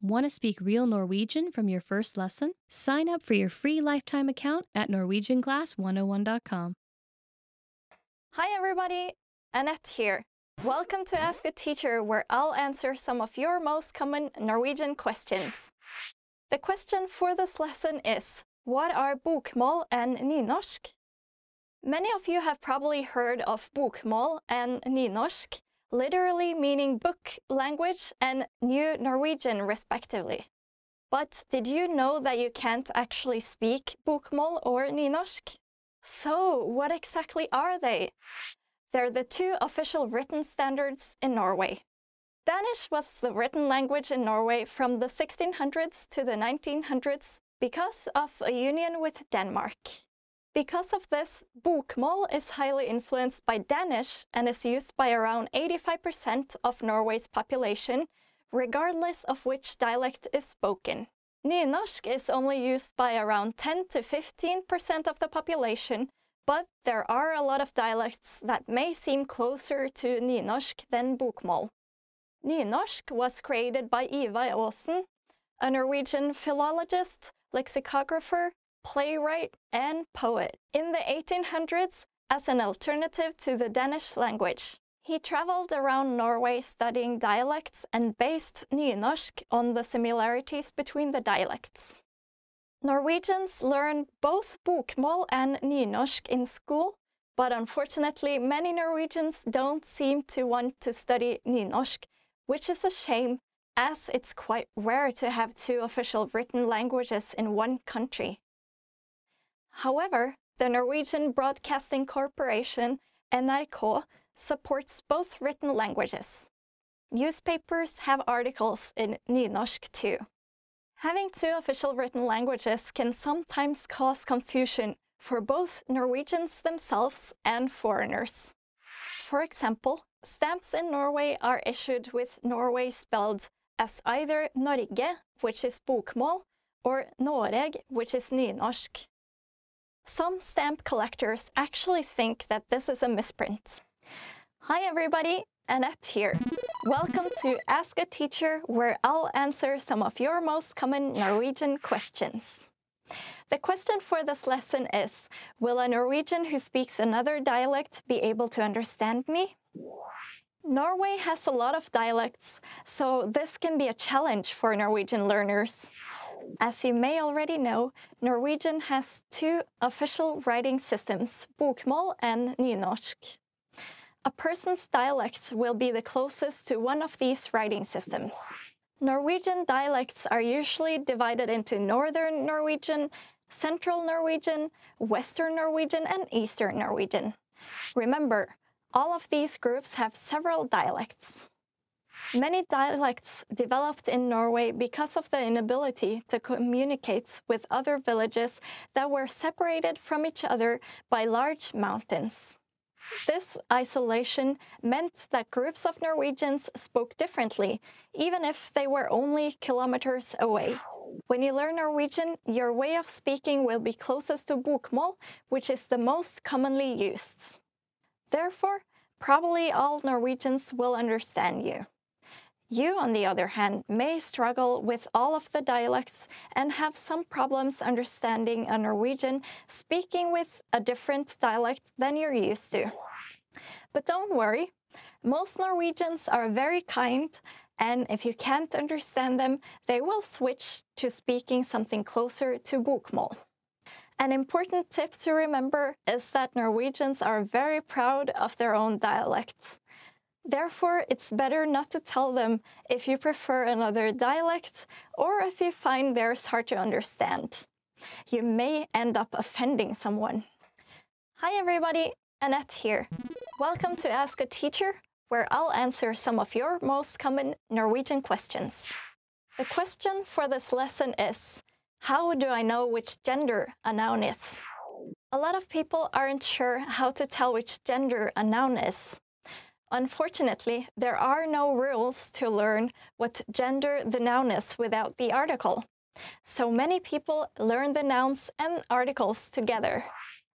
Want to speak real Norwegian from your first lesson? Sign up for your free lifetime account at NorwegianClass101.com. Hi everybody, Annette here. Welcome to Ask a Teacher, where I'll answer some of your most common Norwegian questions. The question for this lesson is, what are bokmål and nynorsk? Many of you have probably heard of bokmål and nynorsk, literally meaning book language and New Norwegian respectively. But did you know that you can't actually speak bokmål or nynorsk? So what exactly are they? They're the two official written standards in Norway. Danish was the written language in Norway from the 1600s to the 1900s because of a union with Denmark. Because of this, bokmål is highly influenced by Danish and is used by around 85% of Norway's population, regardless of which dialect is spoken. Nynorsk is only used by around 10 to 15% of the population, but there are a lot of dialects that may seem closer to nynorsk than bokmål. Nynorsk was created by Ivar Åsen, a Norwegian philologist, lexicographer, playwright and poet, in the 1800s as an alternative to the Danish language. He traveled around Norway studying dialects and based Nynorsk on the similarities between the dialects. Norwegians learn both bokmål and Nynorsk in school, but unfortunately many Norwegians don't seem to want to study Nynorsk, which is a shame, as it's quite rare to have two official written languages in one country. However, the Norwegian Broadcasting Corporation, NRK, supports both written languages. Newspapers have articles in Nynorsk too. Having two official written languages can sometimes cause confusion for both Norwegians themselves and foreigners. For example, stamps in Norway are issued with Norway spelled as either Norge, which is bokmål, or Nåreg, which is Nynorsk. Some stamp collectors actually think that this is a misprint. Hi everybody, Annette here. Welcome to Ask a Teacher, where I'll answer some of your most common Norwegian questions. The question for this lesson is, will a Norwegian who speaks another dialect be able to understand me? Norway has a lot of dialects, so this can be a challenge for Norwegian learners. As you may already know, Norwegian has two official writing systems, bokmål and nynorsk. A person's dialect will be the closest to one of these writing systems. Norwegian dialects are usually divided into Northern Norwegian, Central Norwegian, Western Norwegian, and Eastern Norwegian. Remember, all of these groups have several dialects. Many dialects developed in Norway because of the inability to communicate with other villages that were separated from each other by large mountains. This isolation meant that groups of Norwegians spoke differently, even if they were only kilometers away. When you learn Norwegian, your way of speaking will be closest to bokmål, which is the most commonly used. Therefore, probably all Norwegians will understand you. You, on the other hand, may struggle with all of the dialects and have some problems understanding a Norwegian speaking with a different dialect than you're used to. But don't worry, most Norwegians are very kind, and if you can't understand them, they will switch to speaking something closer to bokmål. An important tip to remember is that Norwegians are very proud of their own dialects. Therefore, it's better not to tell them if you prefer another dialect or if you find theirs hard to understand. You may end up offending someone. Hi everybody, Annette here. Welcome to Ask a Teacher, where I'll answer some of your most common Norwegian questions. The question for this lesson is, how do I know which gender a noun is? A lot of people aren't sure how to tell which gender a noun is. Unfortunately, there are no rules to learn what gender the noun is without the article. So many people learn the nouns and articles together.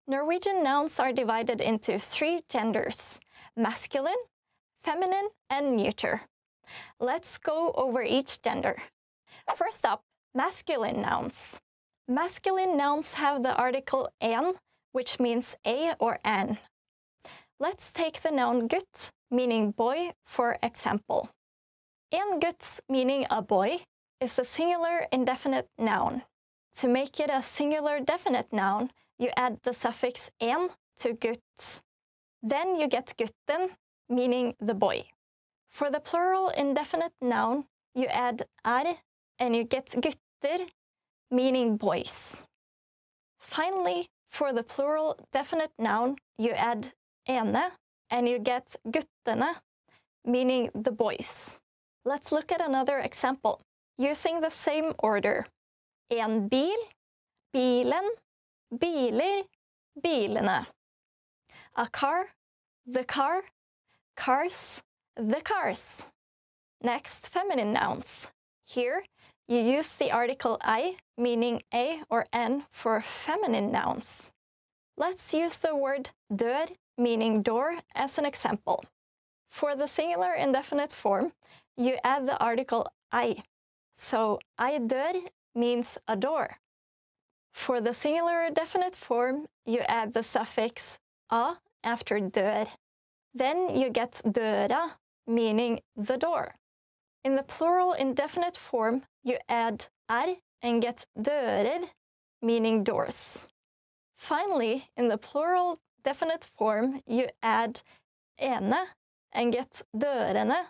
Norwegian nouns are divided into three genders: masculine, feminine, and neuter. Let's go over each gender. First up, masculine nouns. Masculine nouns have the article en, which means a or an. Let's take the noun gutt, meaning boy, for example. En gutt, meaning a boy, is a singular indefinite noun. To make it a singular definite noun, you add the suffix en to gutt. Then you get gutten, meaning the boy. For the plural indefinite noun, you add er, and you get gutter, meaning boys. Finally, for the plural definite noun, you add ene, and you get guttene, meaning the boys. Let's look at another example, using the same order. En bil, bilen, biler, bilene. A car, the car, cars, the cars. Next, feminine nouns. Here, you use the article I, meaning a or n, for feminine nouns. Let's use the word dør, meaning door, as an example. For the singular indefinite form, you add the article I. So, ei dør means a door. For the singular definite form, you add the suffix a after dør. Then you get døra, meaning the door. In the plural indefinite form, you add er and get dører, meaning doors. Finally, in the plural definite form, you add ene and get dørene,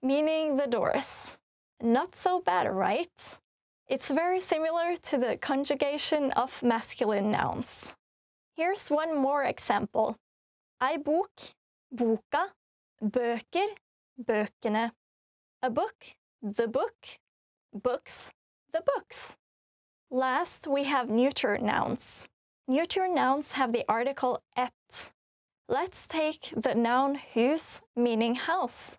meaning the doors. Not so bad, right? It's very similar to the conjugation of masculine nouns. Here's one more example. Ei bok, boka, bøker, bøkene. A book, the book, books, the books. Last, we have neuter nouns. Neuter nouns have the article et. Let's take the noun hus, meaning house.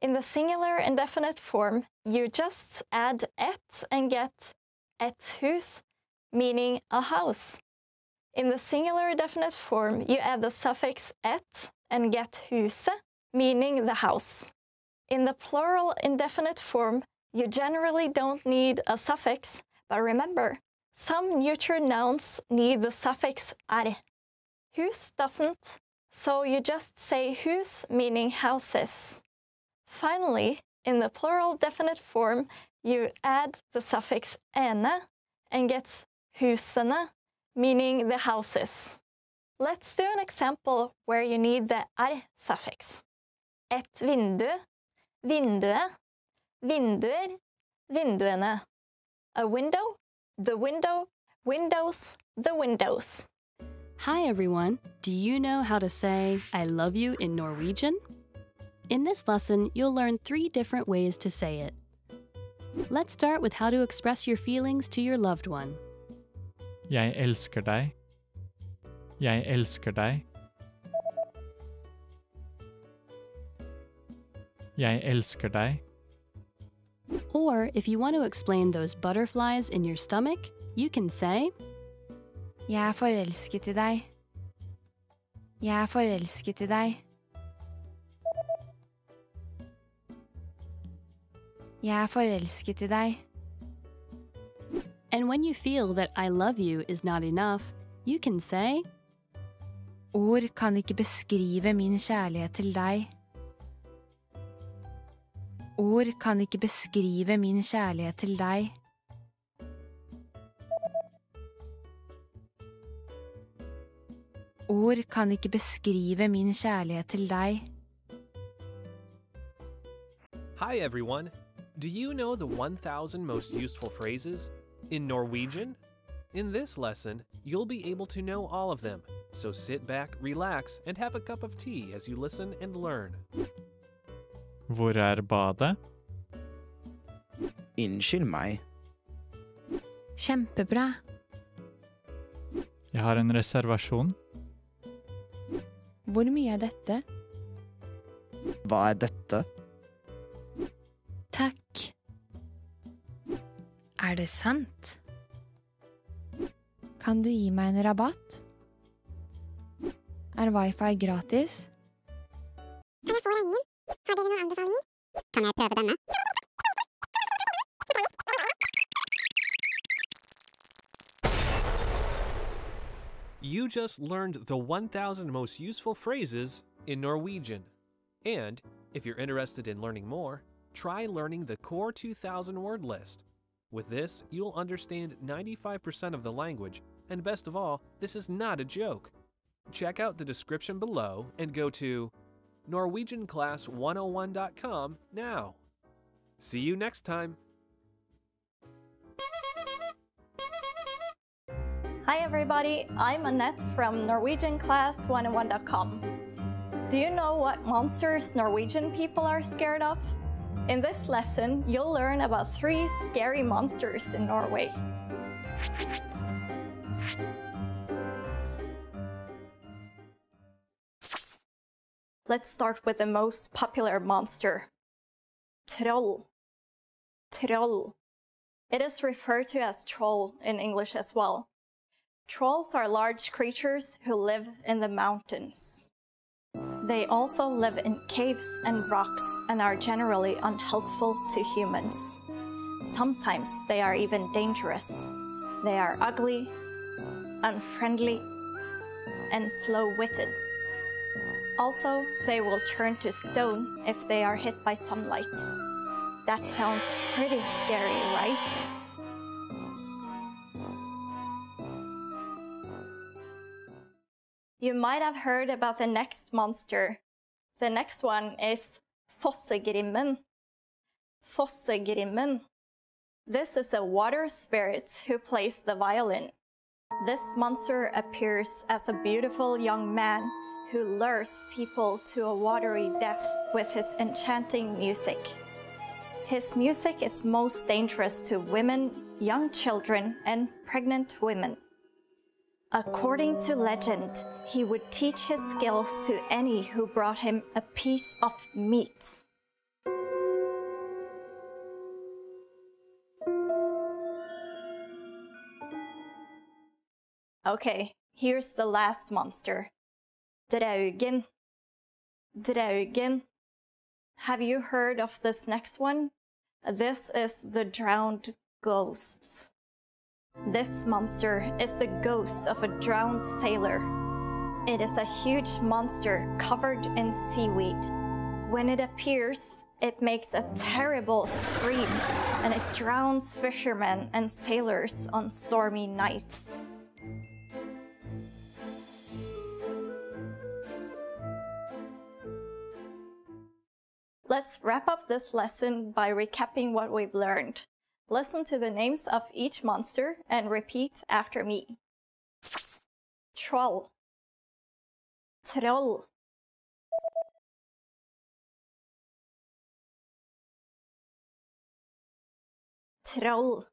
In the singular indefinite form, you just add et and get et hus, meaning a house. In the singular definite form, you add the suffix et and get huse, meaning the house. In the plural indefinite form, you generally don't need a suffix, but remember, some neuter nouns need the suffix er. Hus doesn't, so you just say hus, meaning houses. Finally, in the plural definite form, you add the suffix ene and get husene, meaning the houses. Let's do an example where you need the er suffix. Et vindu, vindue, vinduer, vinduene. A window, the window, windows, the windows. Hi everyone! Do you know how to say I love you in Norwegian? In this lesson, you'll learn 3 different ways to say it. Let's start with how to express your feelings to your loved one. Jeg elsker deg. Jeg elsker deg. Jeg elsker deg. Or, if you want to explain those butterflies in your stomach, you can say Jeg forelsket I deg. Jeg forelsket I deg. Jeg forelsket I deg. And when you feel that I love you is not enough, you can say Ord kan ikke beskrive min kjærlighet til deg. Ord kan ikke beskrive min kjærlighet til deg. Ord kan ikke beskrive min kjærlighet til deg. Hi everyone! Do you know the 1,000 most useful phrases in Norwegian? In this lesson, you'll be able to know all of them, so sit back, relax, and have a cup of tea as you listen and learn. Hvor badet? Unnskyld meg. Kjempebra. Jeg har en reservasjon. Hvor mye dette? Hva dette? Takk. Det sant? Kan du gi meg en rabatt? Wi-Fi gratis? Kan jeg få regningen? Har dere noen anbefalinger? Kan jeg prøve denne? You just learned the 1000 most useful phrases in Norwegian. And if you're interested in learning more, try learning the core 2000 word list. With this, you'll understand 95% of the language, and best of all, this is not a joke. Check out the description below and go to NorwegianClass101.com now. See you next time! Hi everybody, I'm Annette from NorwegianClass101.com. Do you know what monsters Norwegian people are scared of? In this lesson, you'll learn about 3 scary monsters in Norway. Let's start with the most popular monster. Troll. Troll. It is referred to as troll in English as well. Trolls are large creatures who live in the mountains. They also live in caves and rocks and are generally unhelpful to humans. Sometimes they are even dangerous. They are ugly, unfriendly, and slow-witted. Also, they will turn to stone if they are hit by sunlight. That sounds pretty scary, right? You might have heard about the next monster. The next one is Fossegrimmen. Fossegrimmen. This is a water spirit who plays the violin. This monster appears as a beautiful young man who lures people to a watery death with his enchanting music. His music is most dangerous to women, young children, and pregnant women. According to legend, he would teach his skills to any who brought him a piece of meat. Okay, here's the last monster. Draugen. Draugen. Have you heard of this next one? This is the drowned ghost. This monster is the ghost of a drowned sailor. It is a huge monster covered in seaweed. When it appears, it makes a terrible scream and it drowns fishermen and sailors on stormy nights. Let's wrap up this lesson by recapping what we've learned. Listen to the names of each monster and repeat after me. Troll. Troll. Troll.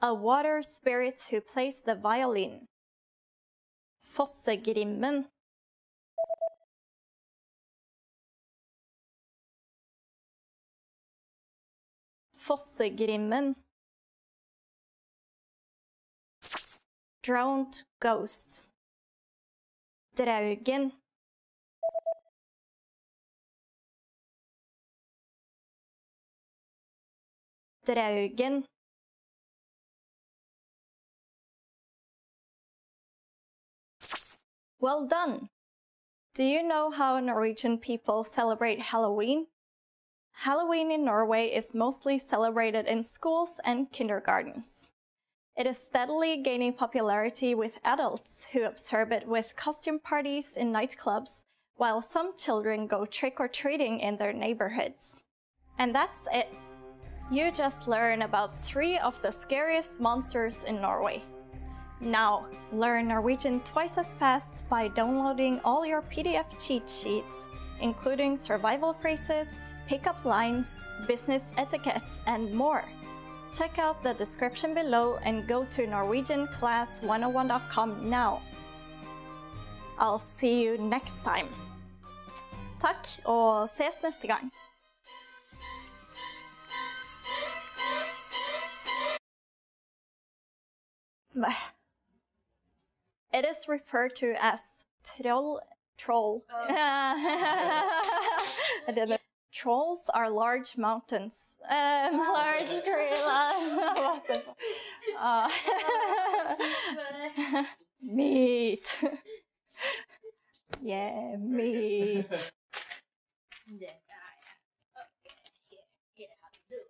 A water spirit who plays the violin. Fossegrimmen. Fossegrimmen. Drowned ghosts. Draugen. Draugen. Well done! Do you know how Norwegian people celebrate Halloween? Halloween in Norway is mostly celebrated in schools and kindergartens. It is steadily gaining popularity with adults who observe it with costume parties in nightclubs, while some children go trick-or-treating in their neighborhoods. And that's it! You just learned about 3 of the scariest monsters in Norway. Now, learn Norwegian twice as fast by downloading all your PDF cheat sheets, including survival phrases, pickup lines, business etiquette, and more. Check out the description below and go to NorwegianClass101.com now. I'll see you next time. Takk, og ses neste gang. It is referred to as troll. I didn't. Trolls are large mountains, large gorilla. What the fuck? Meat. Yeah, meat. Okay, yeah, how to do it.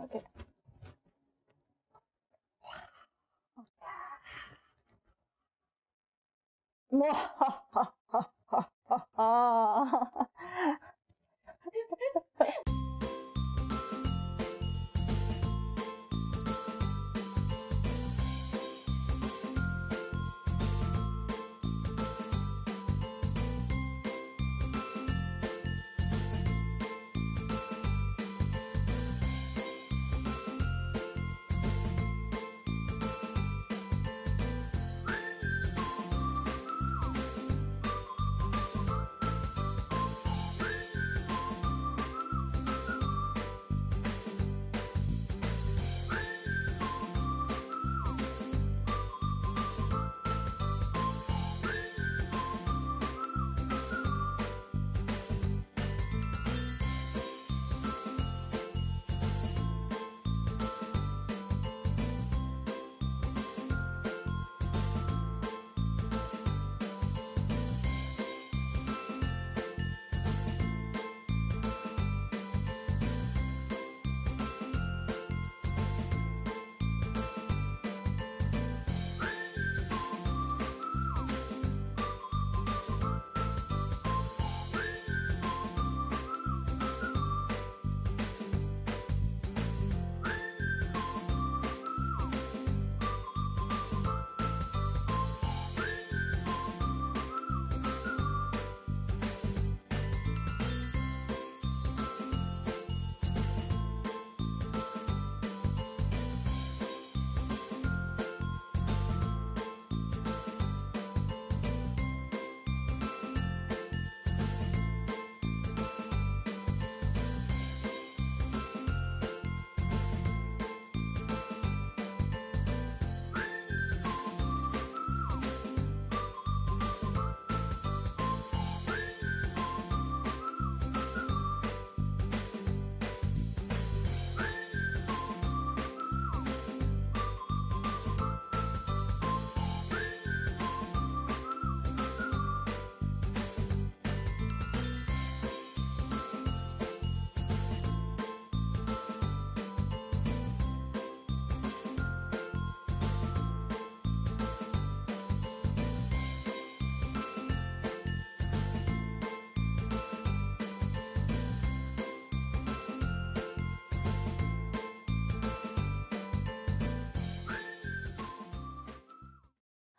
Okay. Okay.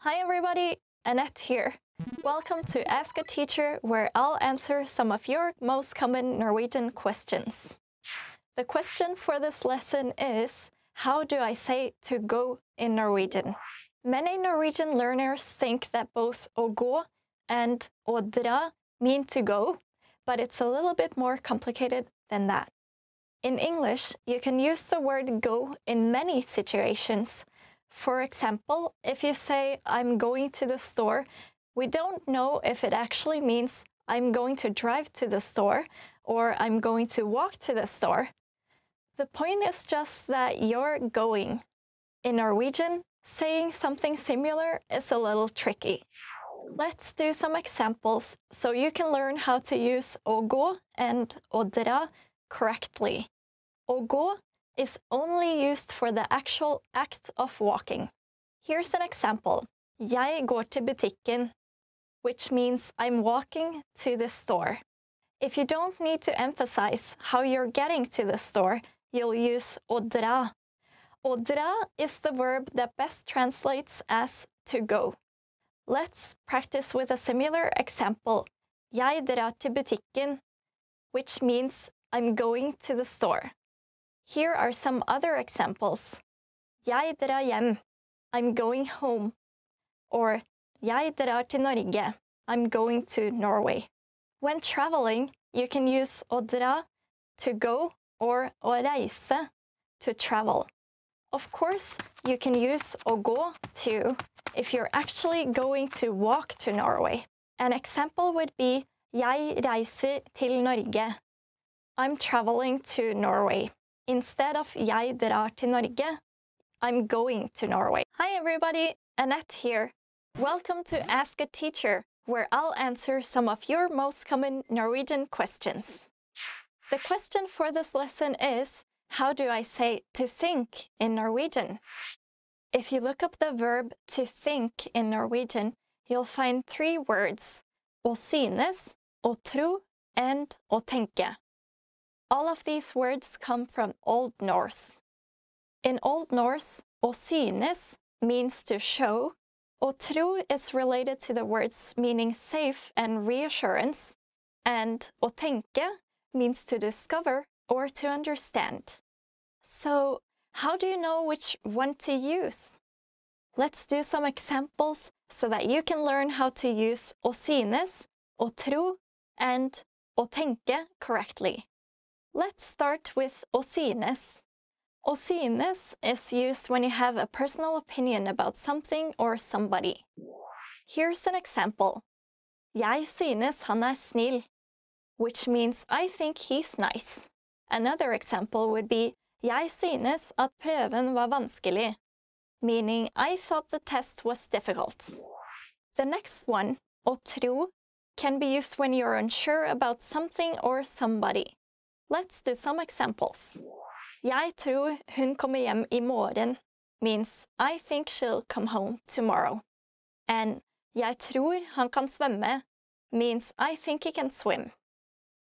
Hi everybody, Annette here. Welcome to Ask a Teacher, where I'll answer some of your most common Norwegian questions. The question for this lesson is, how do I say to go in Norwegian? Many Norwegian learners think that both å gå and å dra mean to go, but it's a little bit more complicated than that. In English, you can use the word go in many situations. For example, if you say, I'm going to the store, we don't know if it actually means I'm going to drive to the store or I'm going to walk to the store. The point is just that you're going. In Norwegian, saying something similar is a little tricky. Let's do some examples so you can learn how to use å gå and å dra correctly. Å gå is only used for the actual act of walking. Here's an example. Jeg går til butikken, which means I'm walking to the store. If you don't need to emphasize how you're getting to the store, you'll use å dra. Å dra is the verb that best translates as to go. Let's practice with a similar example. Jeg drar til butikken, which means I'm going to the store. Here are some other examples. Jeg drar hjem. I'm going home. Or jeg drar til Norge. I'm going to Norway. When traveling, you can use å dra to go or å reise to travel. Of course, you can use å gå to if you're actually going to walk to Norway. An example would be, jeg reiser til Norge. I'm traveling to Norway. Instead of jeg drar til Norge, I'm going to Norway. Hi everybody, Annette here. Welcome to Ask a Teacher, where I'll answer some of your most common Norwegian questions. The question for this lesson is, how do I say to think in Norwegian? If you look up the verb to think in Norwegian, you'll find three words, å synes, å tro, and å tenke. All of these words come from Old Norse. In Old Norse, å synes means to show, å tro is related to the words meaning safe and reassurance, and å tenke means to discover or to understand. So, how do you know which one to use? Let's do some examples so that you can learn how to use å synes, å tro, and å tenke correctly. Let's start with å synes. Å synes is used when you have a personal opinion about something or somebody. Here's an example. Jeg synes han snill, which means I think he's nice. Another example would be, jeg synes at prøven var vanskelig, meaning I thought the test was difficult. The next one, å tro, can be used when you're unsure about something or somebody. Let's do some examples. Jeg tror hun kommer hjem I morgen means I think she'll come home tomorrow. And jeg tror han kan svømme means I think he can swim.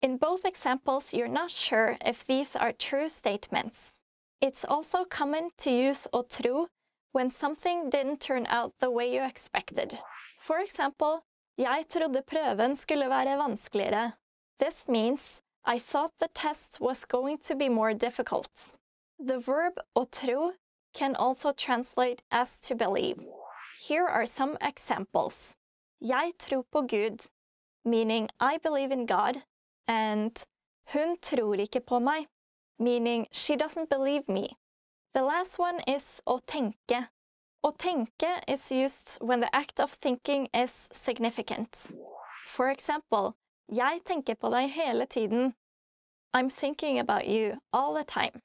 In both examples, you're not sure if these are true statements. It's also common to use å tro when something didn't turn out the way you expected. For example, jeg trodde prøven skulle være vanskeligere. This means I thought the test was going to be more difficult. The verb å tro can also translate as to believe. Here are some examples. Jeg tror på Gud, meaning I believe in God. And hun tror ikke på meg, meaning she doesn't believe me. The last one is å tenke. Å tenke is used when the act of thinking is significant. For example, jeg tenker på deg hele tiden. I'm thinking about you all the time.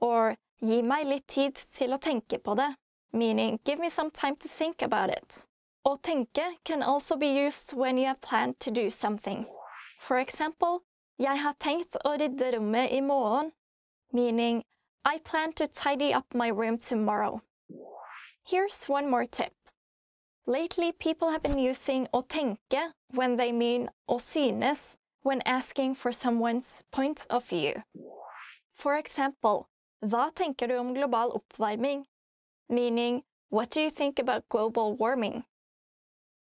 Or gi meg litt tid til å tenke på det, meaning give me some time to think about it. Å tenke can also be used when you have planned to do something. For example, jeg har tenkt å rydde rommet I morgen, meaning I plan to tidy up my room tomorrow. Here's one more tip. Lately, people have been using å tenke when they mean å synes when asking for someone's point of view. For example, hva tenker du om global oppvarming? Meaning, what do you think about global warming?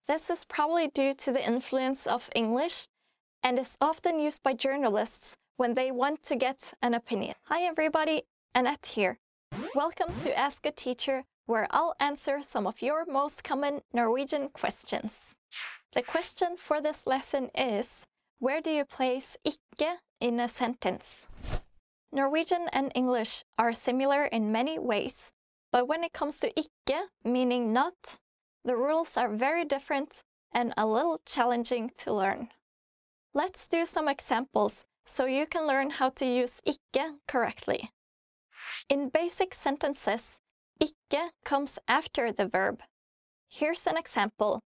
This is probably due to the influence of English and is often used by journalists when they want to get an opinion. Hi everybody, Annette here. Welcome to Ask a Teacher, where I'll answer some of your most common Norwegian questions. The question for this lesson is, where do you place ikke in a sentence? Norwegian and English are similar in many ways, but when it comes to ikke, meaning not, the rules are very different and a little challenging to learn. Let's do some examples so you can learn how to use ikke correctly. In basic sentences, ikke comes after the verb. Here's an example.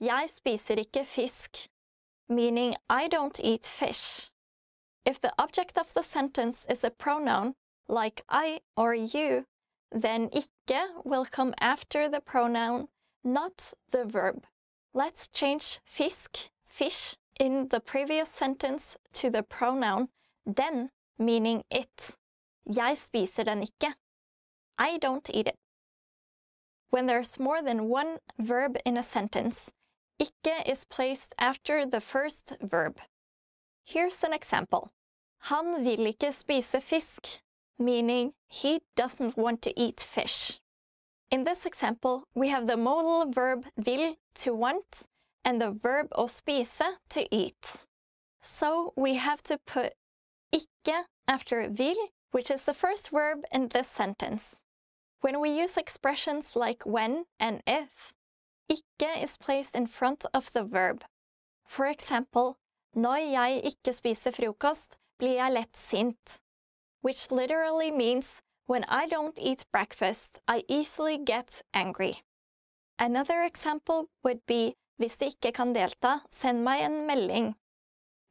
Jeg spiser ikke fisk, meaning I don't eat fish. If the object of the sentence is a pronoun, like I or you, then ikke will come after the pronoun, not the verb. Let's change fisk, fish, in the previous sentence to the pronoun den, meaning it. Jeg spiser den ikke. I don't eat it. When there's more than one verb in a sentence, ikke is placed after the first verb. Here's an example. Han vil ikke spise fisk, meaning he doesn't want to eat fish. In this example, we have the modal verb vil, to want, and the verb å spise, to eat. So we have to put ikke after vil, which is the first verb in this sentence. When we use expressions like when and if, ikke is placed in front of the verb. For example, når jeg ikke spiser frokost, blir jeg lett sint, which literally means when I don't eat breakfast, I easily get angry. Another example would be, hvis du ikke kan delta, send meg en melding.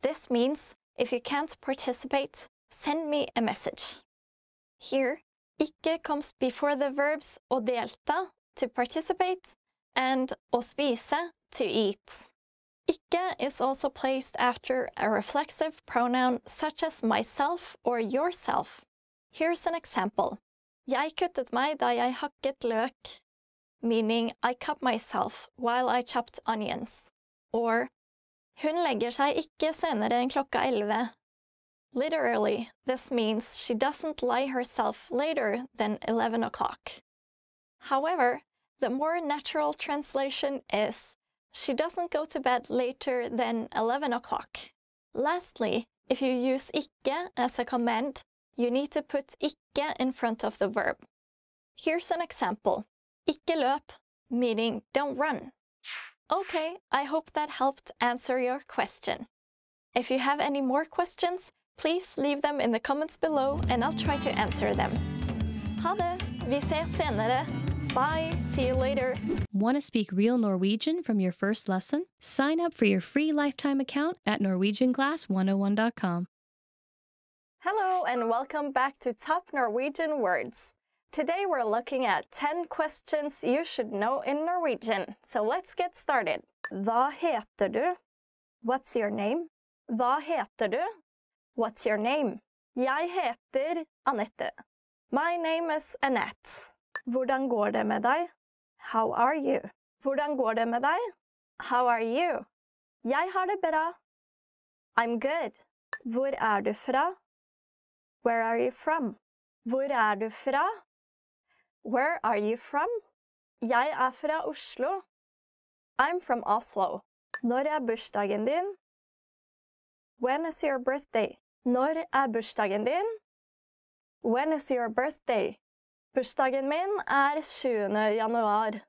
This means, if you can't participate, send me a message. Here, ikke comes before the verbs å delta, to participate, and å spise, to eat. Ikke is also placed after a reflexive pronoun such as myself or yourself. Here's an example. Jeg kuttet meg da jeg hakket løk, meaning I cut myself while I chopped onions. Or, hun legger seg ikke senere enn klokka 11. Literally, this means she doesn't lie herself later than 11 o'clock. However, the more natural translation is, she doesn't go to bed later than 11 o'clock. Lastly, if you use ikke as a command, you need to put ikke in front of the verb. Here's an example. Ikke løp, meaning don't run. Okay, I hope that helped answer your question. If you have any more questions, please leave them in the comments below and I'll try to answer them. Ha det! Vi ses senere! Bye! See you later! Want to speak real Norwegian from your first lesson? Sign up for your free lifetime account at NorwegianClass101.com. Hello and welcome back to Top Norwegian Words. Today we're looking at 10 questions you should know in Norwegian. So let's get started. Hva heter du? What's your name? Hva heter du? What's your name? Jeg heter Annette. My name is Annette. Hvordan går det med deg? How are you? Hvordan går det med deg? How are you? Jeg har det bra. I'm good. Hvor er du fra? Where are you from? Hvor er du fra? Where are you from? Jeg er fra Oslo. I'm from Oslo. Når er bursdagen din? When is your birthday? Når er bursdagen din? When is your birthday? Bursdagen min er 7. januar.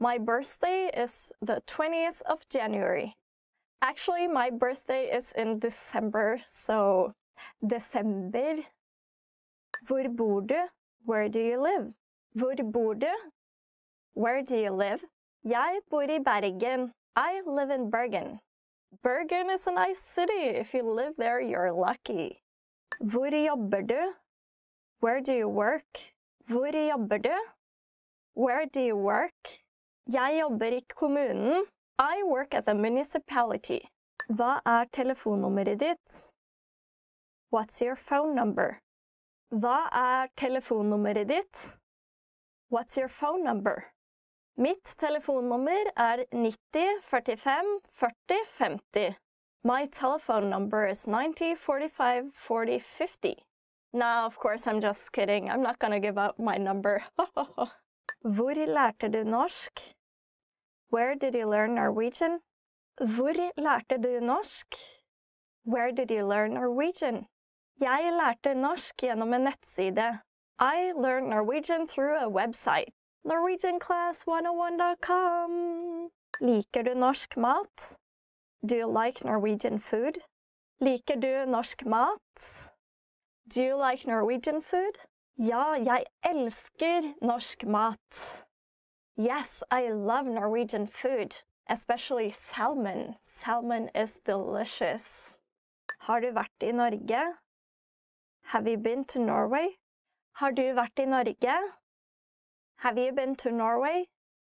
My birthday is the 20th of January. Actually, my birthday is in December, so December. Hvor bor du? Where do you live? Hvor bor du? Where do you live? Jeg bor i Bergen. I live in Bergen. Bergen is a nice city. If you live there, you're lucky. Hvor jobber du? Where do you work? Hvor jobber du? Where do you work? Jeg jobber i kommunen. I work at the municipality. Hva er telefonnummeret ditt? What's your phone number? Hva er telefonnummeret ditt? What's your phone number? Mitt telefonnummer er 90 45 40 50. My telephone number is 90 45 40 50. No, of course, I'm just kidding. I'm not gonna give out my number. Hvor lærte du norsk? Where did you learn Norwegian? Hvor lærte du norsk? Where did you learn Norwegian? Jeg lærte norsk gjennom en nettside. I learned Norwegian through a website. NorwegianClass101.com. Liker du norsk mat? Do you like Norwegian food? Liker du norsk mat? Do you like Norwegian food? Ja, jeg elsker norsk mat. Yes, I love Norwegian food, especially salmon. Salmon is delicious. Har du vært i Norge? Have you been to Norway? Har du vært i Norge? Have you been to Norway?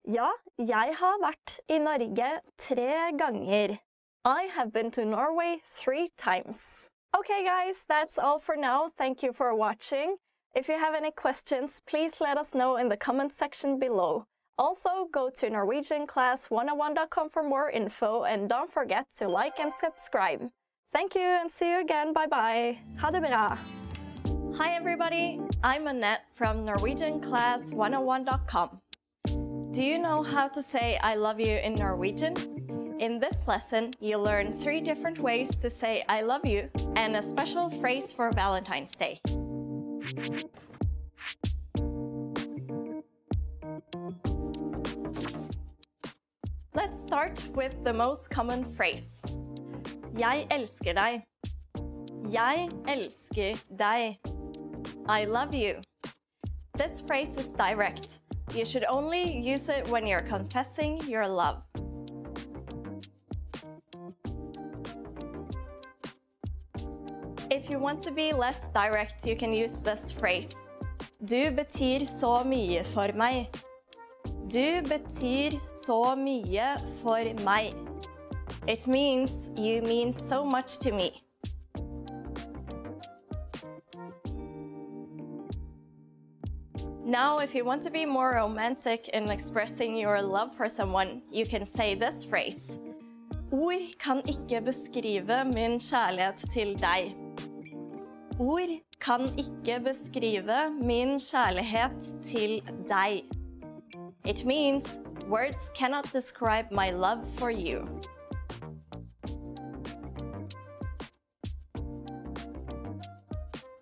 Ja, jeg har vært i Norge 3 ganger. I have been to Norway 3 times. Okay guys, that's all for now. Thank you for watching. If you have any questions, please let us know in the comment section below. Also, go to NorwegianClass101.com for more info and don't forget to like and subscribe. Thank you and see you again. Bye-bye. Ha det bra! Hi everybody, I'm Annette from NorwegianClass101.com. Do you know how to say I love you in Norwegian? In this lesson, you learn 3 different ways to say I love you and a special phrase for Valentine's Day. Let's start with the most common phrase. Jeg elsker deg. Jeg elsker deg. I love you. This phrase is direct. You should only use it when you're confessing your love. If you want to be less direct, you can use this phrase. Du betyr så mye for meg. Du betyr så mye for meg. It means you mean so much to me. Now, if you want to be more romantic in expressing your love for someone, you can say this phrase. Ord kan ikke beskrive min kjærlighet til deg. Ord kan ikke beskrive min kjærlighet til deg. It means words cannot describe my love for you.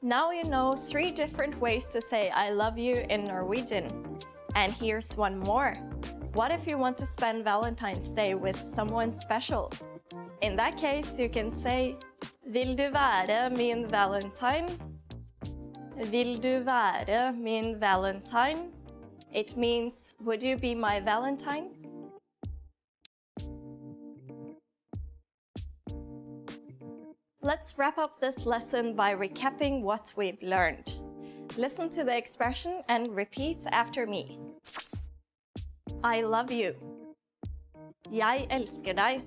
Now you know 3 different ways to say I love you in Norwegian. And here's one more. What if you want to spend Valentine's Day with someone special? In that case, you can say, Vil du være min valentine? Vil du være min valentine? It means, would you be my valentine? Let's wrap up this lesson by recapping what we've learned. Listen to the expression and repeat after me. I love you. Jeg elsker deg.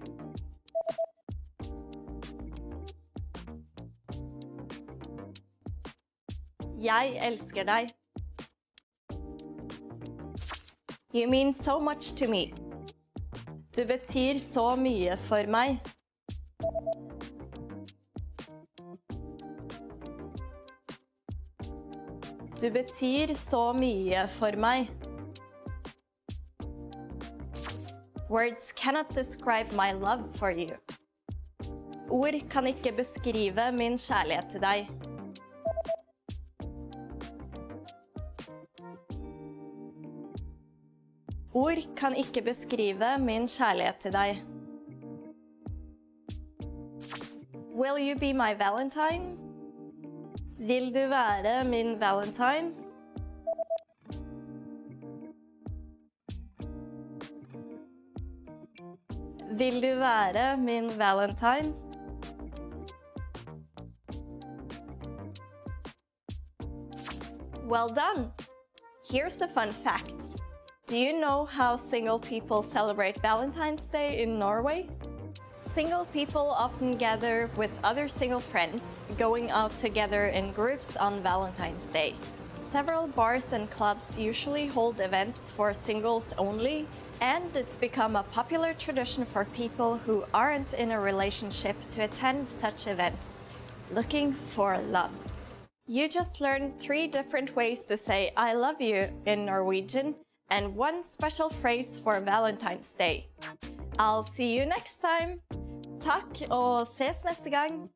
Jeg elsker deg. You mean so much to me. Du betyr så mye for meg. Du betyr så mye for meg. Words cannot describe my love for you. Ord kan ikke beskrive min kjærlighet til deg. Ord kan ikke beskrive min kjærlighet til deg. Will you be my valentine? Vil du være min valentine? Vil du være min valentine? Well done! Here's a fun fact. Do you know how single people celebrate Valentine's Day in Norway? Single people often gather with other single friends, going out together in groups on Valentine's Day. Several bars and clubs usually hold events for singles only, and it's become a popular tradition for people who aren't in a relationship to attend such events, looking for love. You just learned 3 different ways to say I love you in Norwegian, and one special phrase for Valentine's Day. I'll see you next time! Takk og ses neste gang!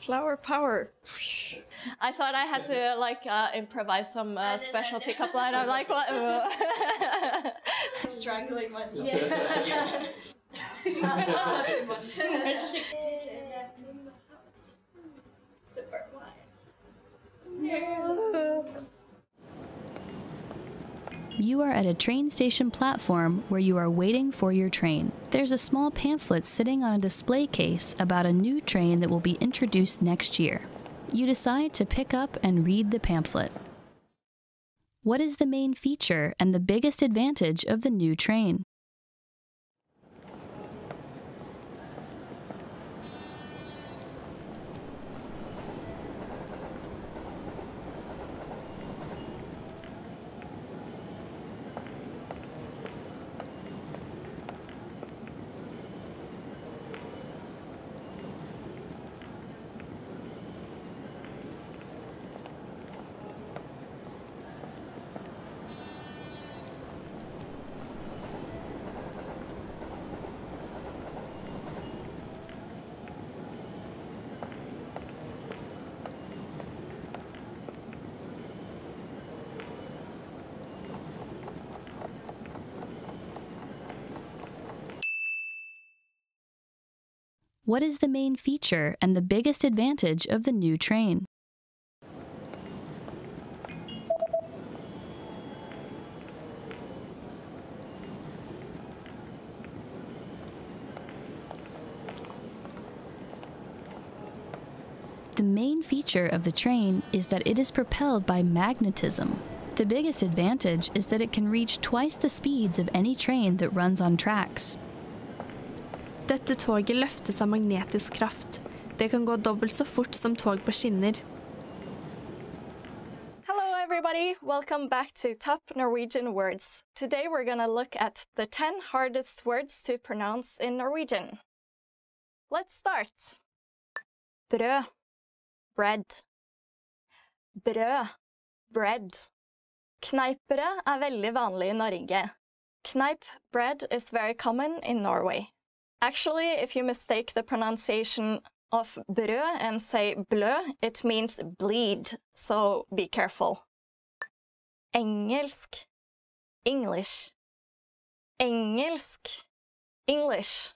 Flower power! I thought I had to improvise some special pickup line. I'm like, what? I'm strangling myself. Yeah. Too much. Super. You are at a train station platform where you are waiting for your train. There's a small pamphlet sitting on a display case about a new train that will be introduced next year. You decide to pick up and read the pamphlet. What is the main feature and the biggest advantage of the new train? What is the main feature and the biggest advantage of the new train? The main feature of the train is that it is propelled by magnetism. The biggest advantage is that it can reach twice the speeds of any train that runs on tracks. Dette toget løftes av magnetisk kraft. Det kan gå dobbelt så fort som tog på skinner. Hello everybody, welcome back to Top Norwegian Words. Today we're gonna look at the 10 hardest words to pronounce in Norwegian. Let's start. Brød. Bread. Brød. Bread. Kneipere veldig vanlig I Norge. Kneip bread is very common in Norway. Actually, if you mistake the pronunciation of brød and say blø, it means bleed, so be careful. Engelsk. English. Engelsk. English.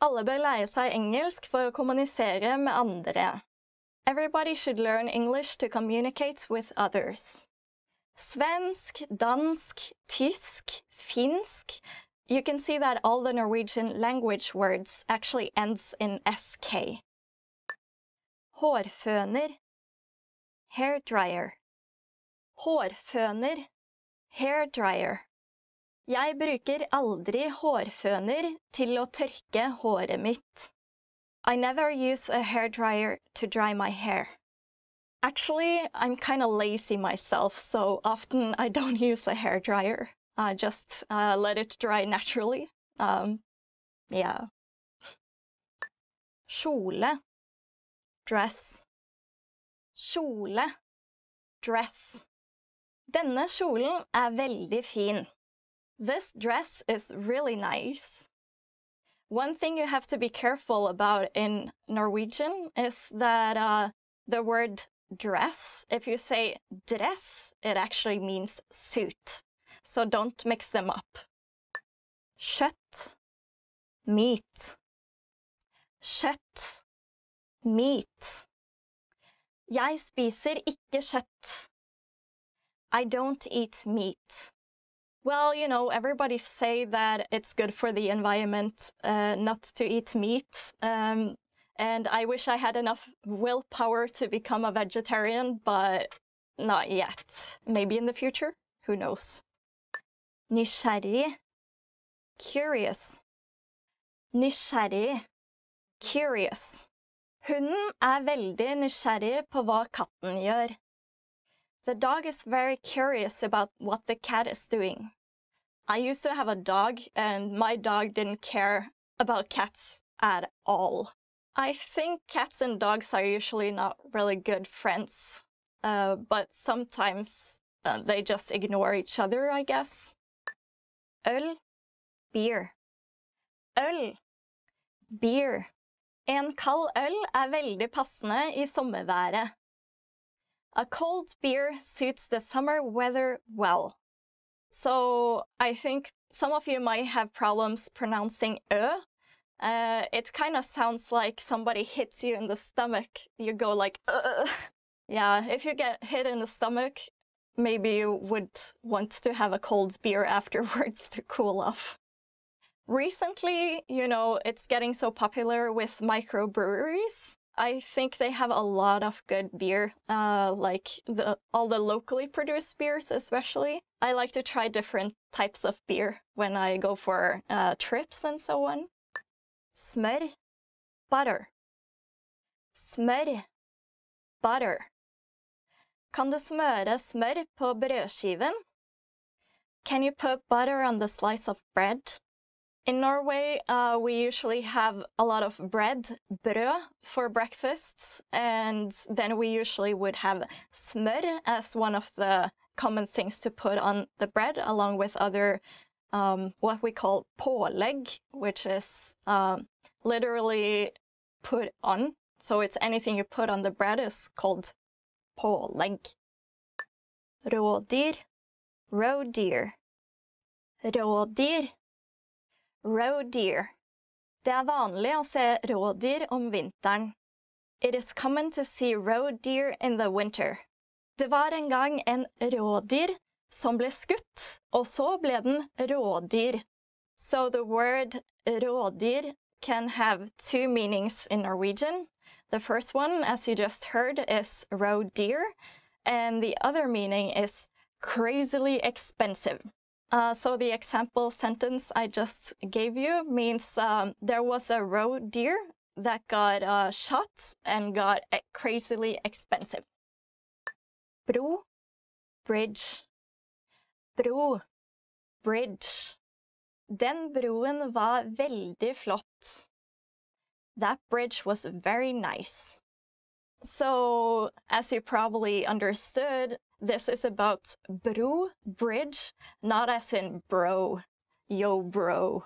Alle bør lære seg engelsk for å kommunisere med andre. Everybody should learn English to communicate with others. Svensk, dansk, tysk, finsk. You can see that all the Norwegian language words actually ends in SK. Hårføner, hair dryer. Hårføner, hair dryer. Jeg bruker aldri hårføner til å tørke håret mitt. I never use a hairdryer to dry my hair. Actually, I'm kind of lazy myself, so often I don't use a hairdryer. I just let it dry naturally. Yeah. Kjole. Dress. Kjole. Dress. Denne kjolen veldig fin. This dress is really nice. One thing you have to be careful about in Norwegian is that the word dress, if you say dress, it actually means suit. So don't mix them up. Kjøtt, meat. Kjøtt, meat. Jeg spiser ikke kjøtt. I don't eat meat. Well, you know, everybody say that it's good for the environment not to eat meat. And I wish I had enough willpower to become a vegetarian, but not yet. Maybe in the future, who knows. Nysgjerrig, curious. Nysgjerrig, curious. Hunden veldig nysgjerrig på hva katten gjør. The dog is very curious about what the cat is doing. I used to have a dog, and my dog didn't care about cats at all. I think cats and dogs are usually not really good friends, but sometimes they just ignore each other, I guess. Øl, beer. Øl, beer. En kald øl veldig passende I sommerværet. A cold beer suits the summer weather well. So I think some of you might have problems pronouncing ø. It kind of sounds like somebody hits you in the stomach. You go like ugh. Yeah, if you get hit in the stomach, maybe you would want to have a cold beer afterwards to cool off. Recently, you know, it's getting so popular with microbreweries. I think they have a lot of good beer, like all the locally produced beers especially. I like to try different types of beer when I go for trips and so on. Smør, butter. Smør, butter. Kan du smøre smør på brødskiven? Can you put butter on the slice of bread? In Norway, we usually have a lot of bread, brød, for breakfast, and then we usually would have smør as one of the common things to put on the bread, along with other, what we call pålegg, which is literally put on. So it's anything you put on the bread is called pålegg. Rådyr, rådyr. Rådyr. Rådyr. Det er vanlig å se rådyr om vinteren. It is common to see roe deer in the winter. Det var en gang en rådyr som ble skutt, og så ble den rådyr. So the word rådyr can have two meanings in Norwegian. The first one, as you just heard, is roe deer, and the other meaning is crazily expensive. So the example sentence I just gave you means there was a roe deer that got shot and got crazily expensive. Bro, bridge. Bro, bridge. Den broen var veldig flott. That bridge was very nice. So, as you probably understood, this is about bro, bridge, not as in bro, yo bro.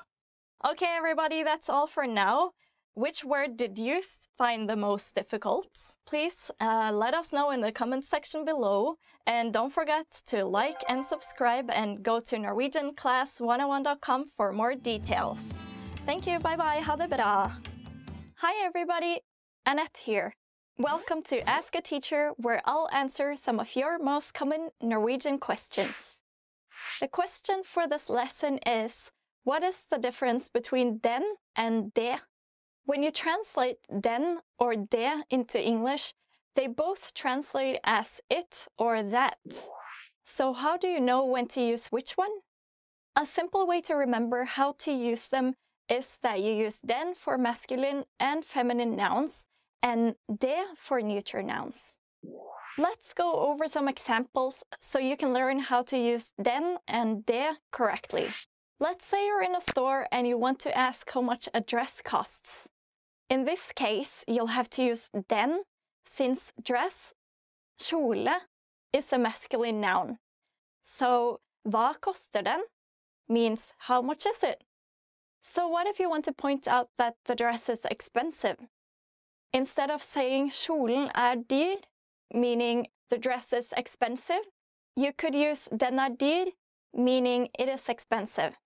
Okay, everybody, that's all for now. Which word did you find the most difficult? Please let us know in the comment section below. And don't forget to like and subscribe and go to NorwegianClass101.com for more details. Thank you, bye-bye, ha det bra! Hi everybody, Annette here. Welcome to Ask a Teacher, where I'll answer some of your most common Norwegian questions. The question for this lesson is, what is the difference between den and det? When you translate den or det into English, they both translate as it or that. So how do you know when to use which one? A simple way to remember how to use them is that you use den for masculine and feminine nouns and det for neuter nouns. Let's go over some examples so you can learn how to use den and det correctly. Let's say you're in a store and you want to ask how much a dress costs. In this case, you'll have to use den, since dress, kjole, is a masculine noun. So, hva koster den means how much is it? So what if you want to point out that the dress is expensive? Instead of saying kjolen er dyr, meaning the dress is expensive, you could use den er dyr, meaning it is expensive.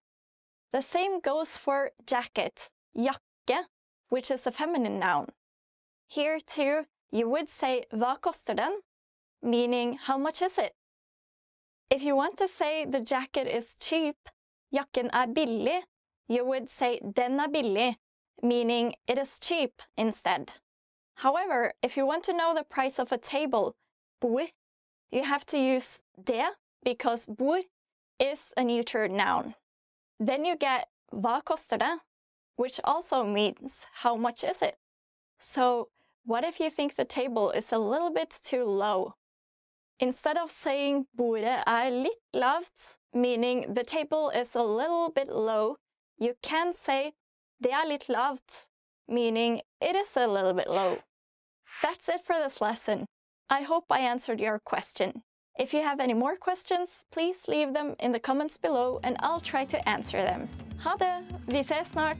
The same goes for jacket, jakke, which is a feminine noun. Here too, you would say hva koster den, meaning how much is it? If you want to say the jacket is cheap, jakken er billig, you would say den er billig, meaning it is cheap instead. However, if you want to know the price of a table, bord, you have to use det, because bord is a neuter noun. Then you get hva koster det, which also means how much is it? So what if you think the table is a little bit too low? Instead of saying bordet er litt lavt, meaning the table is a little bit low, you can say det er litt lavt, meaning it is a little bit low. That's it for this lesson. I hope I answered your question. If you have any more questions, please leave them in the comments below and I'll try to answer them. Ha det! Vi ses snart!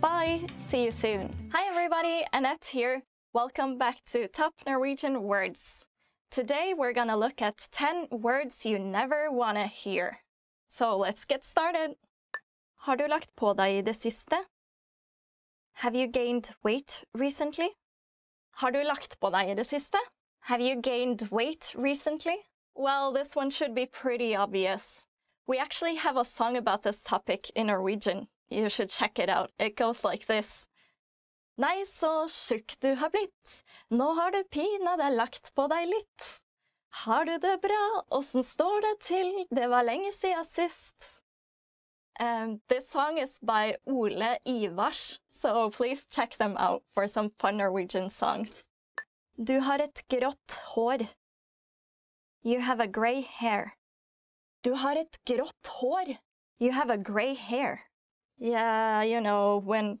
Bye! See you soon! Hi everybody, Annette here. Welcome back to Top Norwegian Words. Today we're gonna look at 10 words you never wanna hear. So let's get started! Har du lagt på deg I det siste? Have you gained weight recently? Har du lagt på deg I det siste? Have you gained weight recently? Well, this one should be pretty obvious. We actually have a song about this topic in Norwegian. You should check it out. It goes like this. Nei, så tjukk du har blitt. Nå har du pina deg lagt på deg litt. Har du det bra? Åssen står det til? Det var lenge siden sist. This song is by Ole Ivars, so please check them out for some fun Norwegian songs. Du har et grått hår. You have a grey hair. Du har et grått hår. You have a grey hair. Yeah, you know, when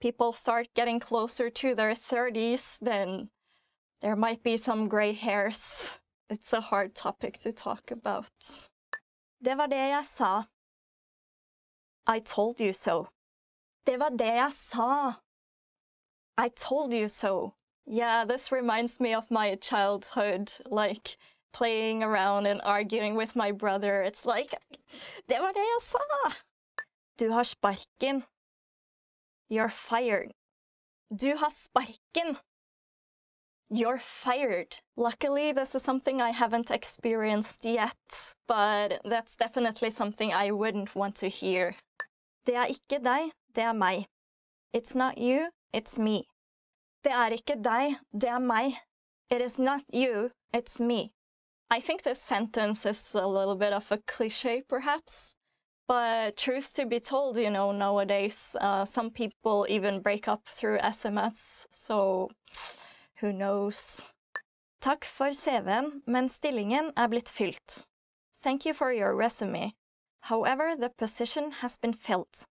people start getting closer to their 30s, then there might be some grey hairs. It's a hard topic to talk about. Det var det jeg sa. I told you so. Det var det jeg sa. I told you so. Yeah, this reminds me of my childhood, like playing around and arguing with my brother. It's like, det var det jeg sa! Du har sparken. You're fired. Du har sparken. You're fired. Luckily, this is something I haven't experienced yet, but that's definitely something I wouldn't want to hear. Det er ikke deg, det er meg. It's not you, it's me. Det er ikke deg, det er meg. It is not you, it's me. I think this sentence is a little bit of a cliché, perhaps. But truth to be told, you know, nowadays, some people even break up through SMS, so who knows. Takk for CV'en, men stillingen er blitt fylt. Thank you for your resume. However, the position has been filled.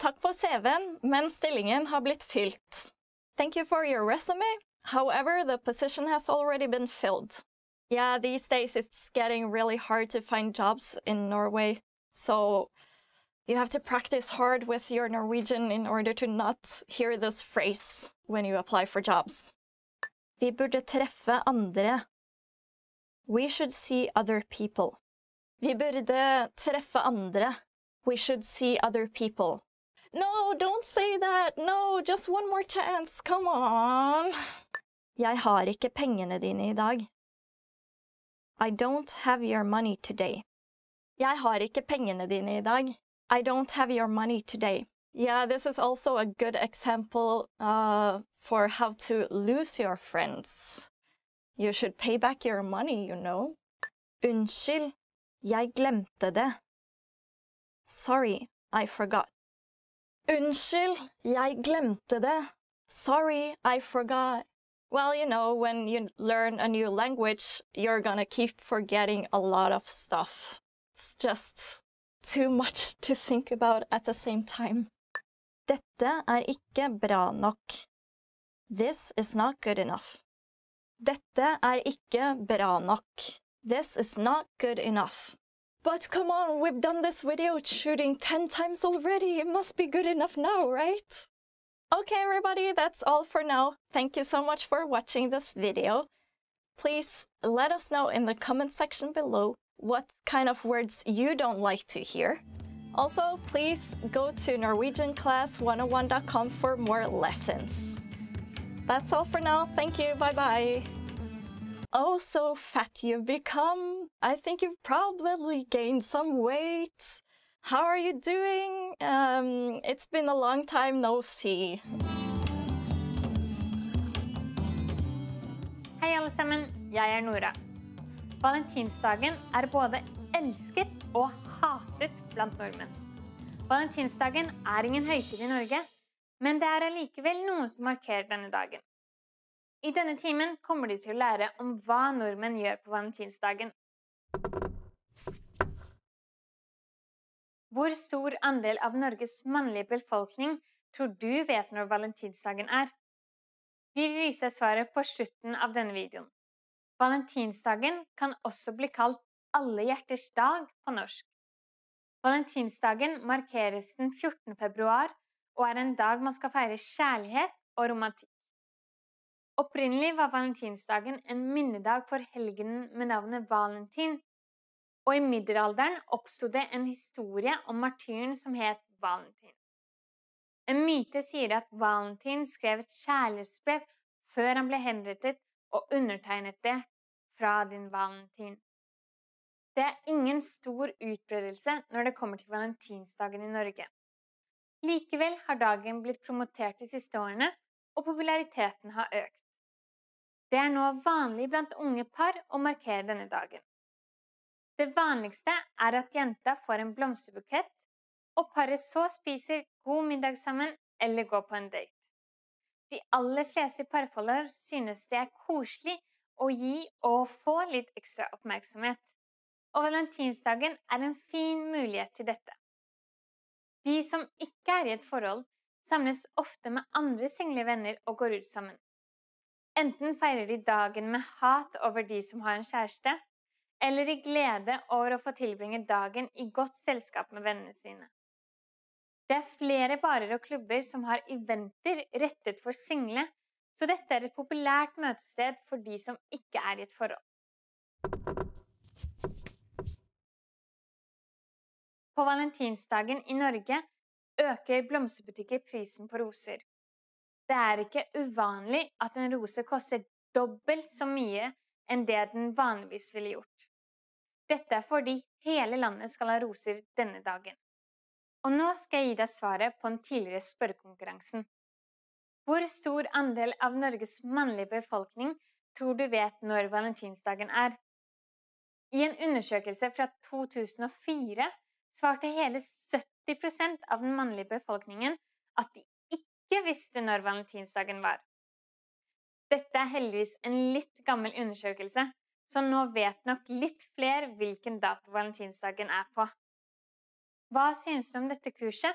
Takk for CV'en, men stillingen har blitt fylt. Thank you for your resume. However, the position has already been filled. Yeah, these days it's getting really hard to find jobs in Norway. So you have to practice hard with your Norwegian in order to not hear this phrase when you apply for jobs. Vi burde treffe andre. We should see other people. Vi burde treffe andre. We should see other people. No, don't say that. No, just one more chance. Come on. Jeg har ikke pengene dine i dag. I don't have your money today. Jeg har ikke pengene dine i dag. I don't have your money today. Yeah, this is also a good example for how to lose your friends. You should pay back your money, you know. Unnskyld, jeg glemte det. Sorry, I forgot. Unnskyld, jeg glemte det. Sorry, I forgot. Well, you know, when you learn a new language, you're gonna keep forgetting a lot of stuff. It's just too much to think about at the same time. Dette er ikke bra nok. This is not good enough. Dette er ikke bra nok. This is not good enough. But come on, we've done this video shooting 10 times already. It must be good enough now, right? Okay, everybody, that's all for now. Thank you so much for watching this video. Please let us know in the comment section below what kind of words you don't like to hear. Also, please go to NorwegianClass101.com for more lessons. That's all for now. Thank you. Bye-bye. Oh, so fat you've become. I think you've probably gained some weight. How are you doing? It's been a long time no see. Hei alle sammen, jeg er Nora. Valentinsdagen er både elsket og hatet blant nordmenn. Valentinsdagen er ingen høytid i Norge, men det er allikevel noe som markerer denne dagen. I denne timen kommer de til å lære om hva nordmenn gjør på valentinsdagen. Hvor stor andel av Norges mannlige befolkning tror du vet når valentinsdagen er? Vi vil vise svaret på slutten av denne videoen. Valentinsdagen kan også bli kalt alle hjerters dag på norsk. Valentinsdagen markeres den 14. februar og er en dag man skal feire kjærlighet og romantikk. Opprinnelig var valentinsdagen en minnedag for helgenen med navnet Valentin, og i middelalderen oppstod det en historie om martyren som het Valentin. En myte sier at Valentin skrev et kjærlighetsbrev før han ble henrettet og undertegnet det fra din Valentin. Det er ingen stor utbredelse når det kommer til valentinsdagen i Norge. Likevel har dagen blitt promotert de siste årene, og populariteten har økt. Det er nå vanlig blant unge par å markere denne dagen. Det vanligste er at jenta får en blomsterbukett, og paret så spiser god middag sammen eller går på en date. De aller fleste parforhold synes det er koselig å gi og få litt ekstra oppmerksomhet, og valentinsdagen er en fin mulighet til dette. De som ikke er i et forhold, samles ofte med andre single venner og går ut sammen. Enten feirer de dagen med hat over de som har en kjæreste, eller i glede over å få tilbringe dagen i godt selskap med vennene sine. Det er flere barer og klubber som har eventer rettet for single, så dette er et populært møtested for de som ikke er i et forhold. På valentinsdagen i Norge øker blomsterbutikker prisen på roser. Det ikke uvanlig at en rose koster dobbelt så mye enn det den vanligvis ville gjort. Dette fordi hele landet skal ha roser denne dagen. Og nå skal jeg gi deg svaret på den tidligere spørrekonkurransen. Hvor stor andel av Norges mannlige befolkning tror du vet når valentinsdagen I en undersøkelse fra 2004 svarte hele 70% av den mannlige befolkningen at de ikke visste når valentinsdagen var. Dette heldigvis en litt gammel undersøkelse, så nå vet nok litt flere hvilken dato valentinsdagen på. Hva synes du om dette kurset?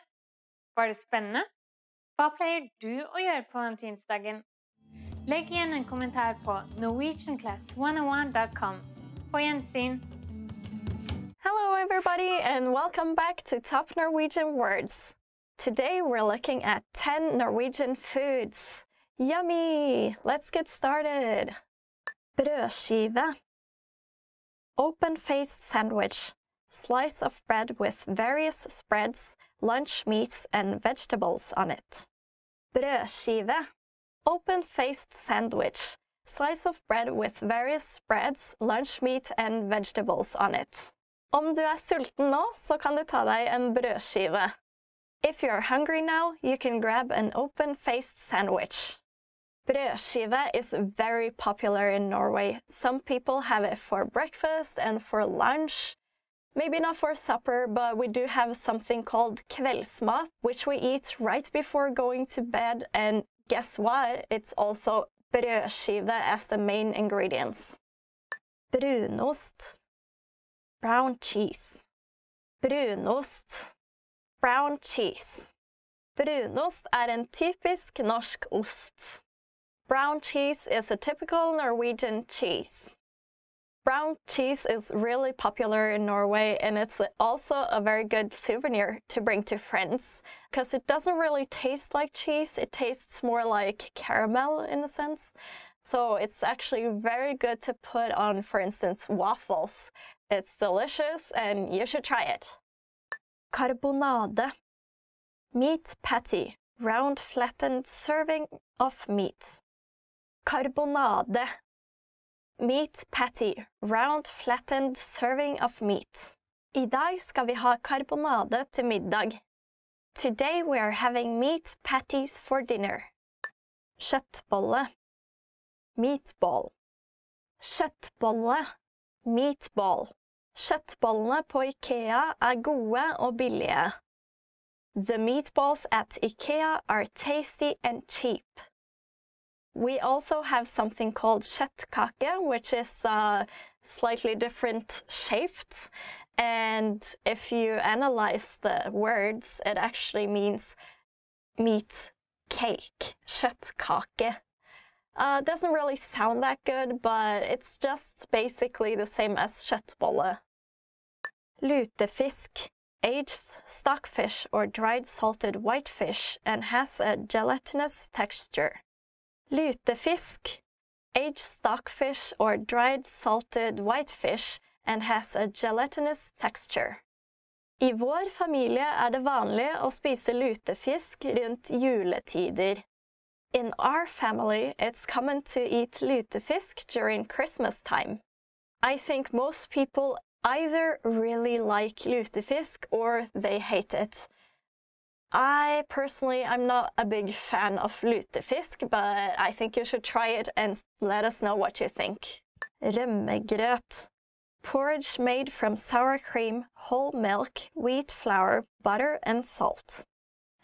Var det spennende? Hva pleier du å gjøre på valentinsdagen? Legg igjen en kommentar på NorwegianClass101.com. På gjensyn! Hello everybody and welcome back to Top Norwegian Words. Today we're looking at 10 Norwegian foods. Yummy! Let's get started! Brødskive. Open-faced sandwich. Slice of bread with various spreads, lunch meats and vegetables on it. Brødskive. Open-faced sandwich. Slice of bread with various spreads, lunch meat and vegetables on it. Om du sulten nå, så kan du ta deg en brødskive. If you're hungry now, you can grab an open-faced sandwich. Brødskive is very popular in Norway. Some people have it for breakfast and for lunch. Maybe not for supper, but we do have something called kveldsmat, which we eat right before going to bed, and guess what? It's also brødskive as the main ingredients. Brunost. Brown cheese. Brunost. Brown cheese. Brunost en typisk norsk ost. Brown cheese is a typical Norwegian cheese. Brown cheese is really popular in Norway, and it's also a very good souvenir to bring to friends because it doesn't really taste like cheese, it tastes more like caramel in a sense. So it's actually very good to put on, for instance, waffles. It's delicious and you should try it. Carbonade. Meat patty. Round flattened serving of meat. Carbonade. Meat patty, round flattened serving of meat. I dag skal vi ha karbonade til middag. Today we are having meat patties for dinner. Kjøttbolle. Meatball. Kjøttbolle. Meatball. Kjøttbollene på IKEA gode og billige. The meatballs at IKEA are tasty and cheap. We also have something called kjøttkake, which is slightly different shaped. And if you analyze the words, it actually means meat cake, kjøttkake. Doesn't really sound that good, but it's just basically the same as kjøttbolle. Lutefisk. Aged stockfish or dried salted whitefish and has a gelatinous texture. Lutefisk, aged stockfish or dried salted whitefish and has a gelatinous texture. I vår familie det vanlig å spise lutefisk rundt juletider. In our family, it's common to eat lutefisk during Christmas time. I think most people either really like lutefisk or they hate it. I personally, I'm not a big fan of lutefisk, but I think you should try it and let us know what you think. Rømmegrøt. Porridge made from sour cream, whole milk, wheat flour, butter and salt.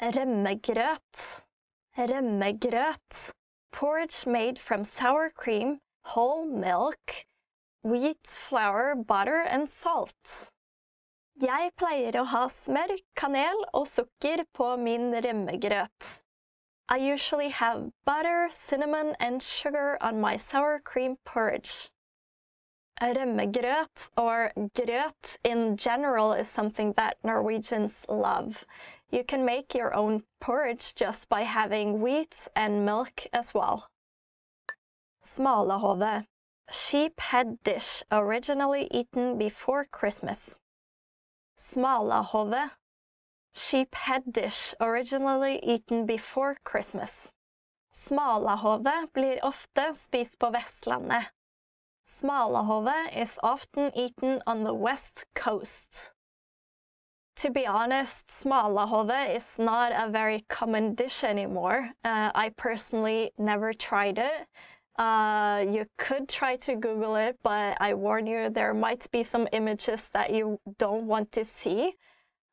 Rømmegrøt. Rømmegrøt. Porridge made from sour cream, whole milk, wheat flour, butter and salt. Jeg pleier å ha smør, kanel og sukker på min rømmegrøt. I usually have butter, cinnamon and sugar on my sour cream porridge. Rømmegrøt, or grøt in general, is something that Norwegians love. You can make your own porridge just by having wheat and milk as well. Smalahove. Sheep head dish, originally eaten before Christmas. Smalahove, sheephead dish originally eaten before Christmas. Smalahove blir ofte spist på Vestlandet. Smalahove is often eaten on the west coast. To be honest, smalahove is not a very common dish anymore. I personally never tried it. You could try to Google it, but I warn you, there might be some images that you don't want to see.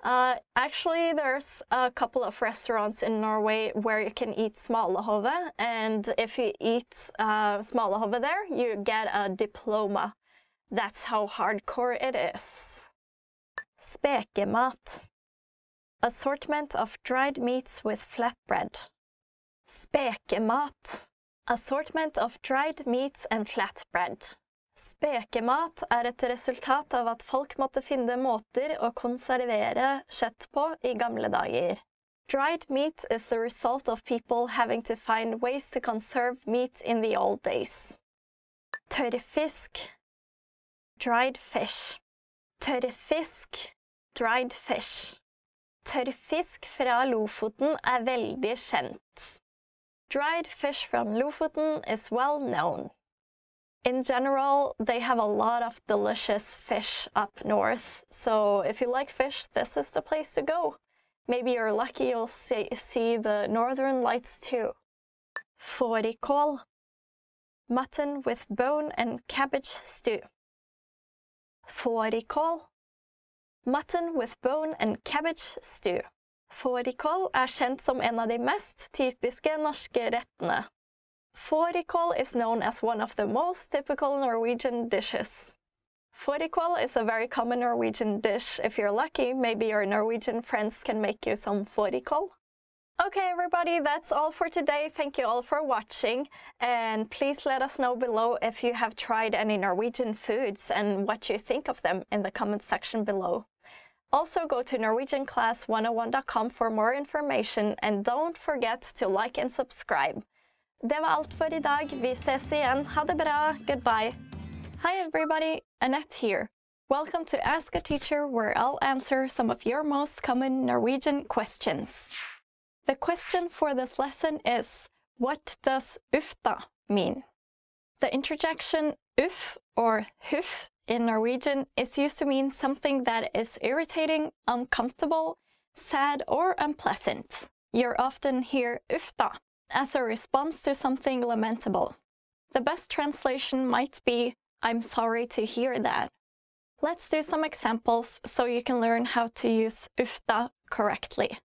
Actually, there's a couple of restaurants in Norway where you can eat smalahove, and if you eat smalahove there, you get a diploma. That's how hardcore it is. Spekemat. Assortment of dried meats with flatbread. Spekemat. Assortment of dried meats and flatbread. Spekemat er et resultat av at folk måtte finne måter å konservere kjøtt på I gamle dager. Dried meat is the result of people having to find ways to conserve meat in the old days. Tørrfisk. Dried fish. Tørrfisk. Dried fish. Tørrfisk fra Lofoten er veldig kjent. Dried fish from Lofoten is well known. In general, they have a lot of delicious fish up north, so if you like fish, this is the place to go. Maybe you're lucky you'll see the northern lights too. Fårikål. Mutton with bone and cabbage stew. Fårikål. Mutton with bone and cabbage stew. Fårikål er kjent som en av de mest typiske norske rettene. Fårikål is known as one of the most typical Norwegian dishes. Fårikål is a very common Norwegian dish. If you're lucky, maybe your Norwegian friends can make you some fårikål. Okay, everybody, that's all for today. Thank you all for watching. And please let us know below if you have tried any Norwegian foods and what you think of them in the comment section below. Also, go to NorwegianClass101.com for more information, and don't forget to like and subscribe. Det var alt for I dag. Vi ses igjen. Ha det bra. Goodbye. Hi everybody, Annette here. Welcome to Ask a Teacher, where I'll answer some of your most common Norwegian questions. The question for this lesson is, what does ufta mean? The interjection uff or huff in Norwegian is used to mean something that is irritating, uncomfortable, sad or unpleasant. You often hear ufta as a response to something lamentable. The best translation might be, I'm sorry to hear that. Let's do some examples so you can learn how to use ufta correctly.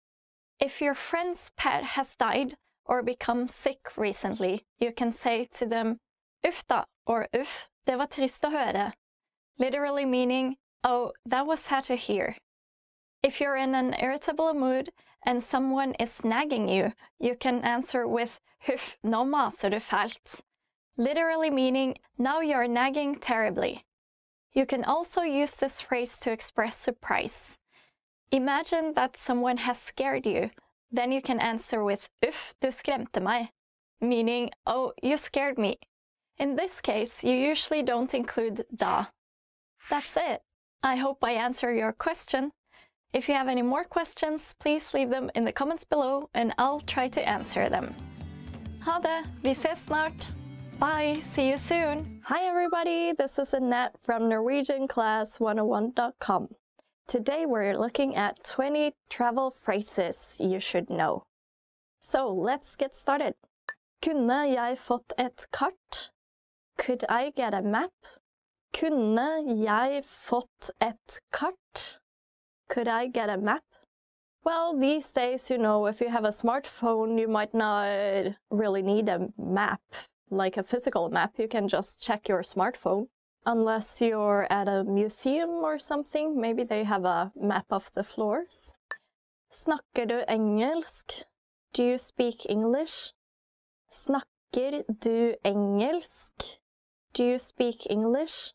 If your friend's pet has died or become sick recently, you can say to them, ufta or uff, det var trist å høre. Literally meaning, oh, that was sad to hear. If you're in an irritable mood and someone is nagging you, you can answer with huff, nå maser du fælt. Literally meaning, now you're nagging terribly. You can also use this phrase to express surprise. Imagine that someone has scared you. Then you can answer with uff, du skremte meg, meaning, oh, you scared me. In this case, you usually don't include da. That's it. I hope I answer your question. If you have any more questions, please leave them in the comments below and I'll try to answer them. Ha det! Vi ses snart! Bye! See you soon! Hi everybody! This is Annette from NorwegianClass101.com. Today we're looking at 20 travel phrases you should know. So let's get started! Kunne jeg fått et kart? Could I get a map? Kunne jeg fått et kart? Could I get a map? Well, these days, you know, if you have a smartphone, you might not really need a map, like a physical map. You can just check your smartphone. Unless you're at a museum or something, maybe they have a map of the floors. Snakker du engelsk? Do you speak English? Snakker du engelsk? Do you speak English?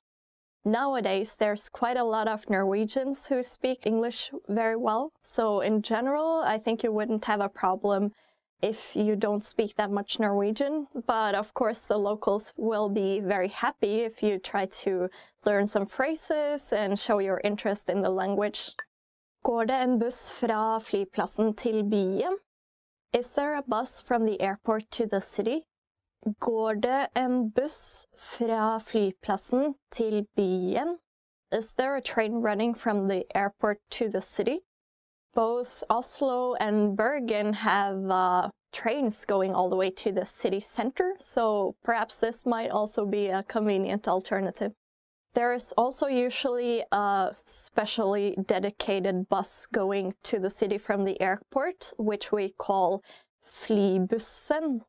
Nowadays, there's quite a lot of Norwegians who speak English very well, so in general, I think you wouldn't have a problem if you don't speak that much Norwegian, but of course the locals will be very happy if you try to learn some phrases and show your interest in the language. Går det en buss fra flyplassen til byen? Is there a bus from the airport to the city? Går det en buss fra flyplassen til byen? Is there a train running from the airport to the city? Both Oslo and Bergen have trains going all the way to the city center, so perhaps this might also be a convenient alternative. There is also usually a specially dedicated bus going to the city from the airport, which we call flybussen.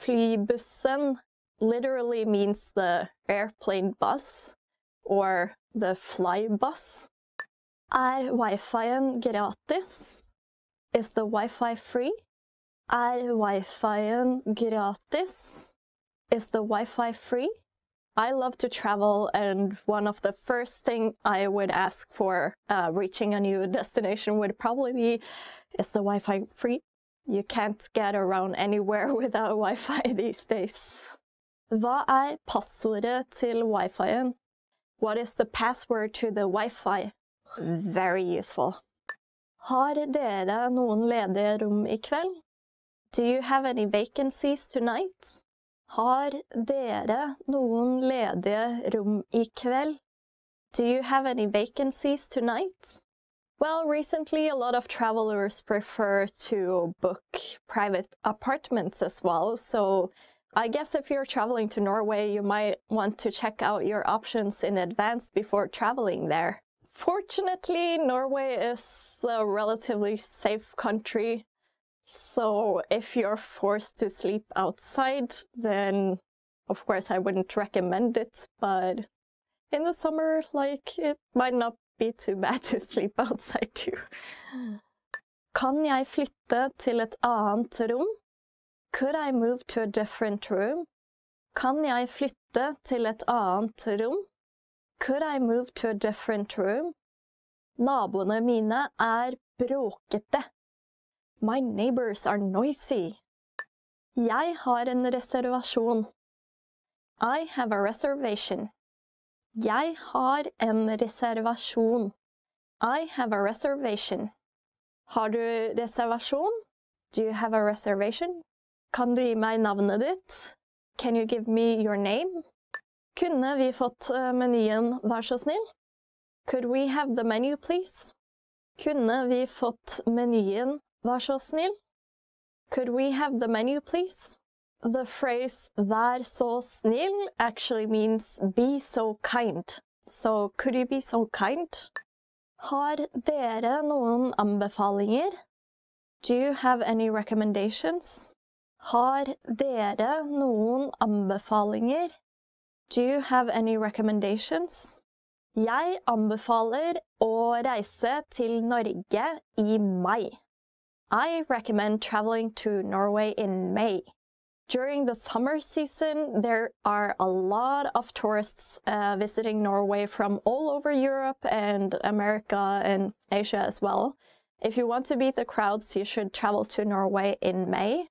Flybussen literally means the airplane bus or the fly bus. Er Wi-Fi-en gratis? Is the Wi-Fi free? Er Wi-Fi-en gratis? Is the Wi-Fi free? I love to travel, and one of the first thing I would ask for reaching a new destination would probably be, is the Wi-Fi free? You can't get around anywhere without Wi-Fi these days. Hva passordet til Wi-Fi-en? What is the password to the Wi-Fi? Very useful. Har dere noen ledige rom I kveld? Do you have any vacancies tonight? Har dere noen ledige rom I kveld? Do you have any vacancies tonight? Well, recently a lot of travelers prefer to book private apartments as well, so I guess if you're traveling to Norway, you might want to check out your options in advance before traveling there. Fortunately, Norway is a relatively safe country, so if you're forced to sleep outside, then of course I wouldn't recommend it, but in the summer, like, it might not be too bad to sleep outside too. Kan jeg flytte til et annet rom? Could I move to a different room? Kan jeg flytte til et annet rom? Could I move to a different room? Naboene mine bråkete. My neighbors are noisy. Jeg har en reservasjon. I have a reservation. Jeg har en reservasjon. I have a reservation. Har du reservasjon? Do you have a reservation? Kan du gi meg navnet ditt? Can you give me your name? Kunne vi fått menyen, vær så snill? Could we have the menu, please? Kunne vi fått menyen, vær så snill? Could we have the menu, please? The phrase vær så snill actually means be so kind. So, could you be so kind? Har dere noen anbefalinger? Do you have any recommendations? Har dere noen anbefalinger? Do you have any recommendations? Jeg anbefaler å reise til Norge I mai. I recommend traveling to Norway in May. During the summer season, there are a lot of tourists visiting Norway from all over Europe and America and Asia as well. If you want to beat the crowds, you should travel to Norway in May.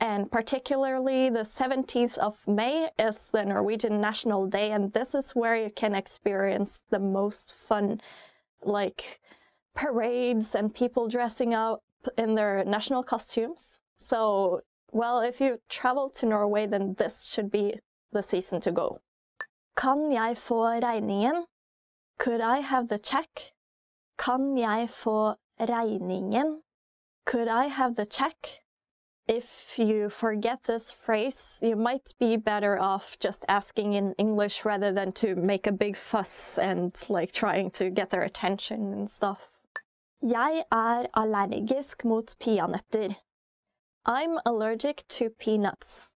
And particularly the 17th of May is the Norwegian National Day, and this is where you can experience the most fun, like parades and people dressing up in their national costumes. So, well, if you travel to Norway, then this should be the season to go. Kan jeg få regningen? Could I have the check? Kan jeg få regningen? Could I have the check? If you forget this phrase, you might be better off just asking in English rather than to make a big fuss and like trying to get their attention and stuff. Jeg allergisk mot peanøtter. I'm allergic to peanuts.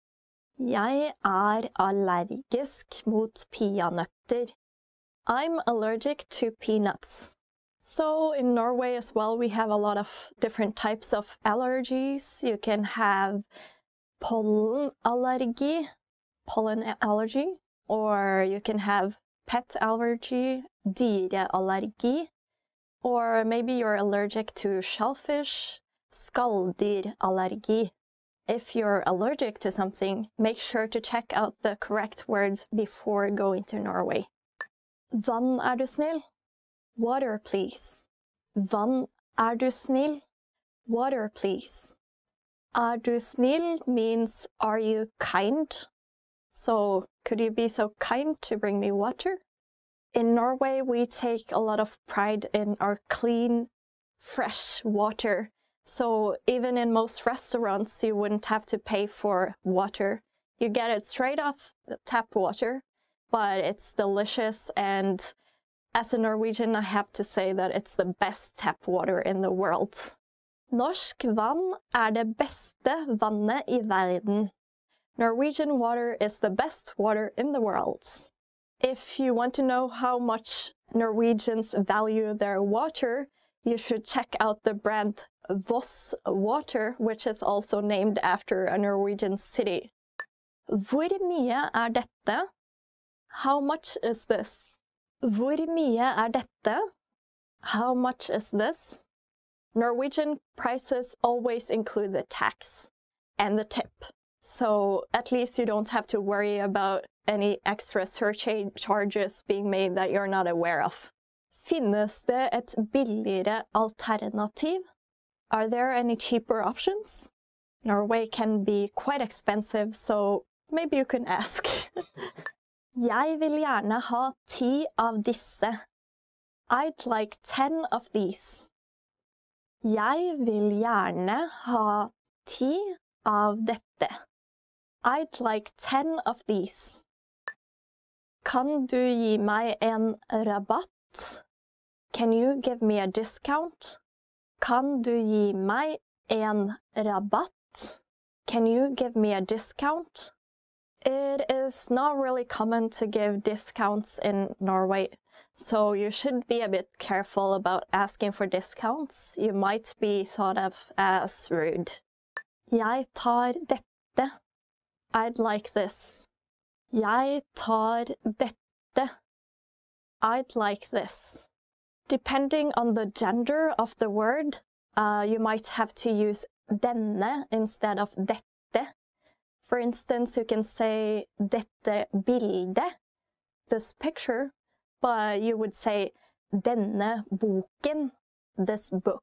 Jeg allergisk mot peanøtter. I'm allergic to peanuts. So in Norway as well, we have a lot of different types of allergies. You can have pollen allergy, or you can have pet allergy, dyreallergi, or maybe you're allergic to shellfish, skalldyrallergi. If you're allergic to something, make sure to check out the correct words before going to Norway. Vann du snill? Water, please. Vann, er du snill? Water, please. Are du snill means, are you kind? So, could you be so kind to bring me water? In Norway, we take a lot of pride in our clean, fresh water. So, even in most restaurants, you wouldn't have to pay for water. You get it straight off the tap water, but it's delicious. And as a Norwegian, I have to say that it's the best tap water in the world. Norsk vann er det beste vannet I verden. Norwegian water is the best water in the world. If you want to know how much Norwegians value their water, you should check out the brand Voss water, which is also named after a Norwegian city. Hvor mye dette? How much is this? Hvor mye dette? How much is this? Norwegian prices always include the tax and the tip. So at least you don't have to worry about any extra surcharges being made that you're not aware of. Finnes det et billigere alternativ? Are there any cheaper options? Norway can be quite expensive, so maybe you can ask. Jeg vil gjerne ha 10 av disse. I'd like 10 of these. Jeg vil gjerne ha 10 av dette. I'd like 10 of these. Kan du gi meg en rabatt? Can you give me a discount? Kan du gi meg en rabatt? Can you give me a discount? It is not really common to give discounts in Norway, so you should be a bit careful about asking for discounts. You might be thought of as rude. Jeg tar dette. I'd like this. Jeg tar dette. I'd like this. Depending on the gender of the word, you might have to use denne instead of dette. For instance, you can say dette bildet, this picture, but you would say denne boken, this book.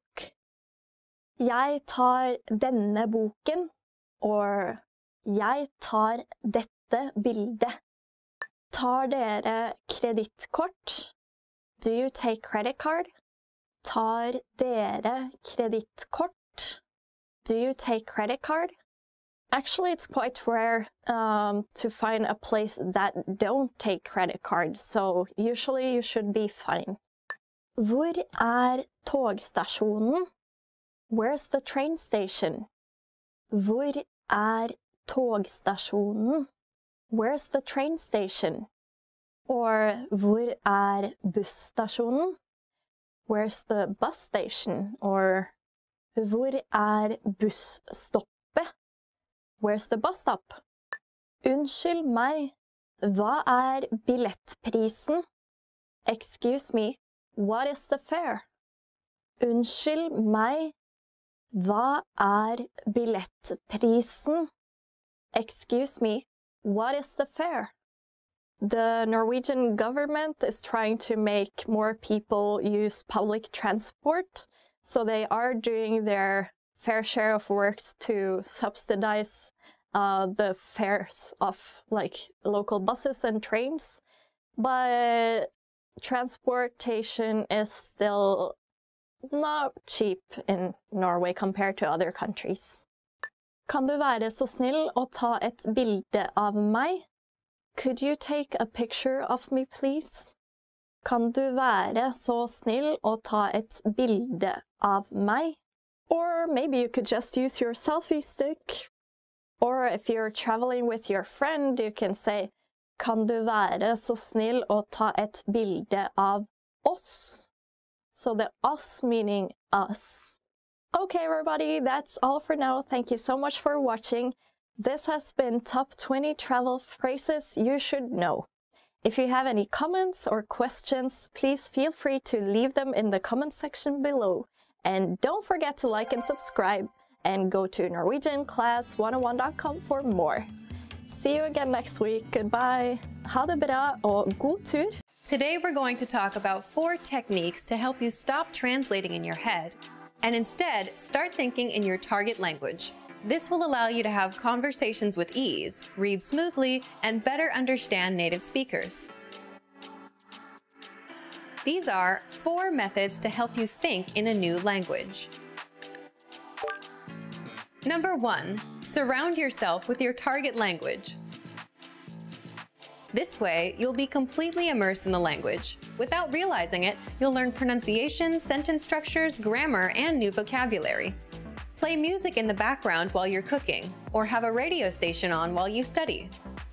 Jeg tar denne boken, or jeg tar dette bildet. Tar dere kredittkort? Do you take credit card? Tar dere kredittkort? Do you take credit card? Actually, it's quite rare to find a place that don't take credit cards, so usually you should be fine. Hvor togstasjonen? Where's the train station? Hvor togstasjonen? Where's the train station? Or hvor busstasjonen? Where's the bus station? Or hvor busstoppet? Where's the bus stop? Unnskyld meg, hva billettprisen? Excuse me, what is the fare? Unnskyld meg, hva billettprisen? Excuse me, what is the fare? The Norwegian government is trying to make more people use public transport, so they are doing their fair share of works to subsidize the fares of like local buses and trains, but transportation is still not cheap in Norway compared to other countries. Kan du være så snill å ta et bilde av meg? Could you take a picture of me, please? Kan du være så snill å ta et bilde av meg? Or maybe you could just use your selfie stick. Or if you're traveling with your friend, you can say, kan du være så snill å ta et bilde av oss? So the us meaning us. Okay, everybody, that's all for now. Thank you so much for watching. This has been Top 20 Travel Phrases You Should Know. If you have any comments or questions, please feel free to leave them in the comment section below. And don't forget to like and subscribe, and go to NorwegianClass101.com for more. See you again next week. Goodbye. Ha det bra og god tur! Today we're going to talk about 4 techniques to help you stop translating in your head and instead start thinking in your target language. This will allow you to have conversations with ease, read smoothly, and better understand native speakers. These are 4 methods to help you think in a new language. Number 1. Surround yourself with your target language. This way, you'll be completely immersed in the language. Without realizing it, you'll learn pronunciation, sentence structures, grammar, and new vocabulary. Play music in the background while you're cooking, or have a radio station on while you study.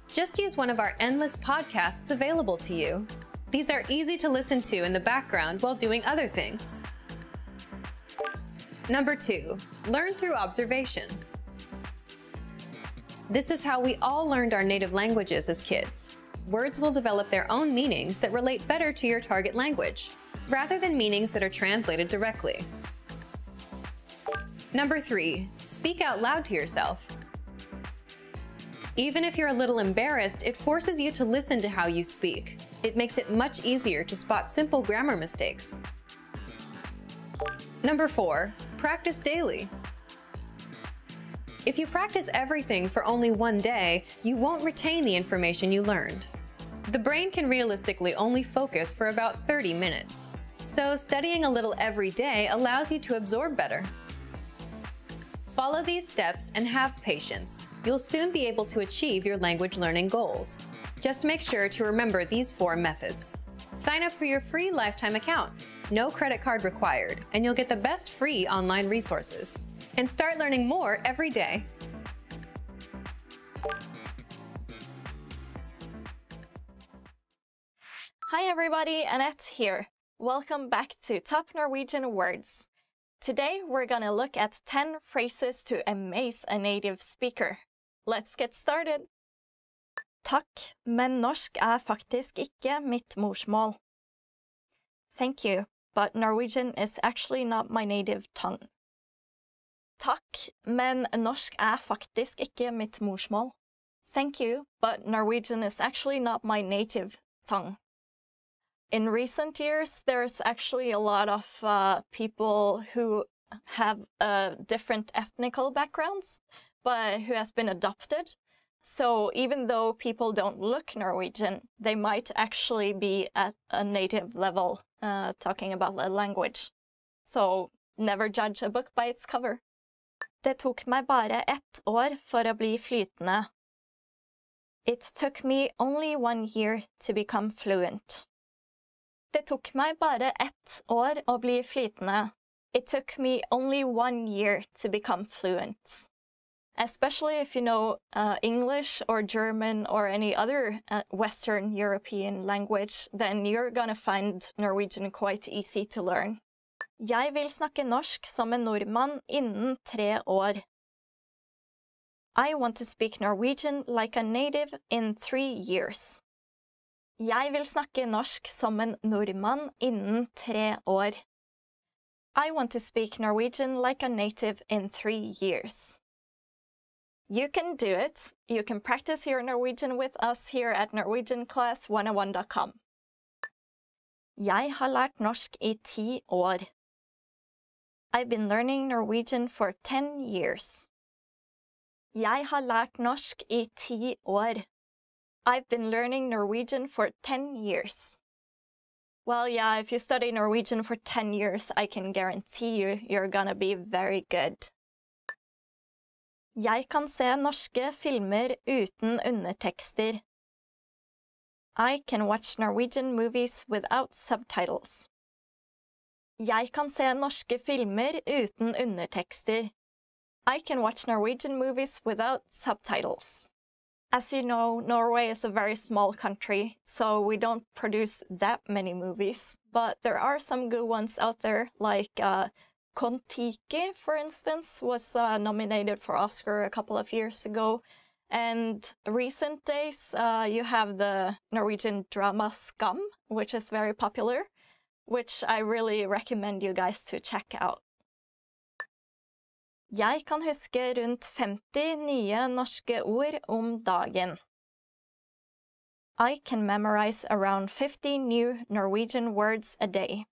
Just use one of our endless podcasts available to you. These are easy to listen to in the background while doing other things. Number 2. Learn through observation. This is how we all learned our native languages as kids. Words will develop their own meanings that relate better to your target language, rather than meanings that are translated directly. Number 3. Speak out loud to yourself. Even if you're a little embarrassed, it forces you to listen to how you speak. It makes it much easier to spot simple grammar mistakes. Number 4. Practice daily. If you practice everything for only one day, you won't retain the information you learned. The brain can realistically only focus for about 30 minutes. So studying a little every day allows you to absorb better. Follow these steps and have patience. You'll soon be able to achieve your language learning goals. Just make sure to remember these 4 methods. Sign up for your free lifetime account. No credit card required, and you'll get the best free online resources. And start learning more every day. Hi everybody, Annette here. Welcome back to Top Norwegian Words. Today, we're gonna look at 10 phrases to amaze a native speaker. Let's get started! Takk, men norsk faktisk ikke mitt morsmål. Thank you, but Norwegian is actually not my native tongue. Takk, men norsk faktisk ikke mitt morsmål. Thank you, but Norwegian is actually not my native tongue. In recent years, there's actually a lot of people who have different ethnical backgrounds, but who has been adopted. So even though people don't look Norwegian, they might actually be at a native level talking about the language. So never judge a book by its cover. Det tok meg bare 1 år for å bli flytende. It took me only 1 year to become fluent. Det tok meg bare 1 år å bli flytende. It took me only 1 year to become fluent. Especially if you know English or German or any other Western European language, then you're gonna find Norwegian quite easy to learn. Jeg vil snakke norsk som en nordmann innen 3 år. I want to speak Norwegian like a native in 3 years. Jeg vil snakke norsk som en nordmann innen 3 år. I want to speak Norwegian like a native in 3 years. You can do it. You can practice your Norwegian with us here at NorwegianClass101.com. Jeg har lært norsk I 10 år. I've been learning Norwegian for 10 years. Jeg har lært norsk I 10 år. I've been learning Norwegian for 10 years. Well, yeah, if you study Norwegian for 10 years, I can guarantee you, you're gonna be very good. Jeg kan se norske filmer uten undertekster. I can watch Norwegian movies without subtitles. Jeg kan se norske filmer uten undertekster. I can watch Norwegian movies without subtitles. As you know, Norway is a very small country, so we don't produce that many movies. But there are some good ones out there, like Kon-Tiki, for instance, was nominated for Oscar a couple of years ago. And recent days, you have the Norwegian drama Skam, which is very popular, which I really recommend you guys to check out. Jeg kan huske rundt 50 nye norske ord om dagen. I can memorize around 50 new Norwegian words a day.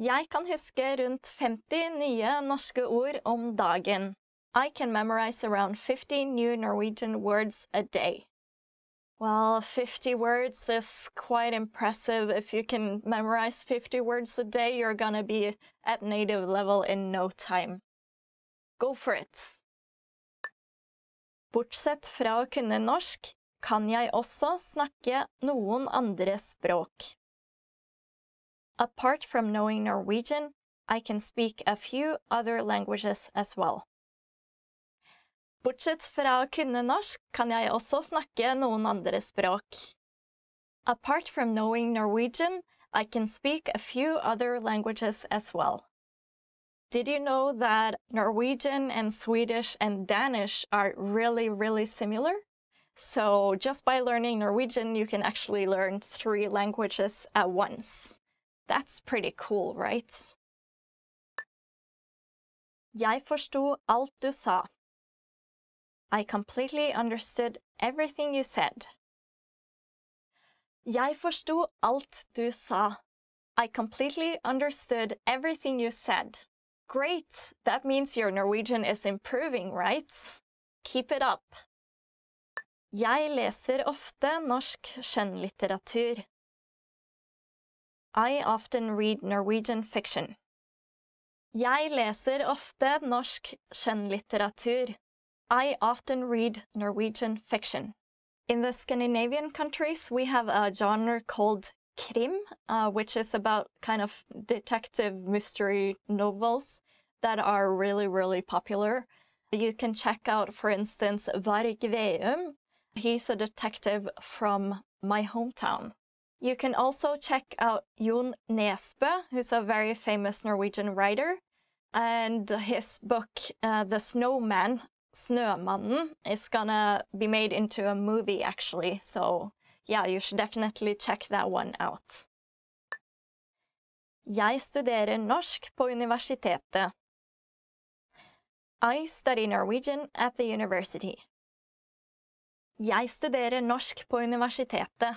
Jeg kan huske rundt 50 nye norske ord om dagen. I can memorize around 50 new Norwegian words a day. Well, 50 words is quite impressive. If you can memorize 50 words a day, you're gonna be at native level in no time. Go for it! Bortsett fra å kunne norsk, kan jeg også snakke noen andre språk. Apart from knowing Norwegian, I can speak a few other languages as well. Bortsett fra å kunne norsk, kan jeg også snakke noen andre språk. Apart from knowing Norwegian, I can speak a few other languages as well. Did you know that Norwegian and Swedish and Danish are really similar? So just by learning Norwegian, you can actually learn 3 languages at once. That's pretty cool, right? Jeg forsto alt du sa. I completely understood everything you said. Jeg forsto alt du sa. I completely understood everything you said. Great! That means your Norwegian is improving, right? Keep it up! Jeg leser ofte norsk skjønnlitteratur. I often read Norwegian fiction. Jeg leser ofte norsk skjønnlitteratur. I often read Norwegian fiction. In the Scandinavian countries, we have a genre called krim, which is about kind of detective mystery novels that are really popular. You can check out, for instance, Varg Veum. He's a detective from my hometown. You can also check out Jon Nesbø, who's a very famous Norwegian writer, and his book, The Snowman. Snømannen is gonna be made into a movie, actually, so yeah, you should definitely check that one out. Jeg studerer norsk på universitetet. I study Norwegian at the university. Jeg studerer norsk på universitetet.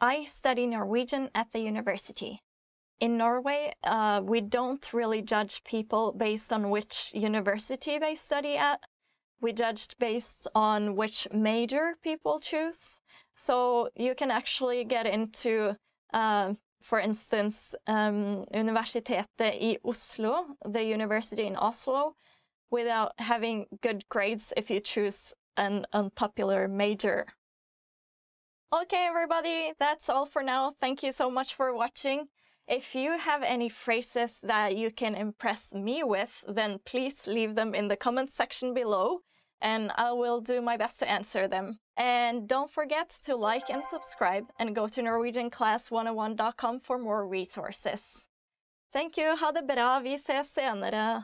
I study Norwegian at the university. In Norway, we don't really judge people based on which university they study at. We judged based on which major people choose. So you can actually get into, for instance, Universitetet i Oslo, the university in Oslo, without having good grades if you choose an unpopular major. Okay, everybody, that's all for now. Thank you so much for watching. If you have any phrases that you can impress me with, then please leave them in the comments section below, and I will do my best to answer them. And don't forget to like and subscribe, and go to NorwegianClass101.com for more resources. Thank you, ha det bra, vi ses senere!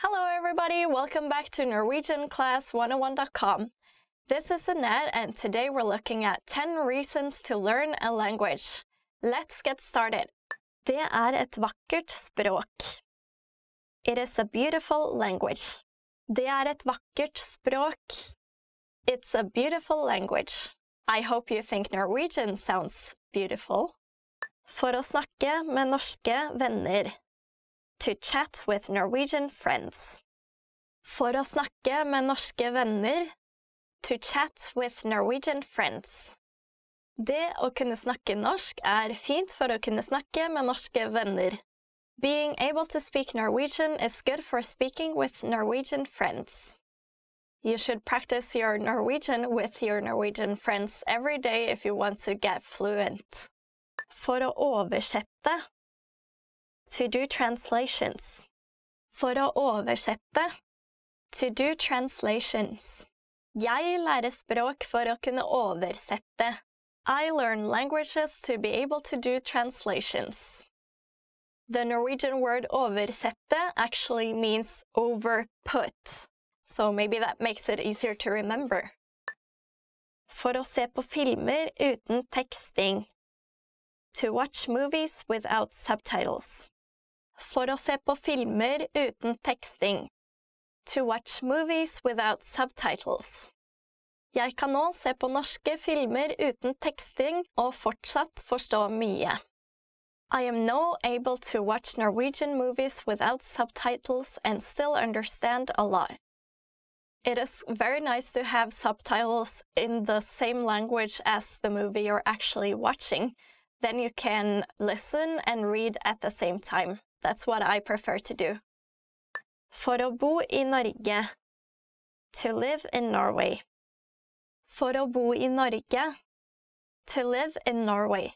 Hello everybody, welcome back to NorwegianClass101.com. This is Annette, and today we're looking at 10 reasons to learn a language. Let's get started. Det er et vakkert språk. It is a beautiful language. Det er et vakkert språk. It's a beautiful language. I hope you think Norwegian sounds beautiful. For å snakke med norske venner. To chat with Norwegian friends. For å snakke med norske venner. To chat with Norwegian friends. Det å kunne snakke norsk er fint for å kunne snakke med norske venner. Being able to speak Norwegian is good for speaking with Norwegian friends. You should practice your Norwegian with your Norwegian friends every day if you want to get fluent. for å oversette, to do translations. Jeg lærer språk for å kunne oversette. I learn languages to be able to do translations. The Norwegian word oversette actually means overput, so maybe that makes it easier to remember. For å se på filmer uten teksting. To watch movies without subtitles. For å se på filmer uten teksting. To watch movies without subtitles. Jeg kan nå se på norske filmer uten teksting og fortsatt forstå mye. I am now able to watch Norwegian movies without subtitles and still understand a lot. It is very nice to have subtitles in the same language as the movie you're actually watching. Then you can listen and read at the same time. That's what I prefer to do. For å bo i Norge. To live in Norway. For å bo i Norge. To live in Norway.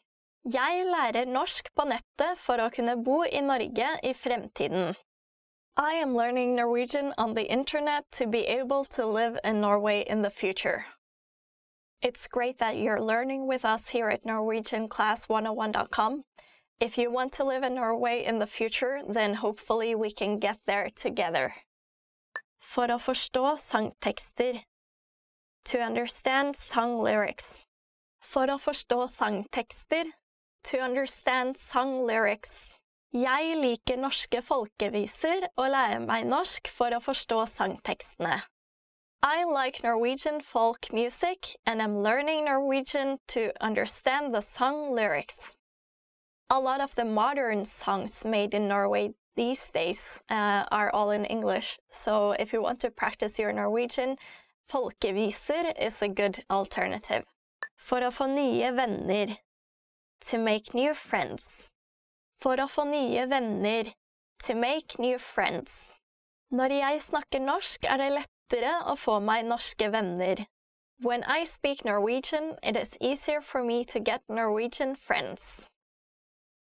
Jeg lærer norsk på nettet for å kunne bo i Norge I fremtiden. I am learning Norwegian on the internet to be able to live in Norway in the future. It's great that you're learning with us here at NorwegianClass101.com. If you want to live in Norway in the future, then hopefully we can get there together. For å forstå sangtekster. To understand song lyrics. For å forstå sangtekster. To understand song lyrics. Jeg liker norske folkeviser og lærer meg norsk for å forstå sangtekstene. I like Norwegian folk music and I'm learning Norwegian to understand the song lyrics. A lot of the modern songs made in Norway these days are all in English, so if you want to practice your Norwegian, folkeviser is a good alternative. For å få nye venner. To make new friends. For å få nye venner. To make new friends. Når jeg snakker norsk, det lettere å få meg norske venner. When I speak Norwegian, it is easier for me to get Norwegian friends.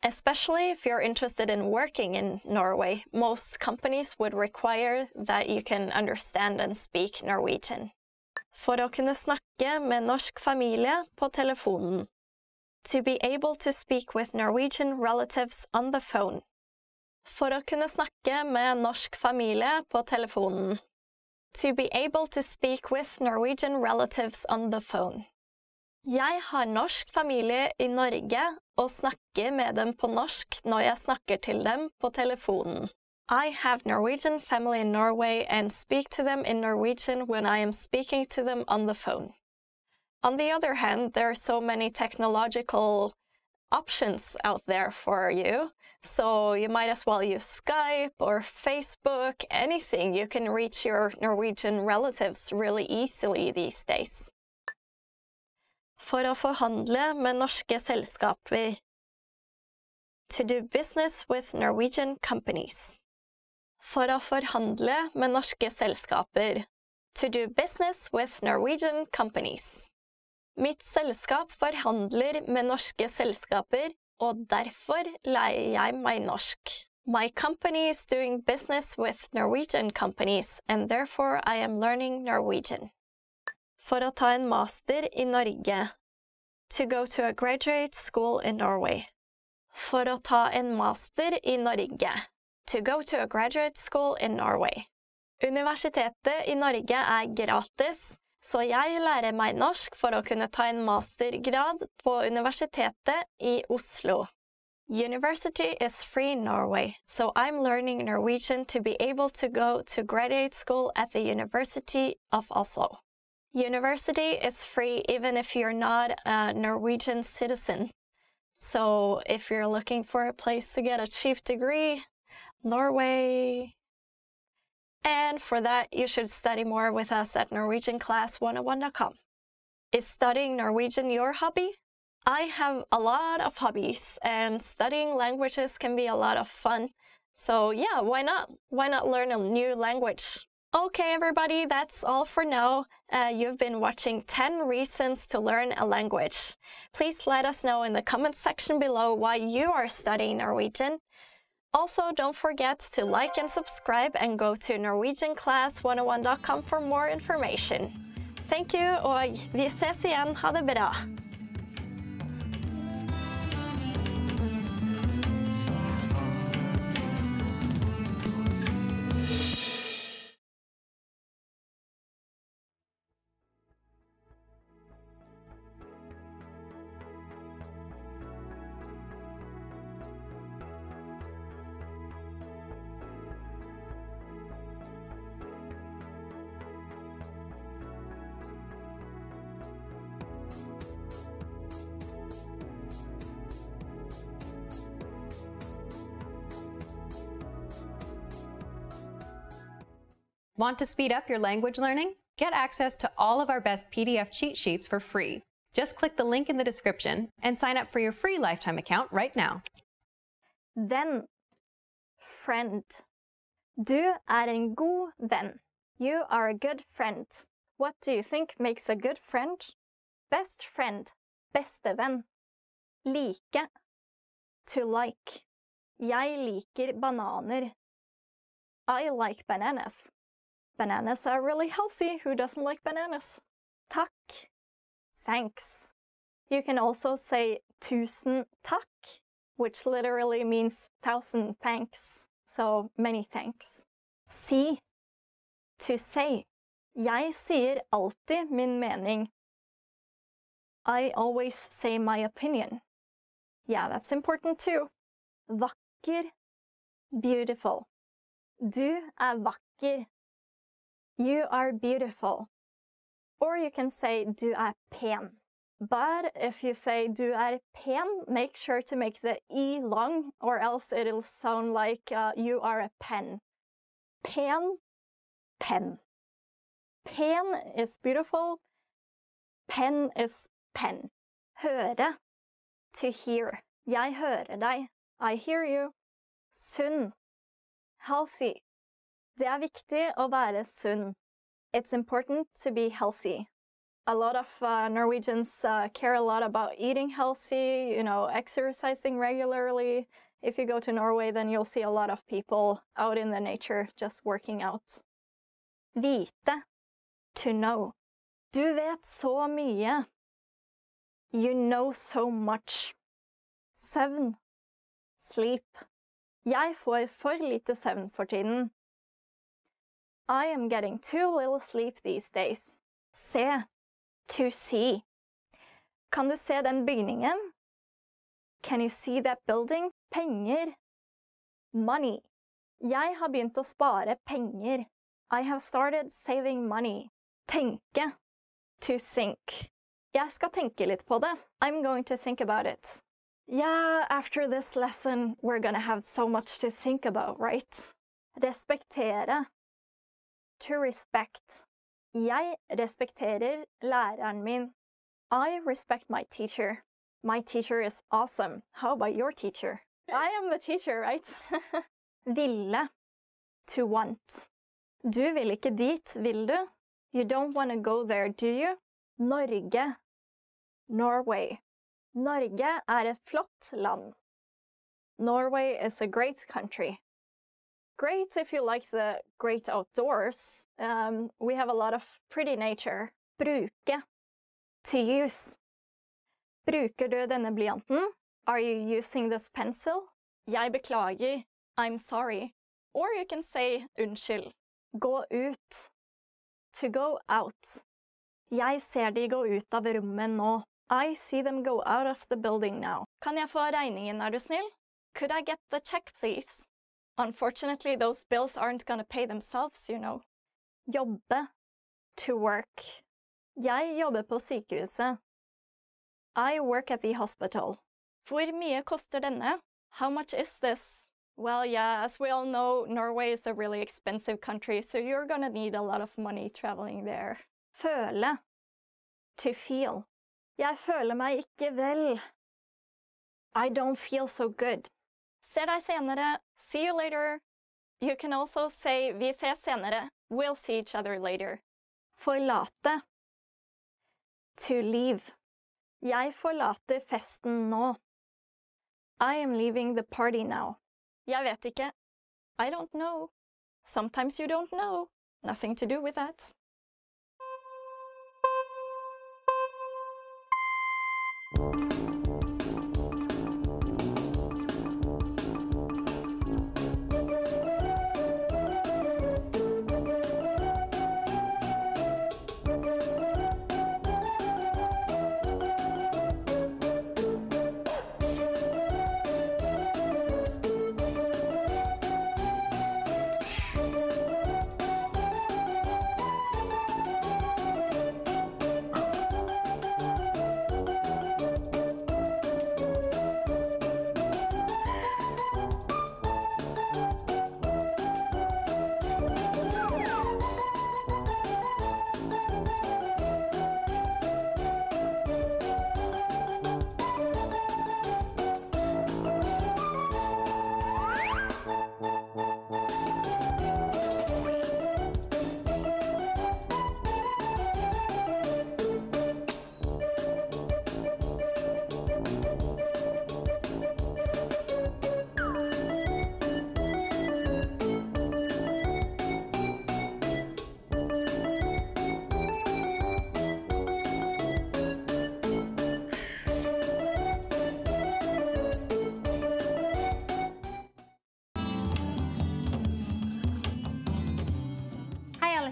Especially if you're interested in working in Norway, most companies would require that you can understand and speak Norwegian. For å kunne snakke med norsk familie på telefonen. To be able to speak with Norwegian relatives on the phone. For å kunne snakke med norsk familie på telefonen. To be able to speak with Norwegian relatives on the phone. Jeg har norsk familie I Norge og snakker med dem på norsk når jeg snakker til dem på telefonen. I have Norwegian family in Norway and speak to them in Norwegian when I am speaking to them on the phone. On the other hand, there are so many technological options out there for you, so you might as well use Skype or Facebook, anything. You can reach your Norwegian relatives really easily these days. For å forhandle med norske selskaper. To do business with Norwegian companies. For å forhandle med norske selskaper. To do business with Norwegian companies. Mitt selskap forhandler med norske selskaper, og derfor lærer jeg meg norsk. My company is doing business with Norwegian companies, and therefore I am learning Norwegian. For å ta en master I Norge. To go to a graduate school in Norway. For å ta en master I Norge. To go to a graduate school in Norway. Universitetet I Norge gratis. Så jeg lærer meg norsk for å kunne ta en mastergrad på Universitetet I Oslo. University is free in Norway, so I'm learning Norwegian to be able to go to graduate school at the University of Oslo. University is free even if you're not a Norwegian citizen. So if you're looking for a place to get a cheap degree, Norway. And for that, you should study more with us at NorwegianClass101.com. Is studying Norwegian your hobby? I have a lot of hobbies, and studying languages can be a lot of fun. So yeah, why not? Why not learn a new language? Okay, everybody, that's all for now. You've been watching 10 reasons to learn a language. Please let us know in the comment section below why you are studying Norwegian. Also, don't forget to like and subscribe and go to NorwegianClass101.com for more information. Thank you, og vi ses igjen. Ha det bra! Want to speed up your language learning? Get access to all of our best PDF cheat sheets for free. Just click the link in the description and sign up for your free lifetime account right now. Venn. Friend. Du er en god venn. You are a good friend. What do you think makes a good friend? Best friend. Beste venn. Like. To like. Jeg liker bananer. I like bananas. Bananas are really healthy. Who doesn't like bananas? Takk. Thanks. You can also say tusen takk, which literally means 1,000 thanks. So many thanks. Si. To say. Jeg sier alltid min mening. I always say my opinion. Yeah, that's important too. Vakker. Beautiful. Du er vakker. You are beautiful. Or you can say du er pen. But if you say du er pen, make sure to make the E long, or else it'll sound like you are a pen. Pen, pen. Pen is beautiful. Pen is pen. Høre. To hear. Jeg hører deg. I hear you. Sunn. Healthy. Det er viktig å være sunn. It's important to be healthy. A lot of Norwegians care a lot about eating healthy, you know, exercising regularly. If you go to Norway, then you'll see a lot of people out in the nature just working out. Vite. To know. Du vet så mye. You know so much. Søvn. Sleep. Jeg får for lite søvn for tiden. I am getting too little sleep these days. Se. To see. Kan du se den bygningen? Can you see that building? Penger. Money. Jeg har begynt å spare penger. I have started saving money. Tenke. To think. Jeg skal tenke litt på det. I'm going to think about it. Yeah, after this lesson, we're gonna have so much to think about, right? Respektere. To respect. Jeg respekterer læreren min. I respect my teacher. My teacher is awesome. How about your teacher? I am the teacher, right? Ville. To want. Du vil ikke dit, vil du? You don't want to go there, do you? Norge. Norway. Norge er et flott land. Norway is a great country. Great if you like the great outdoors. We have a lot of pretty nature. Bruke. To use. Bruker du denne blyanten? Are you using this pencil? Jeg beklager. I'm sorry. Or you can say unnskyld. Gå ut. To go out. Jeg ser de gå ut av rommet nå. I see them go out of the building now. Kan jeg få regningen, er du snill? Could I get the check, please? Unfortunately, those bills aren't gonna pay themselves, you know. Jobbe. To work. Jeg jobber på sykehuset. I work at the hospital. Hvor mye koster denne? How much is this? Well, yeah, as we all know, Norway is a really expensive country, so you're gonna need a lot of money traveling there. Føle. To feel. Jeg føler meg ikke vel. I don't feel so good. Se deg senere. See you later. You can also say vi ses senere. We'll see each other later. Forlate. To leave. Jeg forlater festen nå. I am leaving the party now. Jeg vet ikke. I don't know. Sometimes you don't know. Nothing to do with that.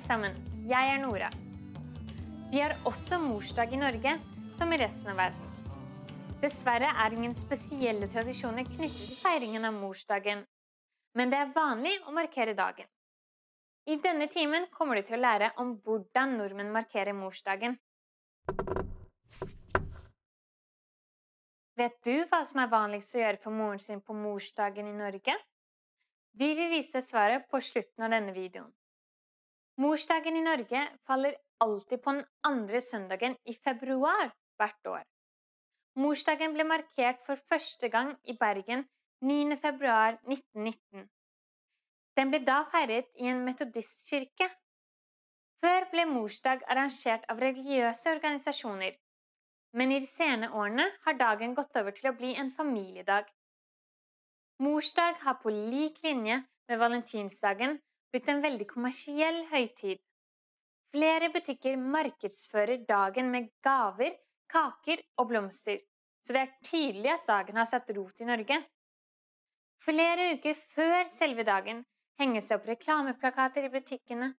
Sammen. Jeg er Nora. Vi har også morsdag i Norge, som i resten av verden. Dessverre er ingen spesielle tradisjoner knyttet til feiringen av morsdagen, men det er vanlig å markere dagen. I denne timen kommer du til å lære om hvordan nordmenn markerer morsdagen. Vet du hva som er vanligst å gjøre for moren sin på morsdagen i Norge? Vi vil vise svaret på slutten av denne videoen. Morsdagen i Norge faller alltid på den andre søndagen i februar hvert år. Morsdagen ble markert for første gang i Bergen 9. februar 1919. Den ble da feiret i en metodistkirke. Før ble morsdag arrangert av religiøse organisasjoner, men i de senere årene har dagen gått over til å bli en familiedag. Morsdag har på lik linje med valentinsdagen blitt en veldig kommersiell høytid. Flere butikker markedsfører dagen med gaver, kaker og blomster, så det er tydelig at dagen har satt rot i Norge. Flere uker før selve dagen henges det opp reklameplakater i butikkene,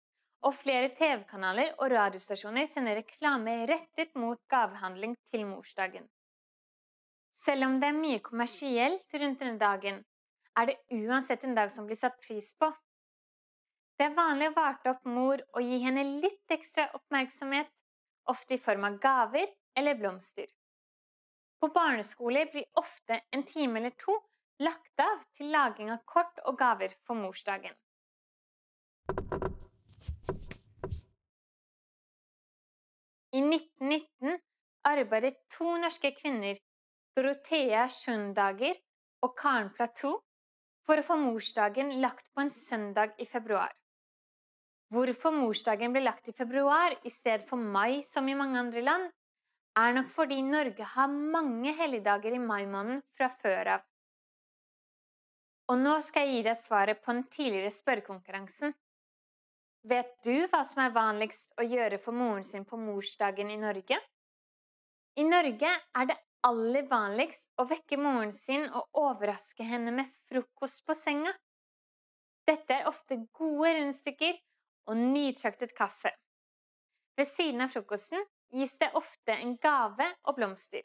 og flere TV-kanaler og radiostasjoner sender reklame rettet mot gavehandling til morsdagen. Selv om det er mye kommersielt rundt denne dagen, er det uansett en dag som blir satt pris på. Det er vanlig å varte opp mor og gi henne litt ekstra oppmerksomhet, ofte i form av gaver eller blomster. På barneskoler blir ofte en time eller to lagt av til laging av kort og gaver for morsdagen. I 1919 arbeidet to norske kvinner, Dorothea Sjøndagger og Karen Platou, for å få morsdagen lagt på en søndag i februar. Hvorfor morsdagen ble lagt i februar i stedet for mai som i mange andre land, er nok fordi Norge har mange helligdager i maimånden fra før av. Og nå skal jeg gi deg svaret på den tidligere spørrekonkurransen. Vet du hva som er vanligst å gjøre for moren sin på morsdagen i Norge? I Norge er det aller vanligst å vekke moren sin og overraske henne med frokost på senga. Dette er ofte gode rundstykker og nytraktet kaffe. Ved siden av frokosten gis det ofte en gave og blomster.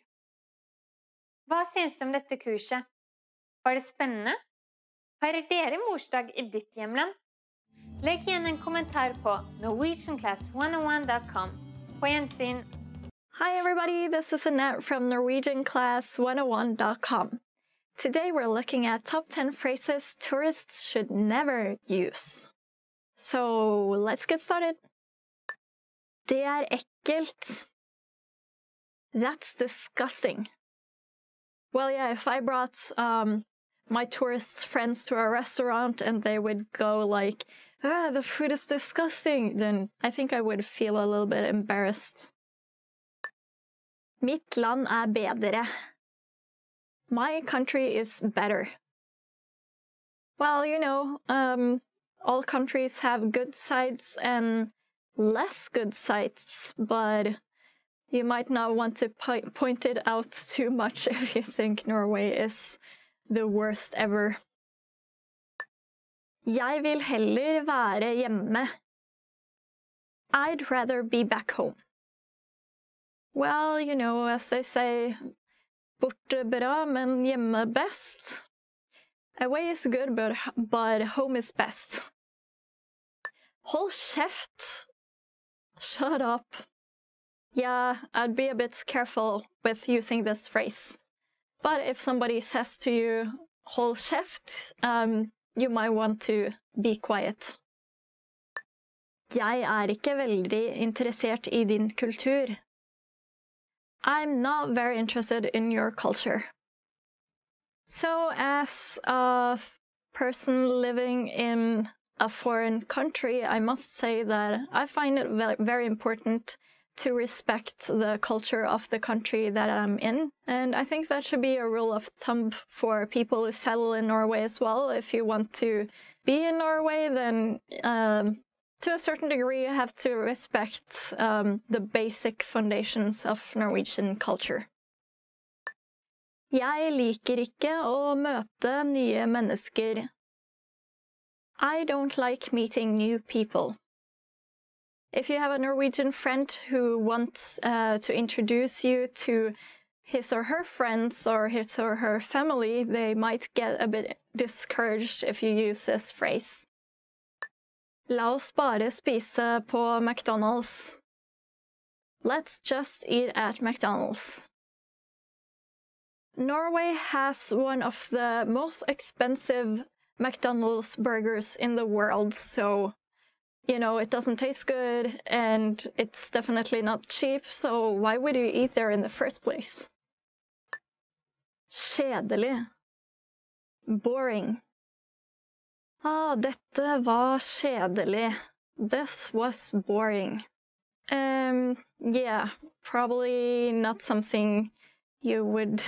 Hva synes du om dette kurset? Var det spennende? Feirer dere morsdag i ditt hjemland? Legg igjen en kommentar på NorwegianClass101.com. På gjensyn! Hi everybody, this is Annette from NorwegianClass101.com. Today we're looking at top 10 phrases tourists should never use. So let's get started. Det er ekkelt. That's disgusting. Well, yeah, if I brought my tourist friends to a restaurant and they would go like, ah, the food is disgusting, then I think I would feel a little bit embarrassed. Mitt land bedre. My country is better. Well, you know, all countries have good sides and less good sides, but you might not want to point it out too much if you think Norway is the worst ever. Jeg vil heller være hjemme. I'd rather be back home. Well, you know, as they say, borte bra, men hjemme best. Away is good, but home is best. Hold kjeft. Shut up. Yeah, I'd be a bit careful with using this phrase. But if somebody says to you, hold kjeft, you might want to be quiet. Jeg ikke veldig interessert I din kultur. I'm not very interested in your culture. So as a person living in a foreign country, I must say that I find it very important to respect the culture of the country that I'm in. And I think that should be a rule of thumb for people who settle in Norway as well. If you want to be in Norway, then to a certain degree, you have to respect the basic foundations of Norwegian culture. Jeg liker ikke å møte nye mennesker. I don't like meeting new people. If you have a Norwegian friend who wants to introduce you to his or her friends or his or her family, they might get a bit discouraged if you use this phrase. La oss bare spise på McDonald's. Let's just eat at McDonald's. Norway has one of the most expensive McDonald's burgers in the world, so you know, it doesn't taste good and it's definitely not cheap, so why would you eat there in the first place? Kjedelig. Boring. Ah, dette var kjedelig. This was boring. Yeah, probably not something you would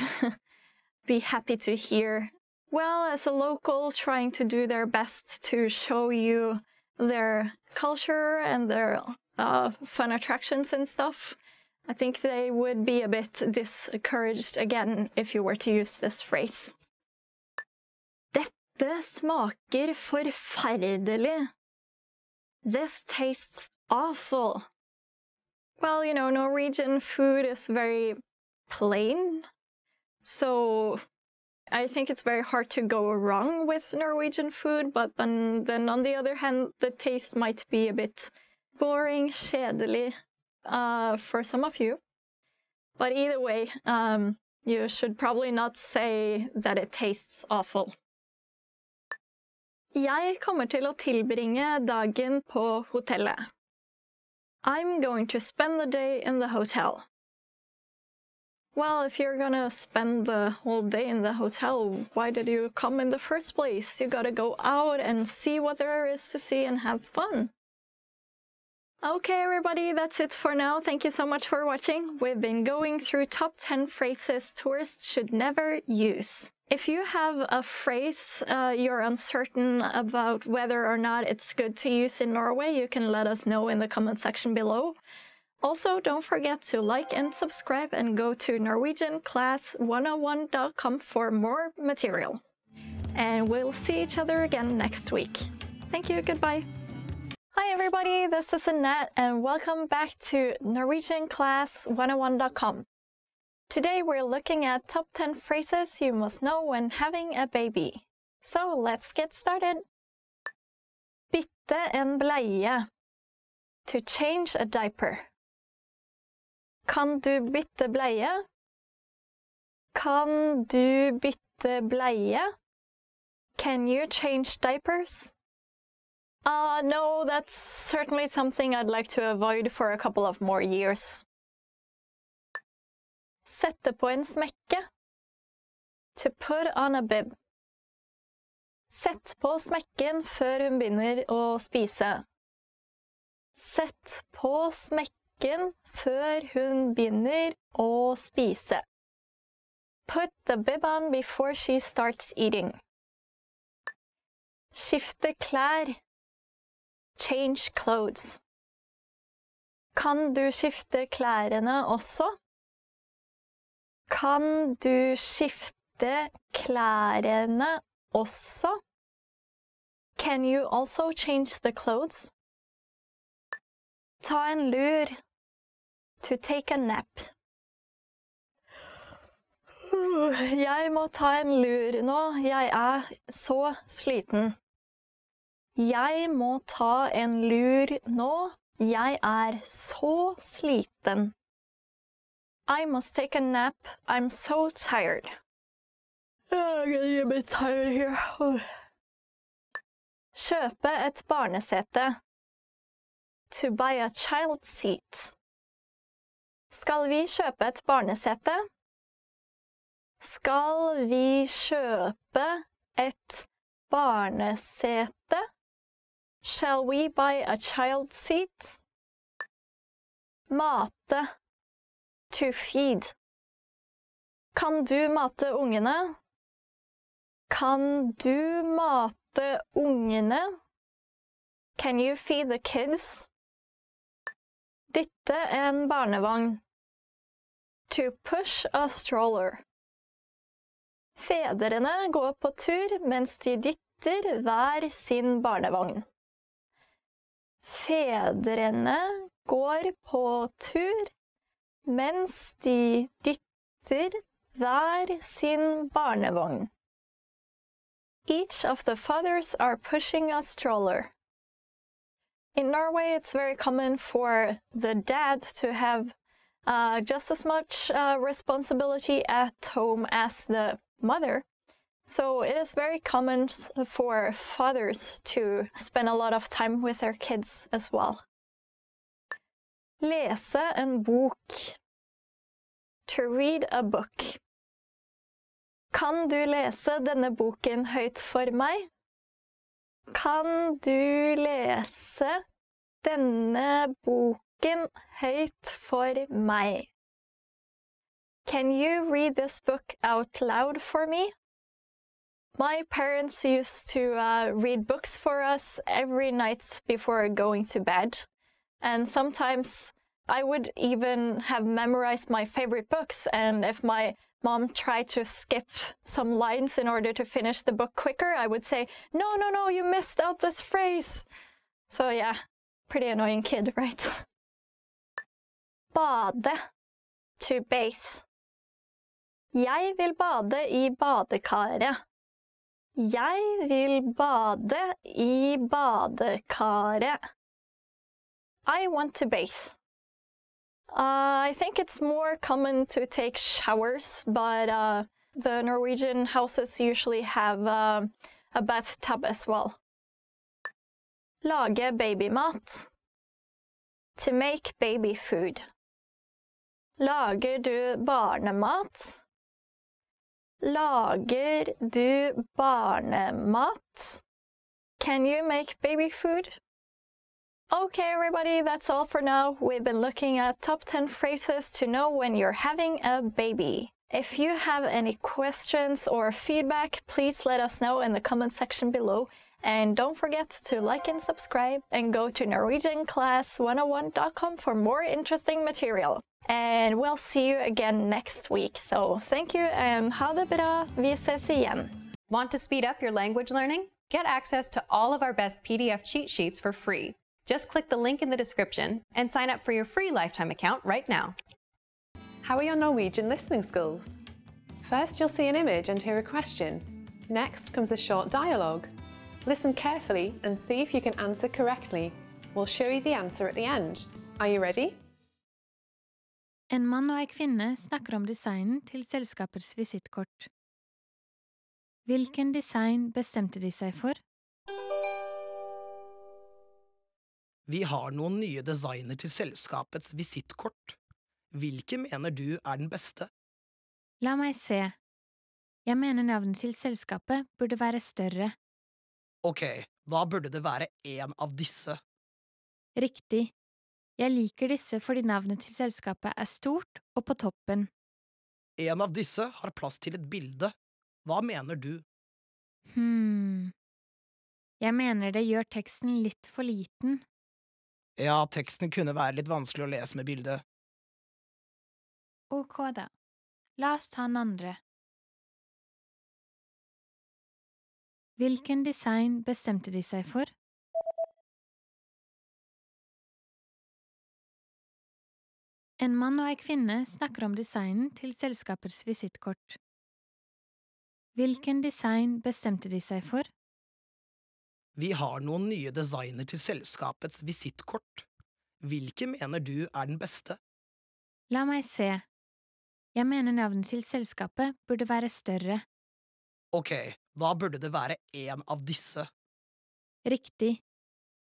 be happy to hear. Well, as a local trying to do their best to show you their culture and their fun attractions and stuff, I think they would be a bit discouraged again if you were to use this phrase. Dette smaker forferdelig. This tastes awful. Well, you know, Norwegian food is very plain, so I think it's very hard to go wrong with Norwegian food, but then on the other hand, the taste might be a bit boring, kjedelig, for some of you. But either way, you should probably not say that it tastes awful. Jeg kommer til å tilbringe dagen på hotellet. I'm going to spend the day in the hotel. Well, if you're gonna spend the whole day in the hotel, why did you come in the first place? You gotta go out and see what there is to see and have fun. Okay, everybody, that's it for now. Thank you so much for watching. We've been going through top 10 phrases tourists should never use. If you have a phrase you're uncertain about whether or not it's good to use in Norway, you can let us know in the comment section below. Also, don't forget to like and subscribe and go to NorwegianClass101.com for more material. And we'll see each other again next week. Thank you, goodbye. Hi everybody, this is Annette and welcome back to NorwegianClass101.com. Today we're looking at top 10 phrases you must know when having a baby. So let's get started. Bytte en bleie. To change a diaper. Kan du bytte bleie? Kan du bytte bleie? Can you change diapers? No, that's certainly something I'd like to avoid for a couple of more years. Sette på en smekke. To put on a bib. Sett på smekken før hun begynner å spise. Sett på smekken før hun begynner å spise. Put the bib on before she starts eating. Skifte klær. Change clothes. Kan du skifte klærne også? Kan du skifte klærne også? Can you also change the clothes? Ta en lur. To take a nap. Jeg må ta en lur nå. Jeg er så sliten. Jeg må ta en lur nå. Jeg er så sliten. I must take a nap. I'm so tired. I'm getting a bit tired here. Kjøpe et barnesete. To buy a child seat. Skal vi kjøpe et barnesete? Skal vi kjøpe et barnesete? Shall we buy a child seat? Mate. To feed. Kan du mate ungene? Kan du mate ungene? Can you feed the kids? Dytte en barnevogn. To push a stroller. Fedrene går på tur mens de dytter hver sin barnevogn. Fedrene går på tur mens de dytter hver sin barnevogn. Each of the fathers are pushing a stroller. In Norway, it's very common for the dad to have just as much responsibility at home as the mother. So it is very common for fathers to spend a lot of time with their kids as well. Lese en bok. To read a book. Kan du lese denne boken høyt for meg? Kan du lese denne boken høyt for meg? Can you read this book out loud for me? My parents used to read books for us every night before going to bed. And sometimes I would even have memorized my favorite books. And if my mom tried to skip some lines in order to finish the book quicker, I would say, no, no, no, you missed out this phrase. So yeah, pretty annoying kid, right? Bade. To bathe. Jeg vil bade i badekaret. Jeg vil bade i badekaret. I want to bathe. I think it's more common to take showers, but the Norwegian houses usually have a bathtub as well. Lage babymat. To make baby food. Lager du barnemat? Lager du barnemat? Can you make baby food? Okay, everybody, that's all for now. We've been looking at top 10 phrases to know when you're having a baby. If you have any questions or feedback, please let us know in the comment section below. And don't forget to like and subscribe and go to NorwegianClass101.com for more interesting material. And we'll see you again next week. So thank you and ha det bra. Vi ses igjen. Want to speed up your language learning? Get access to all of our best PDF cheat sheets for free. Just click the link in the description and sign up for your free lifetime account right now. How are your Norwegian listening skills? First, you'll see an image and hear a question. Next comes a short dialogue. Listen carefully and see if you can answer correctly. We'll show you the answer at the end. Are you ready? En mann og en kvinne snakker om designen til selskapets visittkort. Hvilken design bestemte de seg for? Vi har noen nye designer til selskapets visittkort. Hvilke mener du er den beste? La meg se. Jeg mener navnet til selskapet burde være større, Ok, da burde det være en av disse. Riktig. Jeg liker disse fordi navnet til selskapet er stort og på toppen. En av disse har plass til et bilde. Hva mener du? Jeg mener det gjør teksten litt for liten. Ja, teksten kunne være litt vanskelig å lese med bildet. Ok da. La oss ta en andre. Hvilken design bestemte de seg for? En mann og en kvinne snakker om designen til selskapets visittkort. Hvilken design bestemte de seg for? Vi har noen nye designer til selskapets visittkort. Hvilken mener du er den beste? La meg se. Jeg mener navnet til selskapet burde være større. Ok, da burde det være en av disse. Riktig.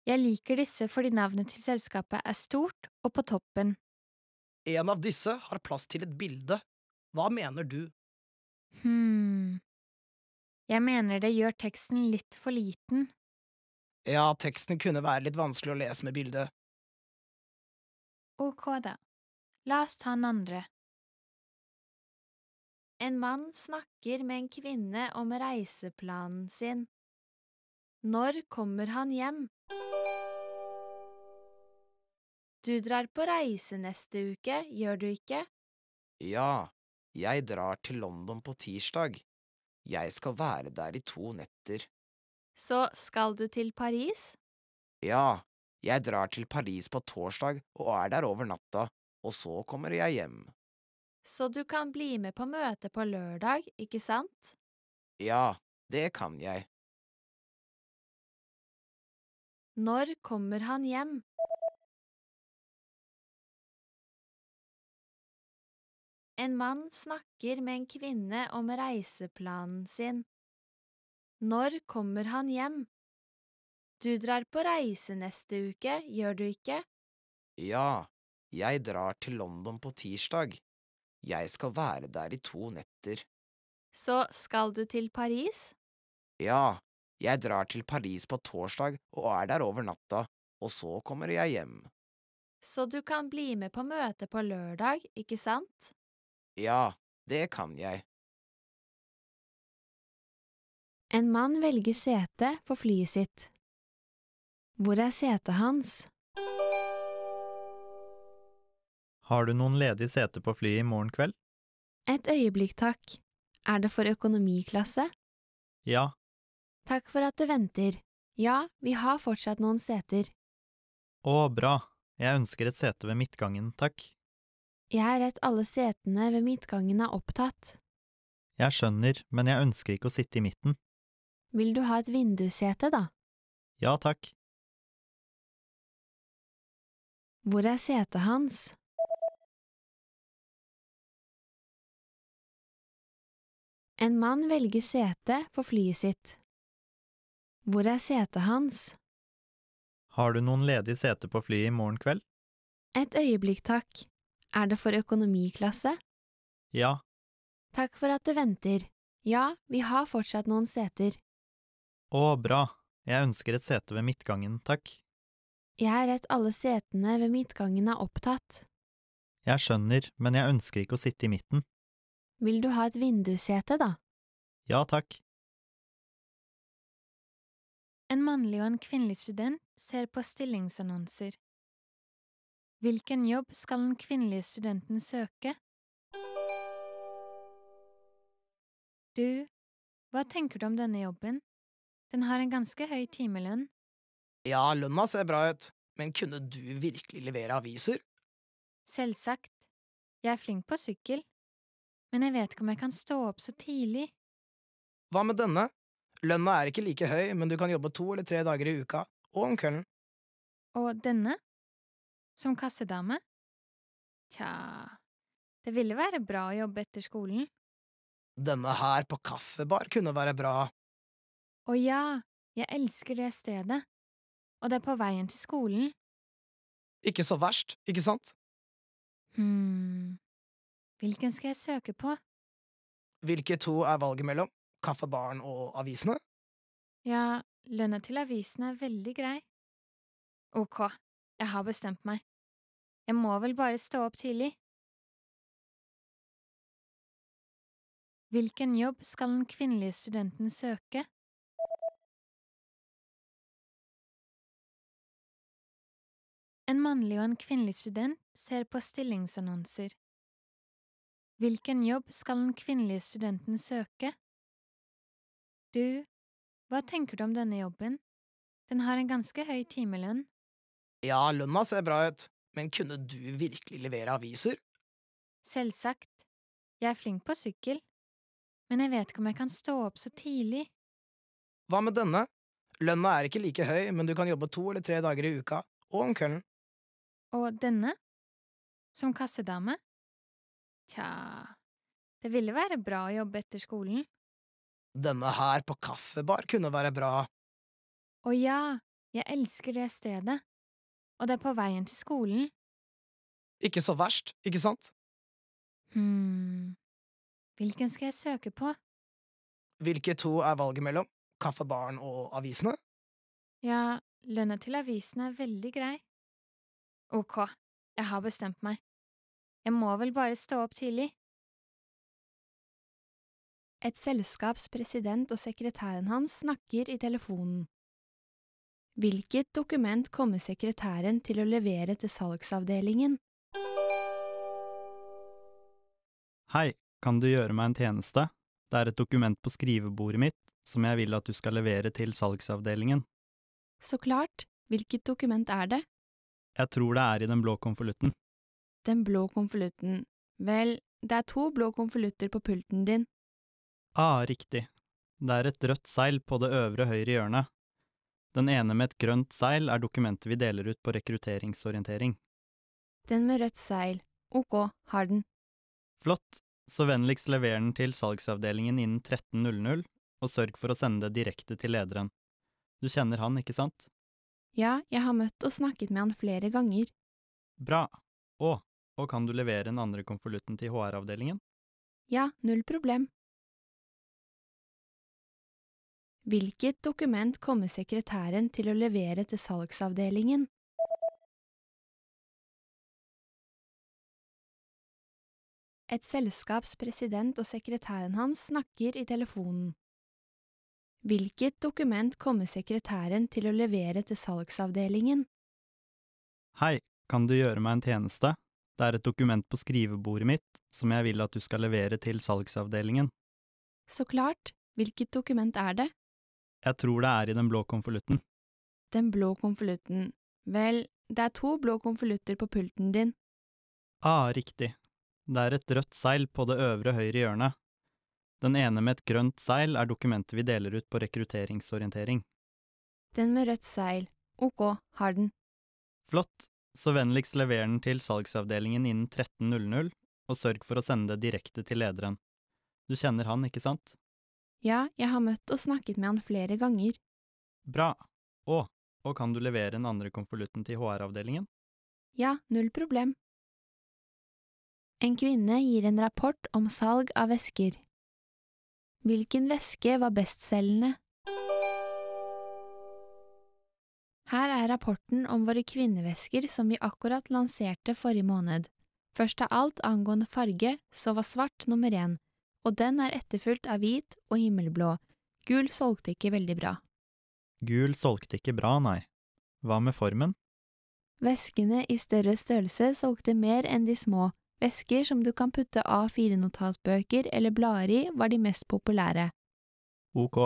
Jeg liker disse fordi navnet til selskapet er stort og på toppen. En av disse har plass til et bilde. Hva mener du? Jeg mener det gjør teksten litt for liten. Ja, teksten kunne være litt vanskelig å lese med bildet. Ok da. La oss ta en andre. En mann snakker med en kvinne om reiseplanen sin. Når kommer han hjem? Du drar på reise neste uke, gjør du ikke? Ja, jeg drar til London på tirsdag. Jeg skal være der i 2 netter. Så skal du til Paris? Ja, jeg drar til Paris på torsdag og er der over natta, og så kommer jeg hjem. Så du kan bli med på møte på lørdag, ikke sant? Ja, det kan jeg. Når kommer han hjem? En mann snakker med en kvinne om reiseplanen sin. Når kommer han hjem? Du drar på reise neste uke, gjør du ikke? Ja, jeg drar til London på tirsdag. Jeg skal være der i 2 netter. Så skal du til Paris? Ja, jeg drar til Paris på torsdag og er der over natta, og så kommer jeg hjem. Så du kan bli med på møte på lørdag, ikke sant? Ja, det kan jeg. En mann velger sete på flyet sitt. Hvor er setet hans? Har du noen ledige seter på flyet i morgen kveld? Et øyeblikk, takk. Er det for økonomiklasse? Ja. Takk for at du venter. Ja, vi har fortsatt noen seter. Å, bra. Jeg ønsker et sete ved midtgangen, takk. Jeg er rett alle setene ved midtgangen er opptatt. Jeg skjønner, men jeg ønsker ikke å sitte i midten. Vil du ha et vindussete, da? Ja, takk. Hvor er setet hans? En mann velger sete på flyet sitt. Hvor er setet hans? Har du noen ledige seter på flyet i morgen kveld? Et øyeblikk, takk. Er det for økonomiklasse? Ja. Takk for at du venter. Ja, vi har fortsatt noen seter. Å, bra. Jeg ønsker et sete ved midtgangen, takk. Jeg er rett alle setene ved midtgangen er opptatt. Jeg skjønner, men jeg ønsker ikke å sitte i midten. Vil du ha et vindussete, da? Ja, takk. En mannlig og en kvinnelig student ser på stillingsannonser. Hvilken jobb skal den kvinnelige studenten søke? Du, hva tenker du om denne jobben? Den har en ganske høy timelønn. Ja, lønna ser bra ut, men kunne du virkelig levere aviser? Selvsagt. Jeg er flink på sykkel, men jeg vet ikke om jeg kan stå opp så tidlig. Hva med denne? Lønna er ikke like høy, men du kan jobbe 2 eller 3 dager i uka, og om kvelden. Og denne? Som kassedame? Tja, det ville være bra å jobbe etter skolen. Denne her på kaffebar kunne være bra. Å ja, jeg elsker det stedet. Og det er på veien til skolen. Ikke så verst, ikke sant? Hvilken skal jeg søke på? Hvilke 2 er valget mellom? Kaffebaren og avisene? Ja, lønna til avisen er veldig grei. Ok, jeg har bestemt meg. Jeg må vel bare stå opp tidlig. Hvilken jobb skal den kvinnelige studenten søke? En mannlig og en kvinnelig student ser på stillingsannonser. Hvilken jobb skal den kvinnelige studenten søke? Du, hva tenker du om denne jobben? Den har en ganske høy timelønn. Ja, lønna ser bra ut, men kunne du virkelig levere aviser? Selvsagt. Jeg er flink på sykkel, men jeg vet ikke om jeg kan stå opp så tidlig. Hva med denne? Lønna er ikke like høy, men du kan jobbe 2 eller 3 dager i uka, og om kvelden. Og denne? Som kassedame? Tja, det ville være bra å jobbe etter skolen. Denne her på kaffebar kunne være bra. Å ja, jeg elsker det stedet. Og det er på veien til skolen. Ikke så verst, ikke sant? Hvilken skal jeg søke på? Hvilke 2 er valget mellom? Kaffebaren og avisene? Ja, lønna til avisene er veldig grei. Ok, jeg har bestemt meg. Jeg må vel bare stå opp tidlig. Et selskaps president og sekretæren hans snakker i telefonen. Hvilket dokument kommer sekretæren til å levere til salgsavdelingen? Hei, kan du gjøre meg en tjeneste? Det er et dokument på skrivebordet mitt som jeg vil at du skal levere til salgsavdelingen. Så klart. Hvilket dokument er det? Jeg tror det er i den blå konvolutten. Den blå konvolutten. Vel, det er 2 blå konvolutter på pulten din. Ah, riktig. Det er et rødt seil på det øvre høyre hjørnet. Den ene med et grønt seil er dokumentet vi deler ut på rekrutteringsorientering. Den med rødt seil. Ok, har den. Flott. Så vennligst lever den til salgsavdelingen innen 13:00, og sørg for å sende det direkte til lederen. Du kjenner han, ikke sant? Ja, jeg har møtt og snakket med han flere ganger. Bra. Og kan du levere den andre konvolutten til HR-avdelingen? Ja, null problem. Hvilket dokument kommer sekretæren til å levere til salgsavdelingen? Et selskaps president og sekretæren hans snakker i telefonen. Hvilket dokument kommer sekretæren til å levere til salgsavdelingen? Hei, kan du gjøre meg en tjeneste? Det er et dokument på skrivebordet mitt som jeg vil at du skal levere til salgsavdelingen. Så klart. Hvilket dokument er det? Jeg tror det er i den blå konvolutten. Den blå konvolutten. Vel, det er 2 blå konvolutter på pulten din. Ah, riktig. Det er et rødt seil på det øvre høyre hjørnet. Den ene med et grønt seil er dokumentet vi deler ut på rekrutteringsorientering. Den med rødt seil. Ok, har den. Flott. Så vennligst lever den til salgsavdelingen innen 13:00, og sørg for å sende det direkte til lederen. Du kjenner han, ikke sant? Ja, jeg har møtt og snakket med han flere ganger. Bra. Og kan du levere den andre konvolutten til HR-avdelingen? Ja, null problem. En kvinne gir en rapport om salg av vesker. Hvilken veske var bestselgende? Her er rapporten om våre kvinnevesker som vi akkurat lanserte forrige måned. Først av alt angående farge, så var svart nummer 1. Og den er etterfulgt av hvit og himmelblå. Gul solgte ikke veldig bra. Gul solgte ikke bra, nei. Hva med formen? Veskene i større størrelse solgte mer enn de små. Vesker som du kan putte A4-notatbøker eller blader i var de mest populære. Ok.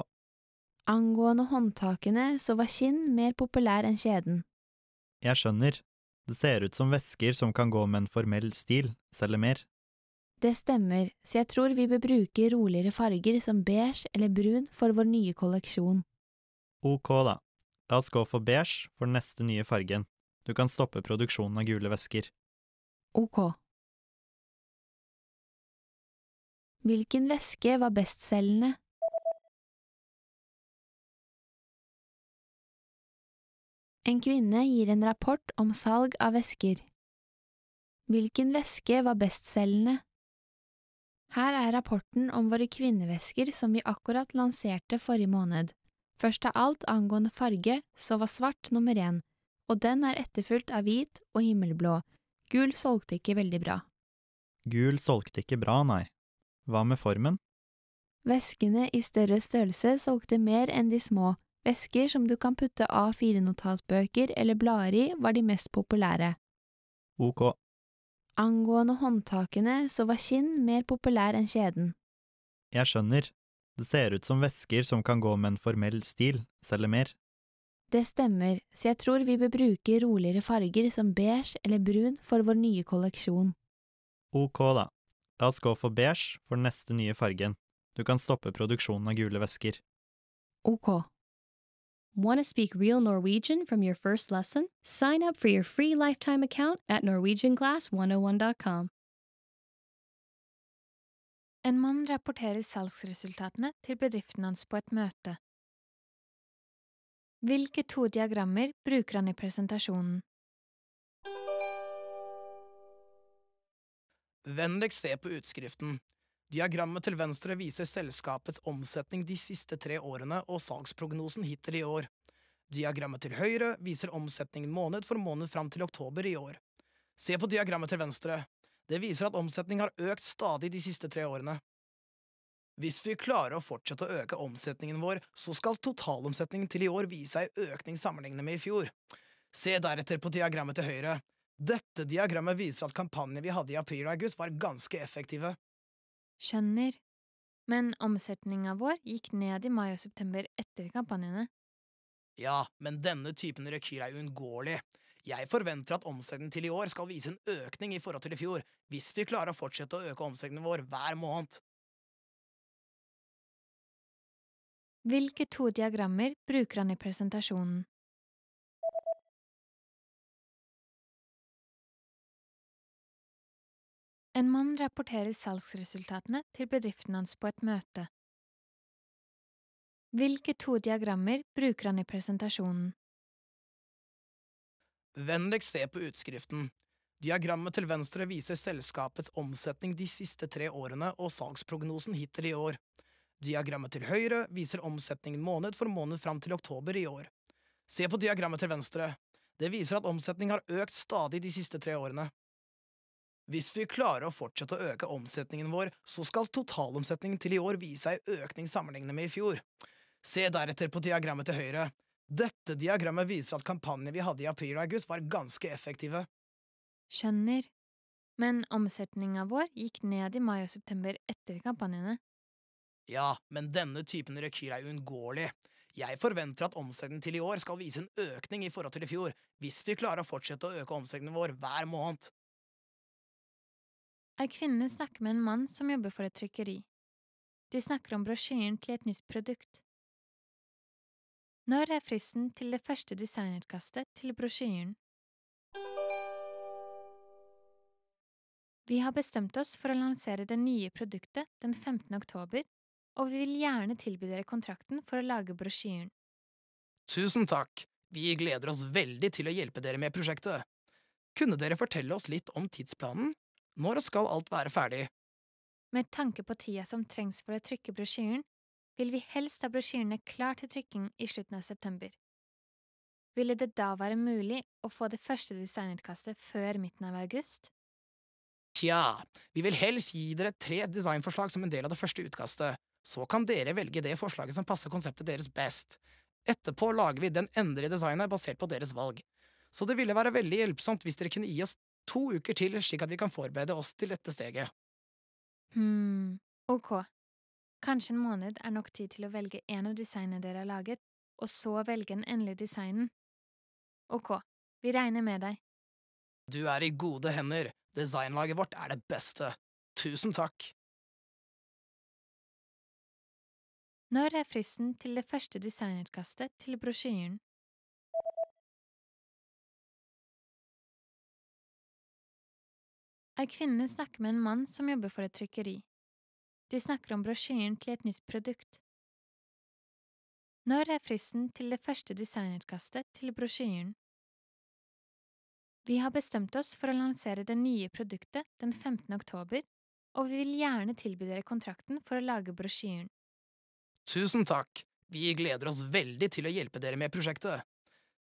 Angående håndtakene så var skinn mer populær enn kjeden. Jeg skjønner. Det ser ut som vesker som kan gå med en formell stil, selger mer. Det stemmer, så jeg tror vi bør bruke roligere farger som beige eller brun for vår nye kolleksjon. Ok da. La oss gå for beige for den neste nye fargen. Du kan stoppe produksjonen av gule vesker. Ok. Hvilken veske var bestselgende? En kvinne gir en rapport om salg av vesker. Hvilken veske var bestselgende? Her er rapporten om våre kvinnevesker som vi akkurat lanserte forrige måned. Først av alt angående farge, så var svart nummer 1, og den er etterfulgt av hvit og himmelblå. Gul solgte ikke veldig bra. Gul solgte ikke bra, nei. Hva med formen? Væskene i større størrelse solgte mer enn de små. Væsker som du kan putte A4-notatbøker eller blader i var de mest populære. Ok. Angående håndtakene så var skinn mer populær enn kjeden. Jeg skjønner. Det ser ut som væsker som kan gå med en formell stil, selge mer. Det stemmer, så jeg tror vi bør bruke roligere farger som beige eller brun for vår nye kolleksjon. Ok da. La oss gå for beige for den neste nye fargen. Du kan stoppe produksjonen av gule væsker. Ok. Want to speak real Norwegian from your first lesson? Sign up for your free lifetime account at NorwegianClass101.com. En mann rapporterer salgsresultatene til bedriften hans på et møte. Hvilke to diagrammer bruker han i presentasjonen? Vennligst se på utskriften. Diagrammet til venstre viser selskapets omsetning de siste 3 årene og salgsprognosen hittil i år. Diagrammet til høyre viser omsetningen måned for måned fram til oktober i år. Se på diagrammet til venstre. Det viser at omsetning har økt stadig de siste 3 årene. Hvis vi klarer å fortsette å øke omsetningen vår, så skal totalomsetningen til i år vise en økning sammenlignet med i fjor. Se deretter på diagrammet til høyre. Dette diagrammet viser at kampanjene vi hadde i april og august var ganske effektive. Skjønner. Men omsetningen vår gikk ned i mai og september etter kampanjene. Ja, men denne typen rekyr er uunngåelig. Jeg forventer at omsetningen til i år skal vise en økning i forhold til i fjor, hvis vi klarer å fortsette å øke omsetningen vår hver måned. Hvilke to diagrammer bruker han i presentasjonen? En mann rapporterer salgsresultatene til bedriften hans på et møte. Hvilke to diagrammer bruker han i presentasjonen? Vennligst se på utskriften. Diagrammet til venstre viser selskapets omsetning de siste 3 årene og salgsprognosen hittil i år. Diagrammet til høyre viser omsetningen måned for måned fram til oktober i år. Se på diagrammet til venstre. Det viser at omsetning har økt stadig de siste 3 årene. Hvis vi klarer å fortsette å øke omsetningen vår, så skal totalomsetningen til i år vise en økning sammenlignet med i fjor. Se deretter på diagrammet til høyre. Dette diagrammet viser at kampanjene vi hadde i april og august var ganske effektive. Skjønner. Men omsetningen vår gikk ned i mai og september etter kampanjene. Ja, men denne typen rekyr er uunngåelig. Jeg forventer at omsetningen til i år skal vise en økning i forhold til i fjor, hvis vi klarer å fortsette å øke omsetningen vår hver måned. En kvinne snakker med en mann som jobber for et trykkeri. De snakker om brosjyren til et nytt produkt. Når er fristen til det første designutkastet til brosjyren? Vi har bestemt oss for å lansere det nye produktet den 15. oktober, og vi vil gjerne tilby dere kontrakten for å lage brosjyren. Tusen takk! Vi gleder oss veldig til å hjelpe dere med prosjektet. Kunne dere fortelle oss litt om tidsplanen? Når skal alt være ferdig? Med tanke på tida som trengs for å trykke brosjyren, vil vi helst ha brosjyrene klar til trykking i slutten av september. Ville det da være mulig å få det første designutkastet før midten av august? Tja, vi vil helst gi dere 3 designforslag som en del av det første utkastet. Så kan dere velge det forslaget som passer konseptet deres best. Etterpå lager vi den endelige designet basert på deres valg. Så det ville være veldig hjelpsomt hvis dere kunne gi oss 2 uker til, slik at vi kan forberede oss til dette steget. Ok. Kanskje en måned er nok tid til å velge en av designene dere har laget, og så velge den endelige designen. Ok, vi regner med deg. Du er i gode hender. Designlaget vårt er det beste. Tusen takk. Når er fristen til det første designutkastet til brosjyren? En kvinne snakker med en mann som jobber for et trykkeri. De snakker om brosjyren til et nytt produkt. Når er fristen til det første designutkastet til brosjyren? Vi har bestemt oss for å lansere det nye produktet den 15. oktober, og vi vil gjerne tilby dere kontrakten for å lage brosjyren. Tusen takk! Vi gleder oss veldig til å hjelpe dere med prosjektet.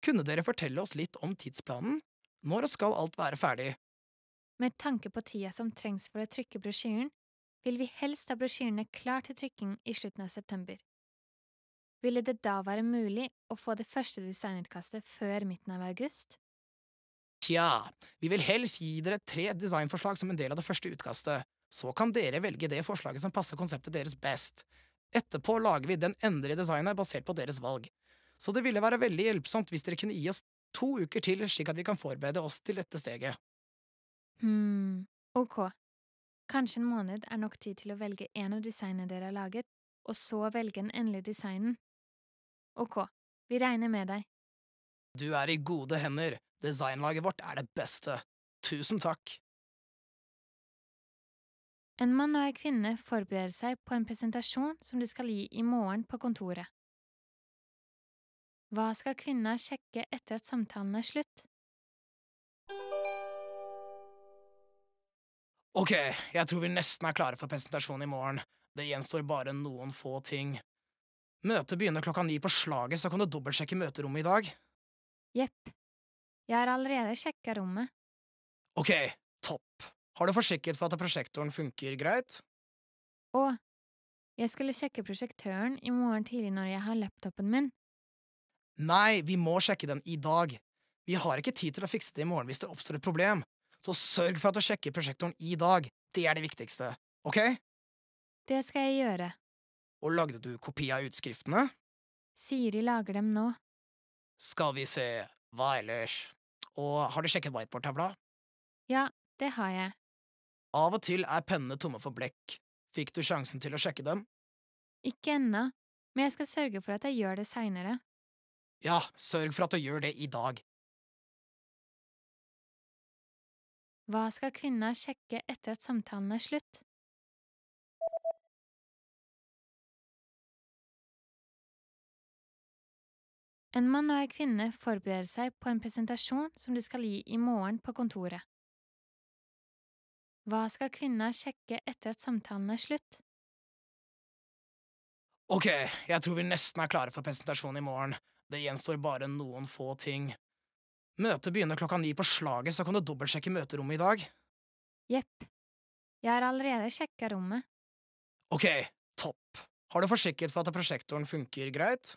Kunne dere fortelle oss litt om tidsplanen? Når skal alt være ferdig? Med tanke på tida som trengs for å trykke brosjyren, vil vi helst ha brosjyrene klar til trykking i slutten av september. Ville det da være mulig å få det første designutkastet før midten av august? Tja, vi vil helst gi dere 3 designforslag som en del av det første utkastet. Så kan dere velge det forslaget som passer konseptet deres best. Etterpå lager vi den endelige designet basert på deres valg. Så det ville være veldig hjelpsomt hvis dere kunne gi oss 2 uker til, slik at vi kan forberede oss til dette steget. Ok. Kanskje en måned nok tid til å velge en av designene dere har laget, og så velge den endelige designen. Ok, vi regner med deg. Du i gode hender. Designlaget vårt det beste. Tusen takk! En mann og en kvinne forbereder seg på en presentasjon som de skal gi i morgen på kontoret. Hva skal kvinna sjekke etter at samtalen slutt? Ok, jeg tror vi nesten klare for presentasjonen i morgen. Det gjenstår bare noen få ting. Møtet begynner klokka 9 på slaget, så kan du dobbeltsjekke møterommet i dag. Jepp. Jeg har allerede sjekket rommet. Ok, topp. Har du forsikret for at prosjektoren funker greit? Jeg skulle sjekke prosjektøren i morgen tidlig når jeg har laptopen min. Nei, vi må sjekke den i dag. Vi har ikke tid til å fikse det i morgen hvis det oppstår et problem. Så sørg for at du sjekker prosjektoren i dag. Det det viktigste, ok? Det skal jeg gjøre. Og lagde du kopi av utskriftene? Siri lager dem nå. Skal vi se... Hva ellers? Og har du sjekket whiteboard-tavla? Ja, det har jeg. Av og til pennene tomme for blekk. Fikk du sjansen til å sjekke dem? Ikke ennå, men jeg skal sørge for at jeg gjør det senere. Ja, sørg for at du gjør det i dag. Hva skal kvinna sjekke etter at samtalen slutt? En mann og en kvinne forbereder seg på en presentasjon som de skal gi i morgen på kontoret. Hva skal kvinna sjekke etter at samtalen slutt? Ok, jeg tror vi nesten klare for presentasjonen i morgen. Det gjenstår bare noen få ting. Møtet begynner klokka 9 på slaget, så kan du dobbeltsjekke møterommet i dag. Jepp. Jeg har allerede sjekket rommet. Ok, topp. Har du forsikret for at prosjektoren funker greit?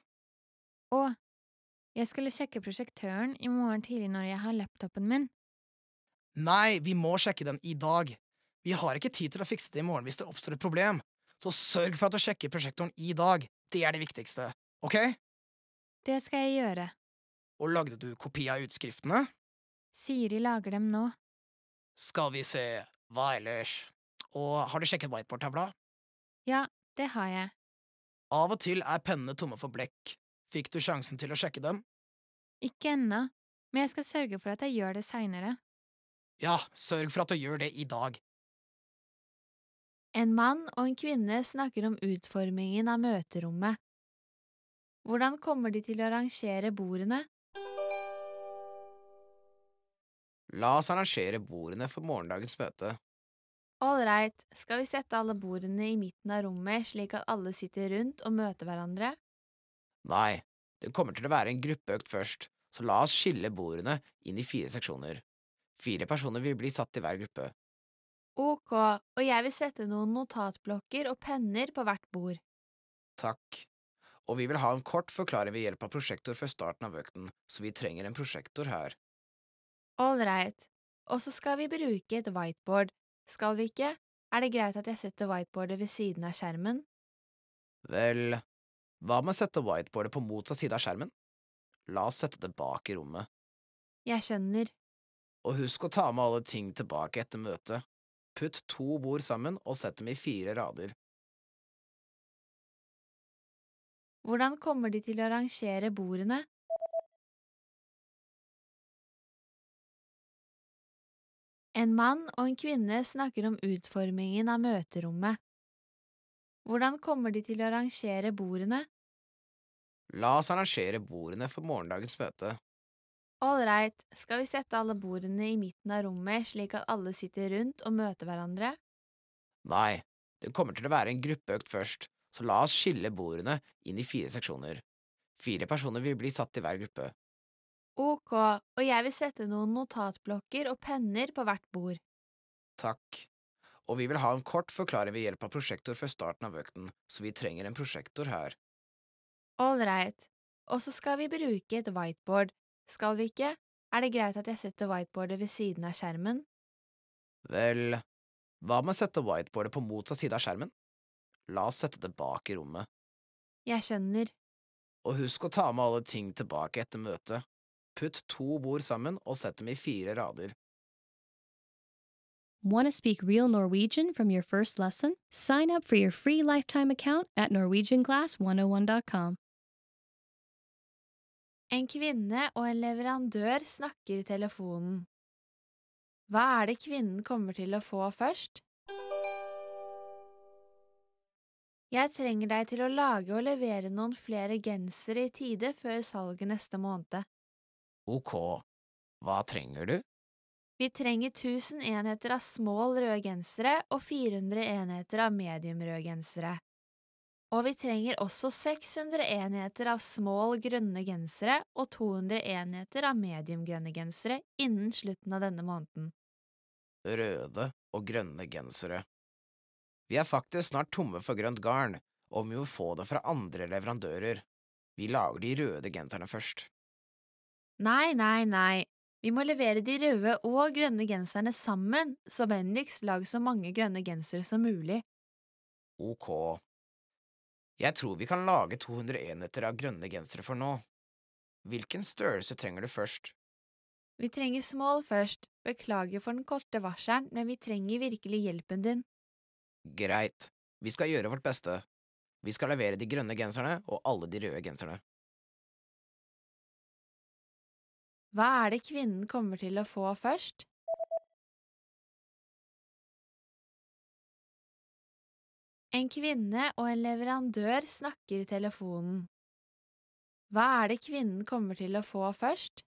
Jeg skulle sjekke prosjektøren i morgen tidlig når jeg har laptopen min. Nei, vi må sjekke den i dag. Vi har ikke tid til å fikse det i morgen hvis det oppstår et problem. Så sørg for at du sjekker prosjektoren i dag. Det det viktigste, ok? Det skal jeg gjøre. Og lagde du kopi av utskriftene? Siri lager dem nå. Skal vi se, hva ellers? Og har du sjekket whiteboard-tavla? Ja, det har jeg. Av og til pennene tomme for blekk. Fikk du sjansen til å sjekke dem? Ikke ennå, men jeg skal sørge for at jeg gjør det senere. Ja, sørg for at du gjør det i dag. En mann og en kvinne snakker om utformingen av møterommet. Hvordan kommer de til å arrangere bordene? La oss arrangere bordene for morgendagens møte. Alright, skal vi sette alle bordene i midten av rommet slik at alle sitter rundt og møter hverandre? Nei, det kommer til å være en gruppeøkt først, så la oss skille bordene inn i 4 seksjoner. 4 personer vil bli satt i hver gruppe. Ok, og jeg vil sette noen notatblokker og penner på hvert bord. Takk. Og vi vil ha en kort forklaring ved hjelp av prosjektor før starten av økten, så vi trenger en prosjektor her. Alright. Og så skal vi bruke et whiteboard. Skal vi ikke? Det greit at jeg setter whiteboardet ved siden av skjermen? Vel... Hva med å sette whiteboardet på motsatt side av skjermen? La oss sette det bak i rommet. Jeg skjønner. Og husk å ta med alle ting tilbake etter møtet. Putt 2 bord sammen og sett dem i 4 rader. Hvordan kommer de til å arrangere bordene? En mann og en kvinne snakker om utformingen av møterommet. Hvordan kommer de til å arrangere bordene? La oss arrangere bordene for morgendagens møte. Alright, skal vi sette alle bordene i midten av rommet slik at alle sitter rundt og møter hverandre? Nei, det kommer til å være en gruppeøkt først, så la oss skille bordene inn i 4 seksjoner. 4 personer vil bli satt i hver gruppe. Ok, og jeg vil sette noen notatblokker og penner på hvert bord. Takk. Og vi vil ha en kort forklaring ved hjelp av prosjektor før starten av økten, så vi trenger en prosjektor her. All right. Og så skal vi bruke et whiteboard. Skal vi ikke? Er det greit at jeg setter whiteboardet ved siden av skjermen? Vel, hva med å sette whiteboardet på motsatt side av skjermen? La oss sette det bak i rommet. Jeg skjønner. Og husk å ta med alle ting tilbake etter møtet. Putt 2 bord sammen og sett dem i 4 rader. Want to speak real Norwegian from your first lesson? Sign up for your free lifetime account at NorwegianClass101.com. En kvinne og en leverandør snakker i telefonen. Hva er det kvinnen kommer til å få først? Jeg trenger deg til å lage og levere noen flere gensere i tide før salget neste måned. Ok, hva trenger du? Vi trenger 1000 enheter av small røde gensere og 400 enheter av medium røde gensere. Og vi trenger også 600 enheter av small grønne gensere og 200 enheter av medium grønne gensere innen slutten av denne måneden. Røde og grønne gensere. Vi er faktisk snart tomme for grønt garn, og vi må få det fra andre leverandører. Vi lager de røde genserne først. Nei. Vi må levere de røde og grønne genserne sammen, så vennligst lag så mange grønne gensere som mulig. Ok. Jeg tror vi kan lage 200 enheter av grønne gensere for nå. Hvilken størrelse trenger du først? Vi trenger small først. Beklager for den korte varselen, men vi trenger virkelig hjelpen din. Greit. Vi skal gjøre vårt beste. Vi skal levere de grønne genserne og alle de røde genserne. Hva er det kvinnen kommer til å få først? En kvinne og en leverandør snakker i telefonen. Hva er det kvinnen kommer til å få først?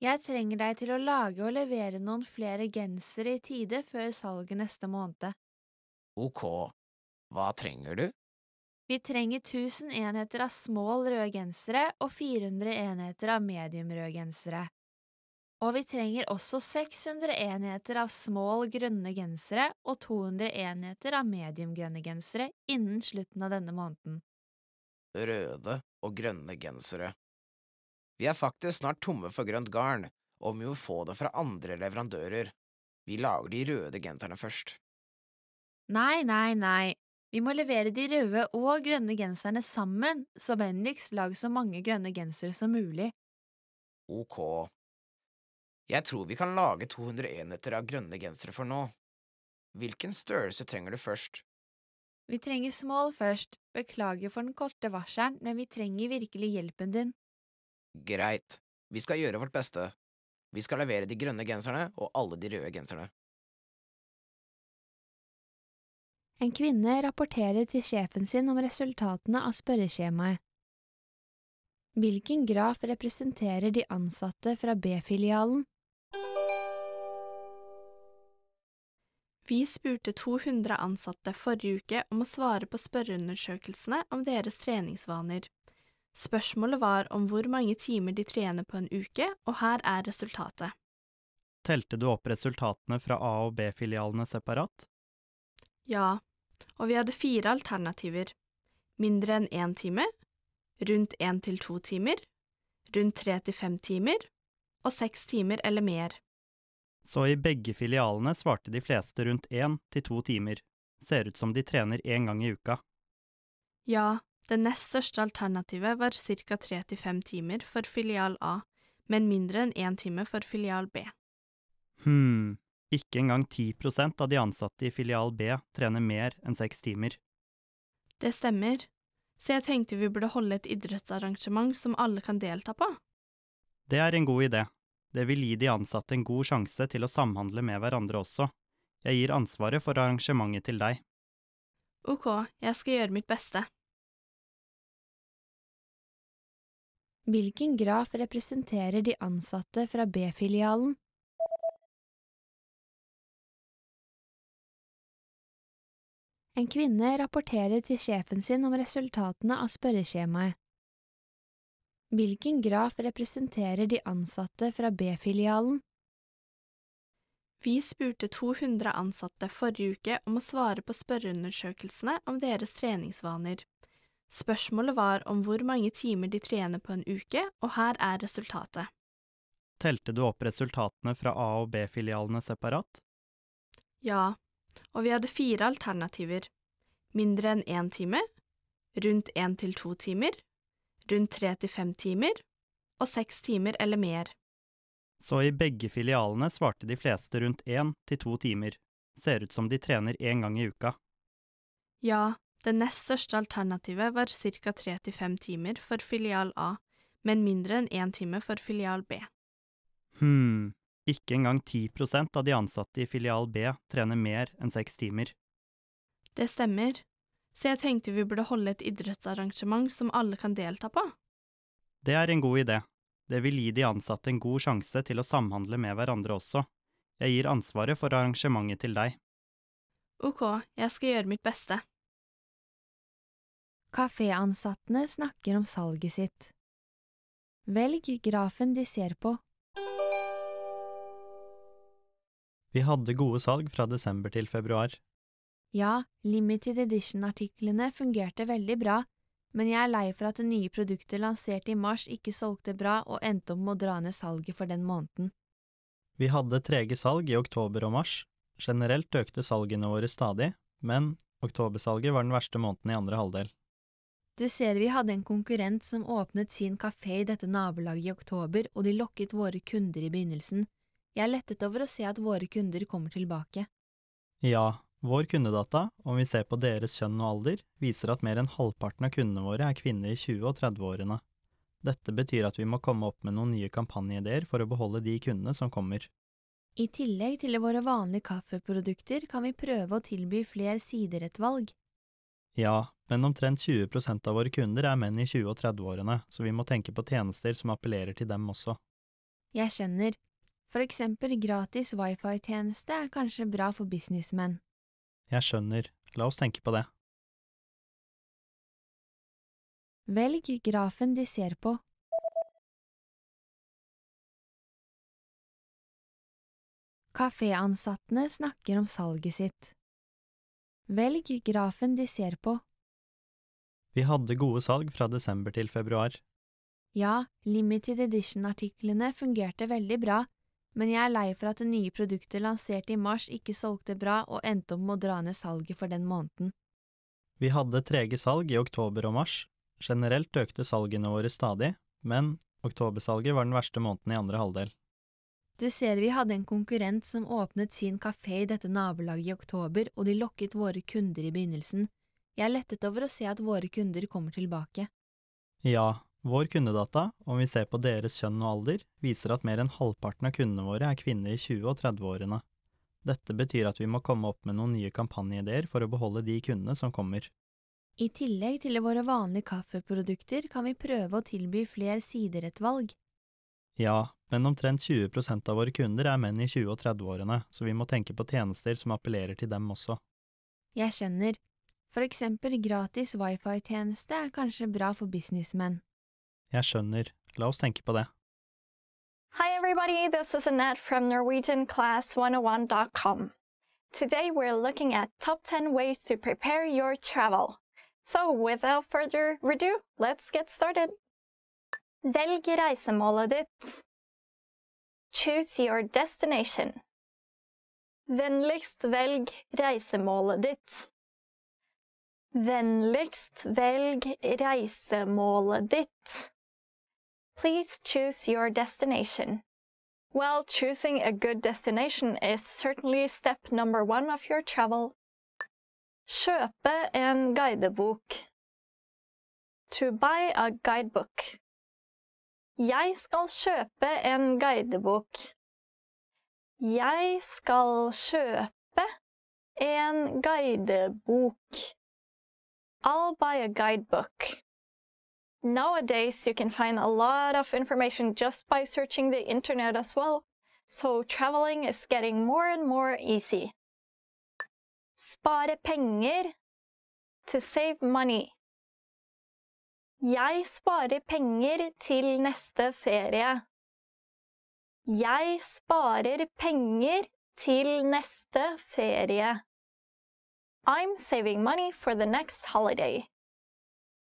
Jeg trenger deg til å lage og levere noen flere gensere i tide før salget neste måned. Ok, hva trenger du? Vi trenger 1000 enheter av small røde gensere og 400 enheter av medium røde gensere. Og vi trenger også 600 enheter av small grønne gensere og 200 enheter av medium grønne gensere innen slutten av denne måneden. Røde og grønne gensere. Vi er faktisk snart tomme for grønt garn, og vi må få det fra andre leverandører. Vi lager de røde genserne først. Nei. Vi må levere de røde og grønne genserne sammen, så vennligst lag så mange grønne gensere som mulig. Ok. Jeg tror vi kan lage 200 enheter av grønne gensere for nå. Hvilken størrelse trenger du først? Vi trenger small først. Beklager for den korte varselen, men vi trenger virkelig hjelpen din. Greit. Vi skal gjøre vårt beste. Vi skal levere de grønne genserne og alle de røde genserne. En kvinne rapporterer til sjefen sin om resultatene av spørreskjemaet. Hvilken graf representerer de ansatte fra B-filialen? Vi spurte 200 ansatte forrige uke om å svare på spørreundersøkelsene om deres treningsvaner. Spørsmålet var om hvor mange timer de trener på en uke, og her er resultatet. Telte du opp resultatene fra A- og B-filialene separat? Ja, og vi hadde 4 alternativer. Mindre enn 1 time, rundt 1 til 2 timer, rundt 3 til 5 timer og 6 timer eller mer. Så i begge filialene svarte de fleste rundt 1 til 2 timer. Ser ut som de trener 1 gang i uka. Ja, det nest største alternativet var ca. 3 til 5 timer for filial A, men mindre enn 1 time for filial B. Ikke engang 10% av de ansatte i filial B trener mer enn 6 timer. Det stemmer, så jeg tenkte vi burde holde et idrettsarrangement som alle kan delta på. Det er en god idé. Det vil gi de ansatte en god sjanse til å samhandle med hverandre også. Jeg gir ansvaret for arrangementet til deg. Ok, jeg skal gjøre mitt beste. Hvilken graf representerer de ansatte fra B-filialen? En kvinne rapporterer til sjefen sin om resultatene av spørreskjemaet. Hvilken graf representerer de ansatte fra B-filialen? Vi spurte 200 ansatte forrige uke om å svare på spørreundersøkelsene om deres treningsvaner. Spørsmålet var om hvor mange timer de trener på en uke, og her er resultatet. Telte du opp resultatene fra A- og B-filialene separat? Ja, og vi hadde 4 alternativer. Mindre enn 1 time, rundt 1 til 2 timer, rundt 3 til 5 timer og 6 timer eller mer. Så i begge filialene svarte de fleste rundt 1 til 2 timer. Ser ut som de trener 1 gang i uka. Ja, det nest største alternativet var cirka 3 til 5 timer for filial A, men mindre enn 1 time for filial B. Ikke engang 10% av de ansatte i filial B trener mer enn 6 timer. Det stemmer, så jeg tenkte vi burde holde et idrettsarrangement som alle kan delta på. Det er en god idé. Det vil gi de ansatte en god sjanse til å samhandle med hverandre også. Jeg gir ansvaret for arrangementet til deg. Ok, jeg skal gjøre mitt beste. Kaféansattene snakker om salget sitt. Velg grafen de ser på. Vi hadde gode salg fra desember til februar. Ja, limited edition-artiklene fungerte veldig bra. Men jeg er lei for at nye produkter lansert i mars ikke solgte bra og endte om å dra ned salget for den måneden. Vi hadde trege salg i oktober og mars. Generelt økte salgene våre stadig, men oktobersalget var den verste måneden i andre halvdel. Du ser vi hadde en konkurrent som åpnet sin kafé i dette nabolaget i oktober, og de lokket våre kunder i begynnelsen. Jeg lettet over å se at våre kunder kommer tilbake. Ja, vår kundedata, om vi ser på deres kjønn og alder, viser at mer enn halvparten av kundene våre er kvinner i 20- og 30-årene. Dette betyr at vi må komme opp med noen nye kampanjeideer for å beholde de kundene som kommer. I tillegg til våre vanlige kaffeprodukter kan vi prøve å tilby flere sider et valg. Ja, men omtrent 20% av våre kunder er menn i 20- og 30-årene, så vi må tenke på tjenester som appellerer til dem også. Jeg skjønner. For eksempel gratis Wi-Fi-tjeneste er kanskje bra for businessmenn. Jeg skjønner. La oss tenke på det. Velg grafen de ser på. Kaféansattene snakker om salget sitt. Velg grafen de ser på. Vi hadde gode salg fra desember til februar. Ja, limited edition-artiklene fungerte veldig bra. Men jeg er lei for at nye produkter lansert i mars ikke solgte bra og endte om å dra ned salget for den måneden. Vi hadde trege salg i oktober og mars. Generelt økte salgene våre stadig, men oktobersalget var den verste måneden i andre halvdel. Du ser vi hadde en konkurrent som åpnet sin kafé i dette nabolaget i oktober, og de lokket våre kunder i begynnelsen. Jeg lettet over å se at våre kunder kommer tilbake. Ja, vår kundedata, om vi ser på deres kjønn og alder, viser at mer enn halvparten av kundene våre er kvinner i 20- og 30-årene. Dette betyr at vi må komme opp med noen nye kampanjeideer for å beholde de kundene som kommer. I tillegg til våre vanlige kaffeprodukter kan vi prøve å tilby flere sider et valg. Ja, men omtrent 20% av våre kunder er menn i 20- og 30-årene, så vi må tenke på tjenester som appellerer til dem også. Jeg skjønner. For eksempel gratis Wi-Fi-tjeneste er kanskje bra for businessmenn. Jeg skjønner. La oss tenke på det. Hi everybody, this is Annette from NorwegianClass101.com. Today we're looking at top 10 ways to prepare your travel. So without further ado, let's get started. Velg reisemålet ditt. Choose your destination. Vennligst velg reisemålet ditt. Vennligst velg reisemålet ditt. Please choose your destination. Well, choosing a good destination is certainly step number 1 of your travel. Kjøpe en guidebok. To buy a guidebook. Jeg skal kjøpe en guidebok. Jeg skal kjøpe en guidebok. I'll buy a guidebook. Nowadays, you can find a lot of information just by searching the internet as well, so traveling is getting more and more easy. Spare penger to save money. Jeg sparer penger til neste ferie. Jeg sparer penger til neste ferie. I'm saving money for the next holiday.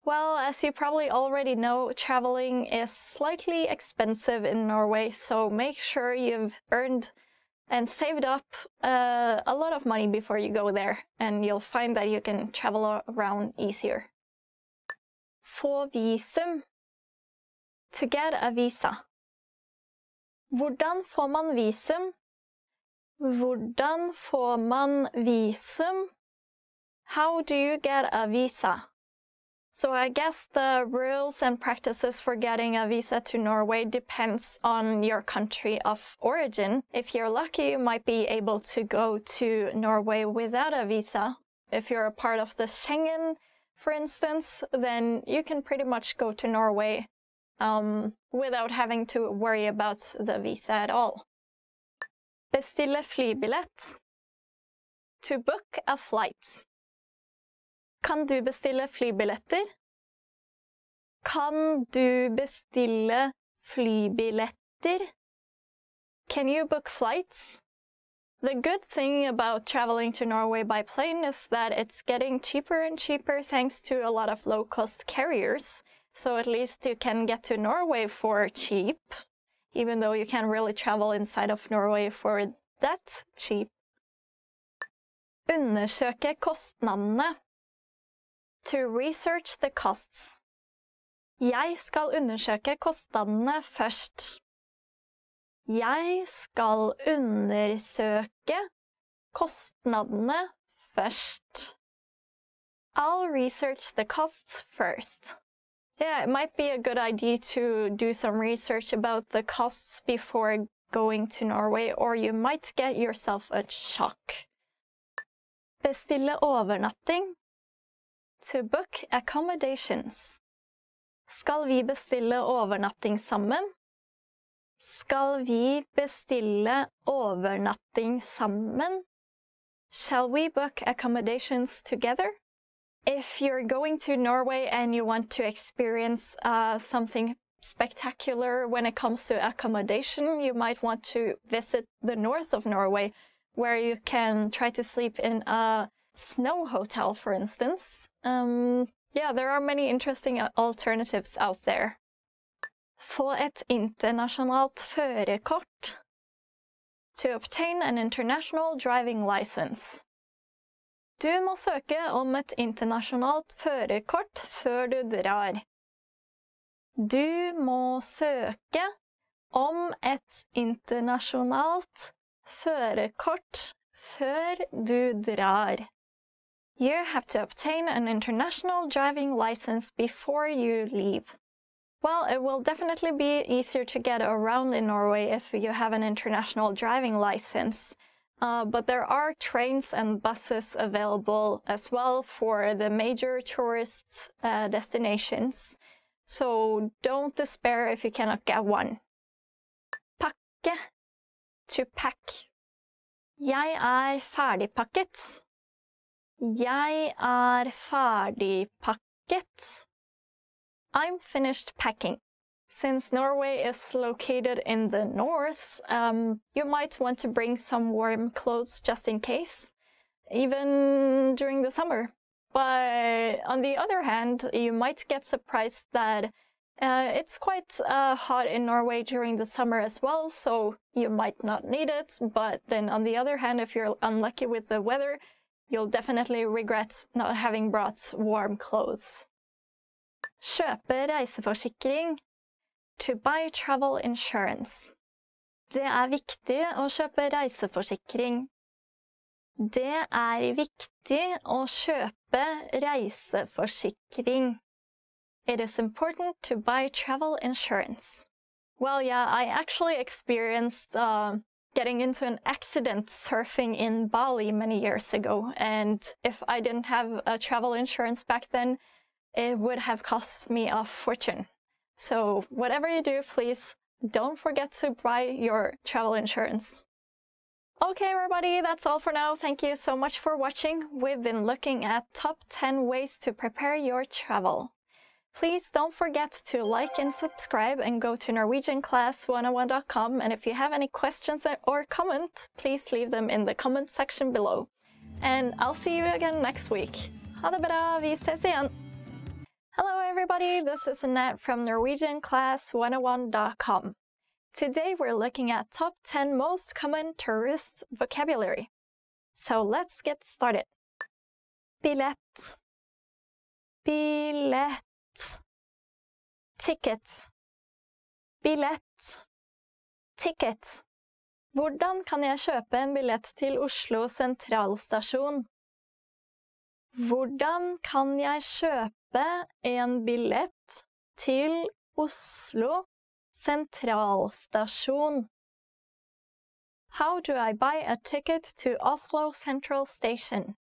Well, as you probably already know, traveling is slightly expensive in Norway, so make sure you've earned and saved up a lot of money before you go there, and you'll find that you can travel around easier. Få visum. To get a visa. Hvordan får man visum? Hvordan får man visum? How do you get a visa? So I guess the rules and practices for getting a visa to Norway depends on your country of origin. If you're lucky, you might be able to go to Norway without a visa. If you're a part of the Schengen, for instance, then you can pretty much go to Norway without having to worry about the visa at all. Bestille flybillett. To book a flight. Kan du bestille flybilletter? Kan du bestille flybilletter? Can you book flights? The good thing about traveling to Norway by plane is that it's getting cheaper and cheaper thanks to a lot of low-cost carriers. So at least you can get to Norway for cheap, even though you can't really travel inside of Norway for that cheap. Undersøke kostnadene. To research the costs. Jeg skal undersøke kostnadene først. Jeg skal undersøke kostnadene først. I'll research the costs first. Yeah, it might be a good idea to do some research about the costs before going to Norway, or you might get yourself a shock. Bestille overnatting. To book accommodations. Skal vi bestille overnatting sammen? Skal vi bestille overnatting sammen? Shall we book accommodations together? If you're going to Norway and you want to experience something spectacular when it comes to accommodation, you might want to visit the north of Norway, where you can try to sleep in a snow hotel, for instance. Yeah, there are many interesting alternatives out there. Få et internasjonalt førerkort. To obtain an international driving license. Du må søke om et internasjonalt førerkort før du drar. Du må søke om et internasjonalt førerkort før du drar. You have to obtain an international driving license before you leave. Well, it will definitely be easier to get around in Norway if you have an international driving license. But there are trains and buses available as well for the major tourist destinations. So don't despair if you cannot get one. Pakke. To pack. Jeg ferdigpakket. Jeg ferdigpakket. I'm finished packing. Since Norway is located in the north, you might want to bring some warm clothes just in case, even during the summer. But on the other hand, you might get surprised that it's quite hot in Norway during the summer as well, so you might not need it. But then on the other hand, if you're unlucky with the weather, you'll definitely regret not having brought warm clothes. Kjøpe reiseforsikring. To buy travel insurance. Det viktig å kjøpe reiseforsikring. Det viktig å kjøpe reiseforsikring. It is important to buy travel insurance. Well, yeah, I actually experienced getting into an accident surfing in Bali many years ago. And if I didn't have a travel insurance back then, it would have cost me a fortune. So whatever you do, please don't forget to buy your travel insurance. Okay everybody, that's all for now. Thank you so much for watching. We've been looking at top 10 ways to prepare your travel. Please don't forget to like and subscribe and go to NorwegianClass101.com, and if you have any questions or comment, please leave them in the comment section below. And I'll see you again next week. Ha det bra, vi ses igjen! Hello everybody, this is Annette from NorwegianClass101.com. Today we're looking at top 10 most common tourist vocabulary. So let's get started. Billett. Billett. Ticket. Billett. Ticket. Hvordan kan jeg kjøpe en billett til Oslo sentralstasjon? Hvordan kan jeg kjøpe en billett til Oslo sentralstasjon? How do I buy a ticket to Oslo Central Station?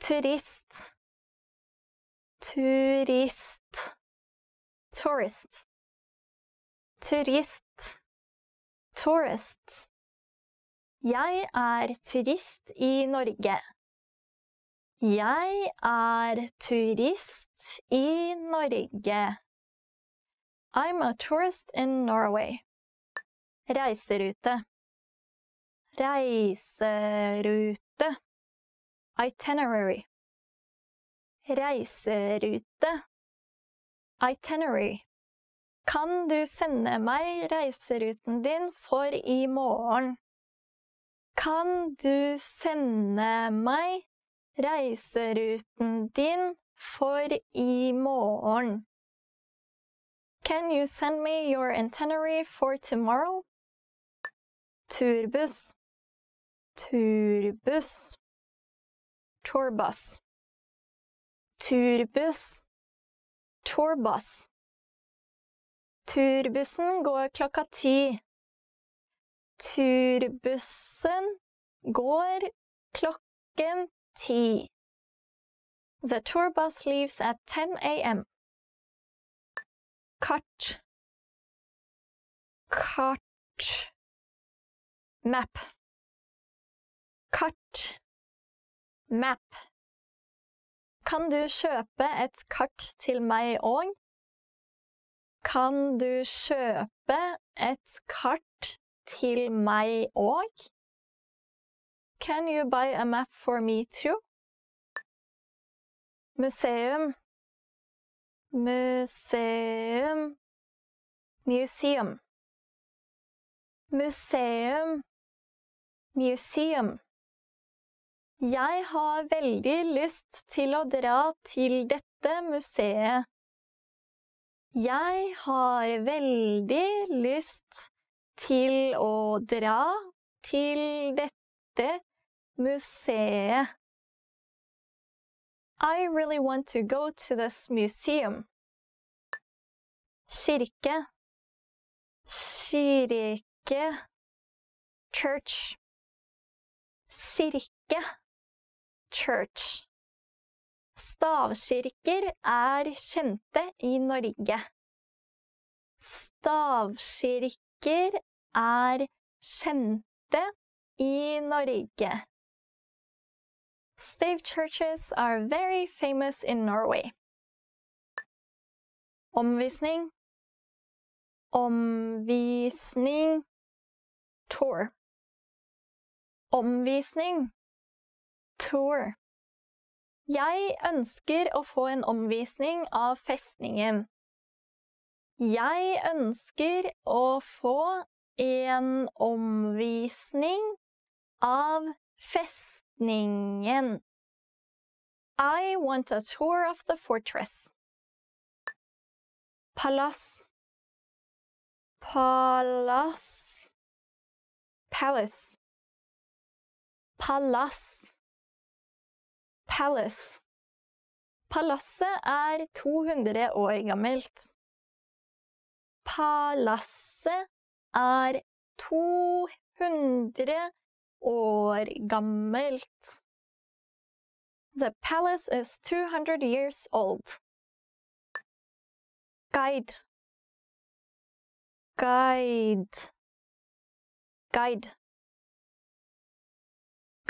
Turist. Turist. Tourist. Turist. Tourist. Jeg turist i Norge. Jeg turist i Norge. I'm a tourist in Norway. Reiserute. Reiserute. Itinerary. Reiserute. Itinerary. Kan du sende meg reiseruten din for i morgen? Kan du sende meg reiseruten din for i morgen? Can you send me your itinerary for tomorrow? Turbuss. Turbuss. Tourbus. Turbuss. Tourbuss. Turbussen går klokka 10. Turbussen går klokken 10. The tourbus leaves at 10 a.m. Kart. Kart. Map. Kart. Map. Kan du kjøpe et kart til meg og? Kan du kjøpe et kart til meg og? Can you buy a map for me too? Museum. Museum. Museum. Museum. Museum. Jeg har veldig lyst til å dra til dette museet. Jeg har veldig lyst til å dra til dette museet. I really want to go to this museum. Kirke. Kirke. Church. Kirke. Church. Stavkirker kjente i Norge. Stavkirker kjente i Norge. Stave churches are very famous in Norway. Omvisning. Omvisning. Tour. Omvisning. Tour. Jeg ønsker å få en omvisning av festningen. Jeg ønsker å få en omvisning av festningen. I want a tour of the fortress. Palace. Palace. Palace. Palace. Palace. Palasset 200 år gammelt. Palasset 200 år gammelt. The palace is 200 years old. Guide. Guide. Guide.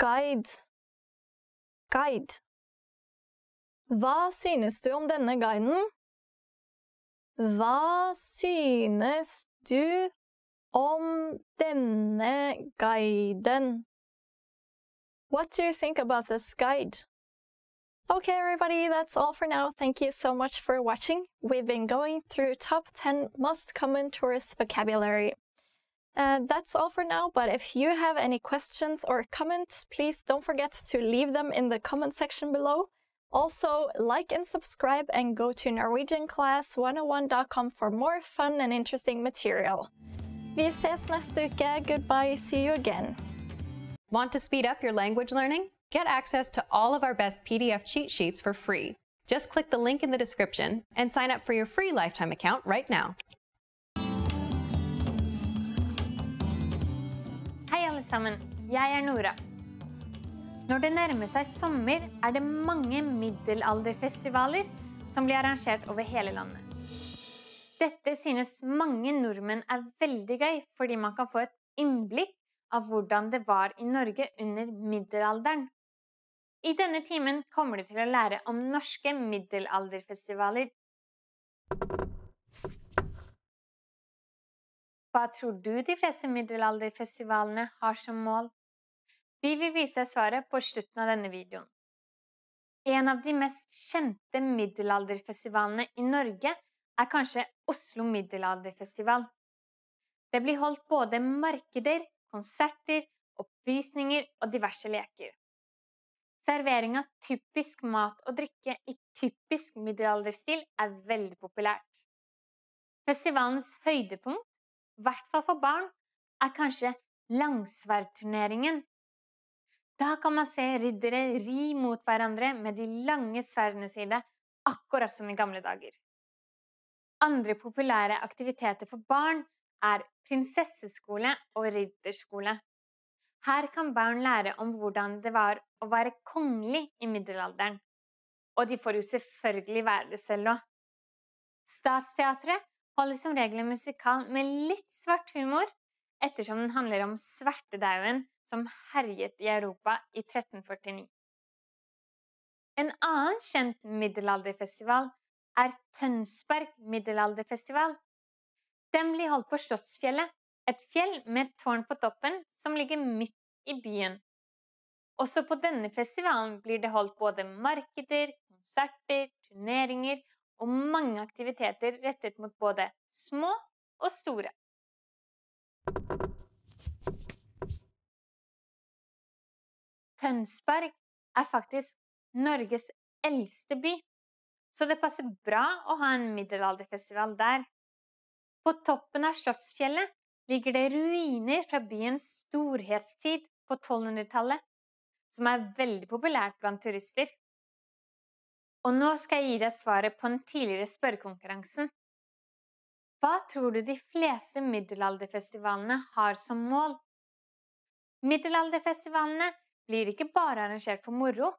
Guide. Hva synes du om denne guiden? What do you think about this guide? Okay, everybody, that's all for now. Thank you so much for watching. We've been going through top 10 most common tourist vocabulary. That's all for now, but if you have any questions or comments, please don't forget to leave them in the comment section below. Also, like and subscribe and go to NorwegianClass101.com for more fun and interesting material. Vi ses neste uke. Goodbye, see you again. Want to speed up your language learning? Get access to all of our best PDF cheat sheets for free. Just click the link in the description and sign up for your free lifetime account right now. Hei allesammen, jeg Nora. Når det nærmer seg sommer, det mange middelalderfestivaler som blir arrangert over hele landet. Dette synes mange nordmenn veldig gøy, fordi man kan få et innblikk av hvordan det var i Norge under middelalderen. I denne timen kommer du til å lære om norske middelalderfestivaler. Hva tror du de fleste middelalderfestivalene har som mål? Vi vil vise svaret på slutten av denne videoen. En av de mest kjente middelalderfestivalene i Norge kanskje Oslo Middelalderfestival. Det blir holdt både markeder, konserter, oppvisninger og diverse leker. Servering av typisk mat og drikke i typisk middelalderstil veldig populært. Festivalens høydepunkt, i hvert fall for barn, kanskje langsverdturneringen. Da kan man se riddere ri mot hverandre med de lange sverdene sine, akkurat som i gamle dager. Andre populære aktiviteter for barn prinsesseskole og ridderskole. Her kan barn lære om hvordan det var å være kongelig i middelalderen. Og de får jo selvfølgelig være det selv også. Statsteatret holder som regel musikal med litt svart humor, ettersom den handler om svartedauden som herjet i Europa i 1349. En annen kjent middelalderfestival Tønsberg middelalderfestival. Den blir holdt på Slottsfjellet, et fjell med et tårn på toppen som ligger midt i byen. Også på denne festivalen blir det holdt både markeder, konserter, turneringer og mange aktiviteter rettet mot både små og store. Tønsberg faktisk Norges eldste by, så det passer bra å ha en middelalderfestival der. På toppen av Slottsfjellet ligger det ruiner fra byens storhetstid på 1200-tallet, som veldig populært blant turister. Og nå skal jeg gi deg svaret på den tidligere spørrekonkurransen. Hva tror du de fleste middelalderfestivalene har som mål? Middelalderfestivalene blir ikke bare arrangert for moro.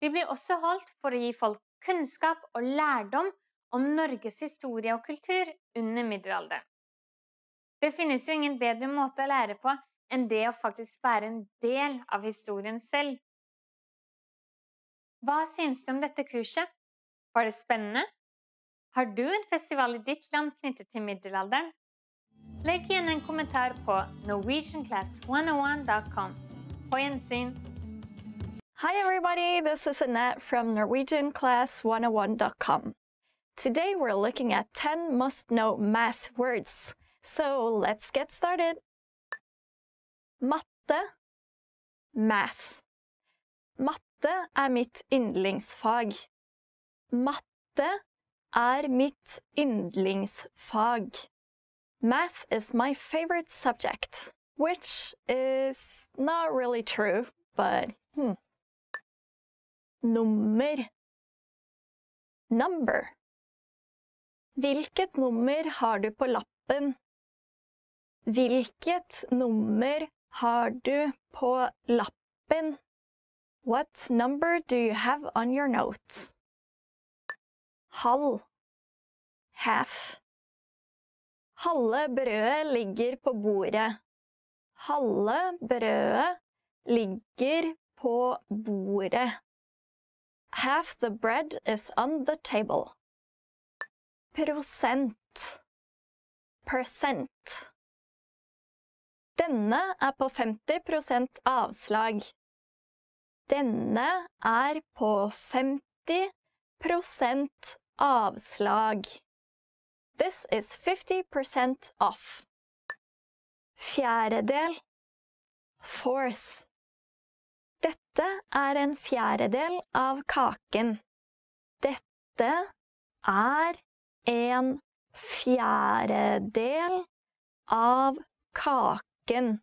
De blir også holdt for å gi folk kunnskap og lærdom om Norges historie og kultur under middelalderen. Det finnes jo ingen bedre måte å lære på enn det å faktisk være en del av historien selv. Hva synes du om dette kurset? Var det spennende? Har du en festival i ditt land knyttet til middelalderen? Legg igjen en kommentar på NorwegianClass101.com. På gjensyn! Hi everybody, this is Annette from NorwegianClass101.com. Today we're looking at 10 must-know math words. So let's get started. Matte, math. Matte mitt yndlingsfag. Matte mitt yndlingsfag. Math is my favorite subject, which is not really true, but Number. Hvilket nummer har du på lappen? Hvilket nummer har du på lappen? What number do you have on your note? Halv. Half. Halve brødet ligger på bordet. Halve brødet ligger på bordet. Half the bread is on the table. Prosent. Percent. Denne er på 50% avslag. Denne er på 50% avslag. This is 50% off. Fjerdedel. Fourth. Dette er en fjerdedel av kaken. Dette er en fjerdedel av kaken.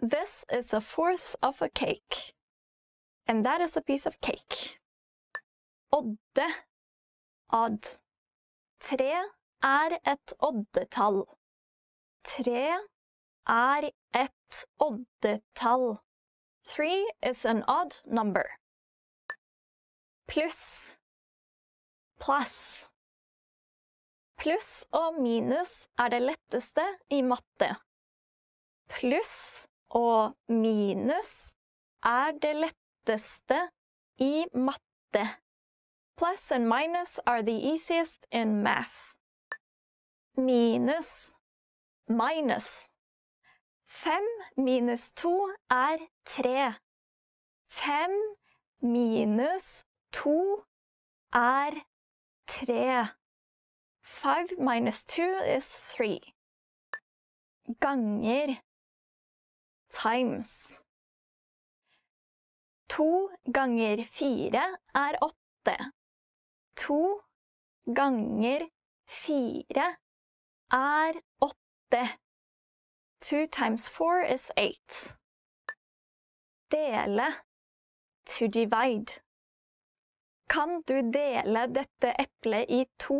This is a fourth of a cake, and that is a piece of cake. Odde, odd. 3 er et oddetall. 3 er et oddetall. 3 is an odd number. Pluss, pluss. Pluss og minus er det letteste I matte. Pluss og minus er det letteste I matte. Plus and minus are the easiest in math. Minus. Minus. 5 minus 2 er 3. 5 minus 2 er 3. 5 minus 2 is 3. Ganger. Times. 2 ganger 4 er 8. 2 ganger 4 er 8. 2 times 4 is 8. Dele. To divide. Kan du dele dette eplet I 2?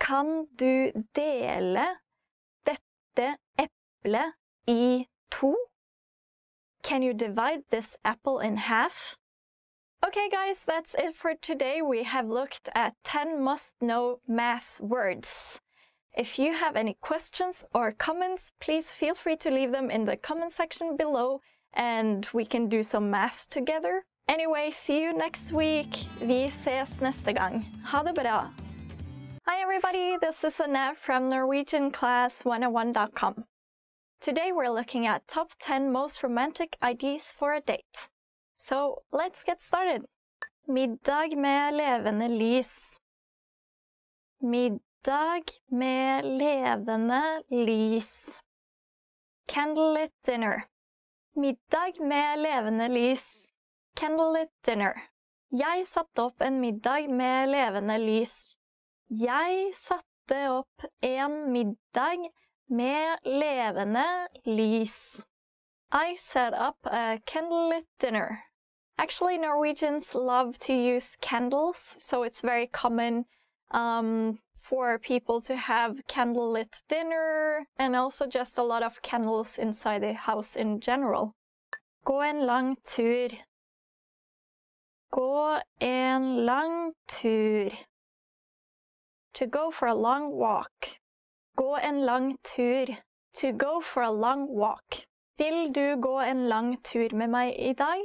Kan du dele dette eplet I 2? Can you divide this apple in half? Okay guys, that's it for today. We have looked at 10 must-know math words. If you have any questions or comments, please feel free to leave them in the comment section below and we can do some math together. Anyway, see you next week. Vi ses neste gang. Ha det bra! Hi everybody, this is Annette from NorwegianClass101.com. Today we're looking at top 10 most romantic ideas for a date. So let's get started. Middag med levende lys. Middag med levende lys. Candlelit dinner. Middag med levende lys. Candlelit dinner. Jeg satte opp en middag med levende lys. Jeg satte opp en middag med levende lys. I set up a candlelit dinner. Actually, Norwegians love to use candles, so it's very common for people to have candlelit dinner and also just a lot of candles inside the house in general. Gå en lang tur. Gå en lang tur. To go for a long walk. Gå en lang tur. To go for a long walk. Vil du gå en lang tur med meg I dag?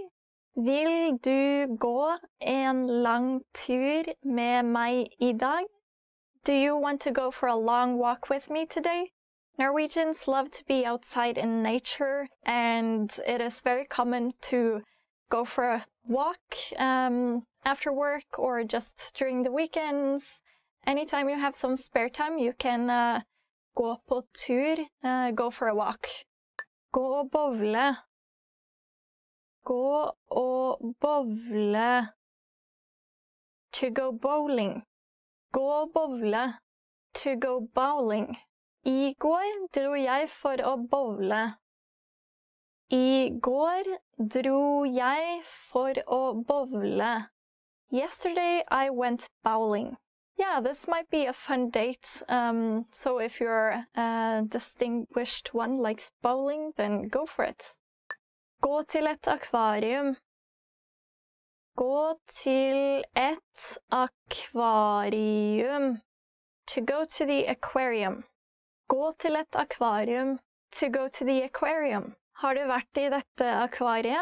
Vil du gå en lang tur med meg I dag? Do you want to go for a long walk with me today? Norwegians love to be outside in nature, and it is very common to go for a walk after work or just during the weekends. Anytime you have some spare time, you can gå på tur, go for a walk. Gå og bowle. Gå og bowle. To go bowling. Gå og bowle. To go bowling. I går dro jeg for å bowle. I går dro jeg for å bowle. Yesterday I went bowling. Yeah, this might be a fun date, so if you're a distinguished one likes bowling, then go for it. Gå til et akvarium. Gå til et akvarium. To go to the aquarium. Gå til et akvarium. To go to the aquarium. Har du vært i dette akvariet?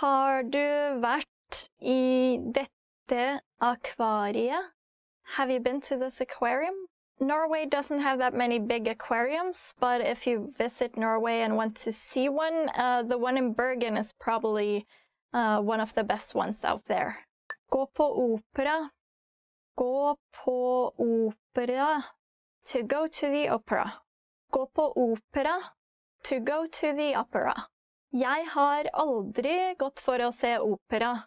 Har du vært i dette akvariet? Have you been to this aquarium? Norway doesn't have that many big aquariums, but if you visit Norway and want to see one, the one in Bergen is probably one of the best ones out there. Gå på opera. Gå på opera. To go to the opera. Gå på opera. To go to the opera. Jeg har aldri gått for å se opera.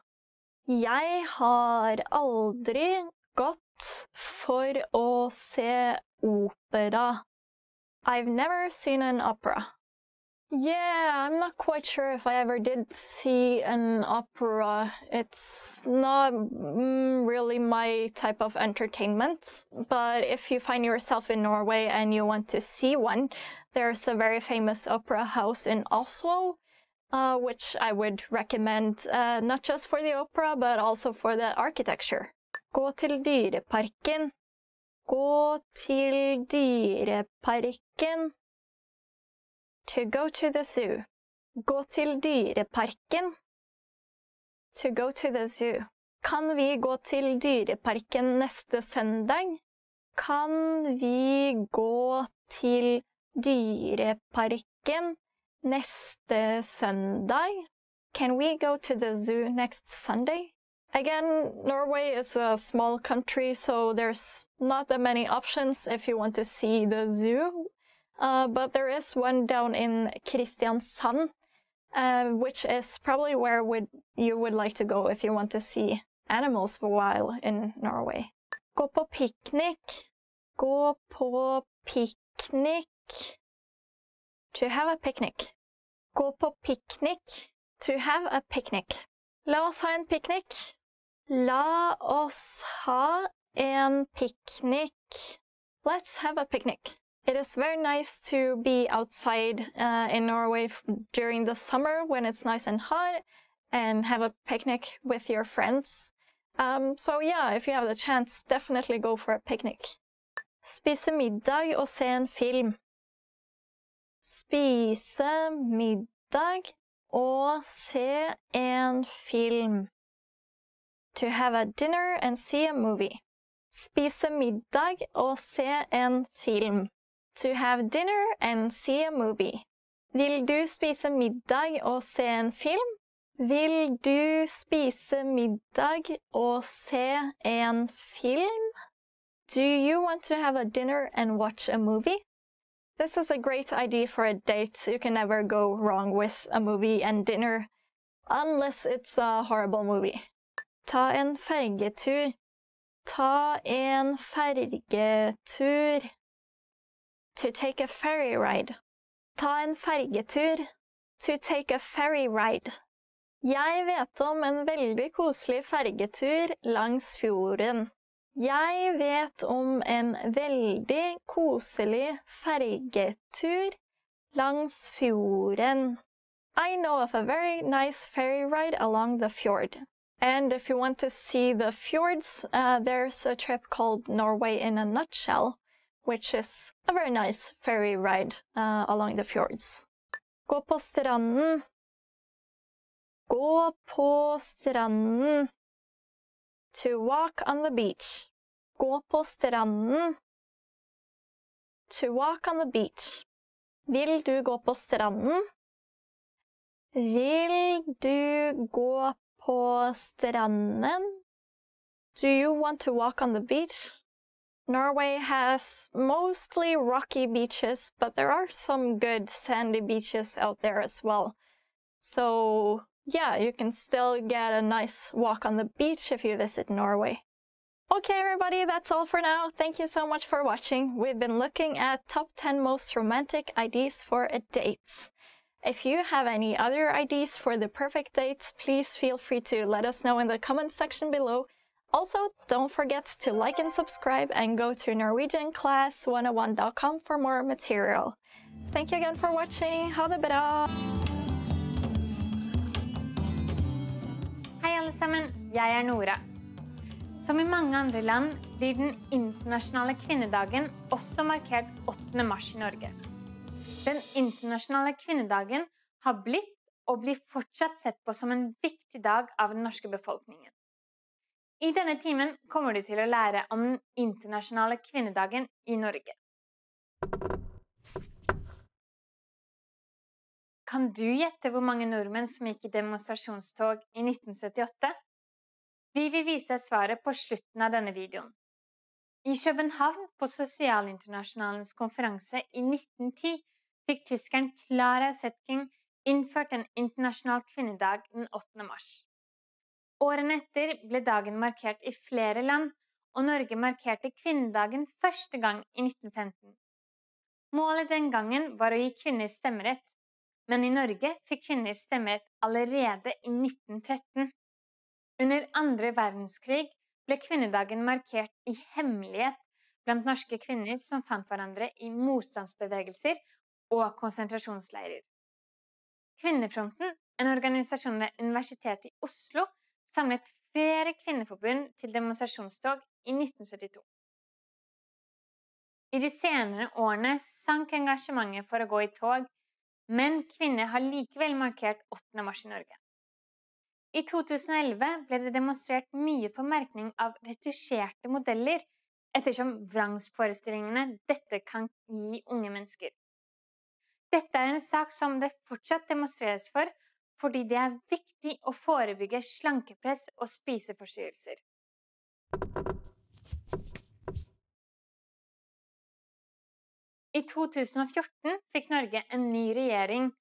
Jeg har aldri gått for å se opera. I've never seen an opera. Yeah, I'm not quite sure if I ever did see an opera. It's not really my type of entertainment, but if you find yourself in Norway and you want to see one, there's a very famous opera house in Oslo, which I would recommend not just for the opera, but also for the architecture. Gå til dyreparken. Gå til dyreparken. To go to the zoo. Gå til dyreparken. To go to the zoo. Kan vi gå til dyreparken neste søndag? Kan vi gå til dyreparken neste søndag? Can we go to the zoo next Sunday? Again, Norway is a small country, so there's not that many options if you want to see the zoo. But there is one down in Kristiansand, which is probably where you would like to go if you want to see animals for a while in Norway. Gå på picnic. Gå på picnic. To have a picnic. Gå på picnic. To have a picnic. La oss ha en picnic. La oss ha en picnic. Let's have a picnic. It is very nice to be outside in Norway during the summer when it's nice and hot and have a picnic with your friends. So yeah, if you have the chance, definitely go for a picnic. Spise middag og se en film. Spise middag og se en film. To have a dinner and see a movie. Spise middag og se en film. To have dinner and see a movie. Vil du spise middag og se en film? Vil du spise middag og se en film? Do you want to have a dinner and watch a movie? This is a great idea for a date. You can never go wrong with a movie and dinner, unless it's a horrible movie. Ta en fergetur. Ta en fergetur. To take a ferry ride. Ta en fergetur. To take a ferry ride. Jeg vet om en veldig koselig fergetur langs fjorden. Jeg vet om en veldig koselig fergetur langs fjorden. I know of a very nice ferry ride along the fjord. And if you want to see the fjords, there's a trip called Norway in a Nutshell, which is a very nice ferry ride along the fjords. Gå på stranden. Gå på stranden. To walk on the beach. Gå på stranden. To walk on the beach. Vil du gå på stranden? Vil du gå på stranden? Do you want to walk on the beach? Norway has mostly rocky beaches, but there are some good sandy beaches out there as well. So yeah, you can still get a nice walk on the beach if you visit Norway. Okay everybody, that's all for now. Thank you so much for watching. We've been looking at top 10 most romantic ideas for a date. If you have any other ideas for the perfect date, please feel free to let us know in the comment section below. Also, don't forget to like and subscribe and go to NorwegianClass101.com for more material. Thank you again for watching. Ha det bra! Hei alle sammen, jeg Nora. Som i mange andre land blir den internasjonale kvinnedagen også markert 8. mars i Norge. Den internasjonale kvinnedagen har blitt og blir fortsatt sett på som en viktig dag av den norske befolkningen. I denne timen kommer du til å lære om den internasjonale kvinnedagen i Norge. Kan du gjette hvor mange nordmenn som gikk i demonstrasjonstog i 1978? Vi vil vise svaret på slutten av denne videoen. I København på Sosialinternasjonalens konferanse i 1910 fikk tyskeren Clara Zetkin innført en internasjonal kvinnedag den 8. mars. Årene etter ble dagen markert i flere land, og Norge markerte kvinnedagen første gang i 1915. Målet den gangen var å gi kvinner stemmerett, men i Norge fikk kvinner stemmerett allerede i 1913. Under 2. verdenskrig ble kvinnedagen markert i hemmelighet blant norske kvinner som fant hverandre i motstandsbevegelser og konsentrasjonsleirer. Kvinnefronten, en organisasjon ved Universitetet i Oslo, samlet flere kvinneforbund til demonstrasjonstog i 1972. I de senere årene sank engasjementet for å gå i tog, men kvinner har likevel markert 8. mars i Norge. I 2011 ble det demonstrert mye formerkning av retusjerte modeller, ettersom vrangsforestillingene dette kan gi unge mennesker. Dette er en sak som det fortsatt demonstreres for, fordi det er viktig å forebygge slankepress og spiseforstyrrelser. I 2014 fikk Norge en ny regjering,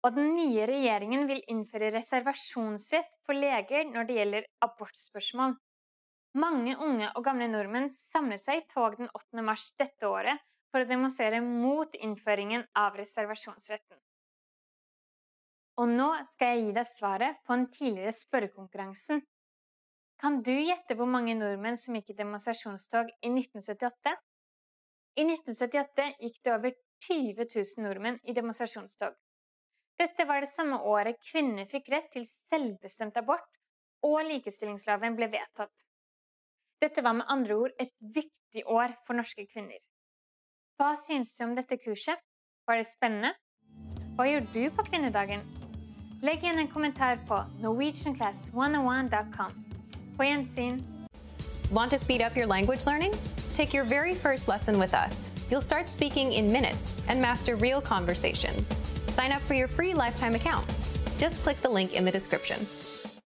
og den nye regjeringen vil innføre reservasjonsrett for leger når det gjelder abortspørsmål. Mange unge og gamle nordmenn samler seg i tog den 8. mars dette året for å demonstrere mot innføringen av reservasjonsretten. Og nå skal jeg gi deg svaret på den tidligere spørrekonkurransen. Kan du gjette hvor mange nordmenn som gikk i demonstrasjonstog i 1978? I 1978 gikk det over 20 000 nordmenn i demonstrasjonstog. Dette var det samme året kvinner fikk rett til selvbestemt abort, og likestillingsloven ble vedtatt. Dette var med andre ord et viktig år for norske kvinner. Hva synes du om dette kurset? Var det spennende? Hva gjør du på kvinnedagen? Legg igjen en kommentar på NorwegianClass101.com. På gjensyn! Want to speed up your language learning? Take your very first lesson with us. You'll start speaking in minutes and master real conversations. Sign up for your free lifetime account. Just click the link in the description.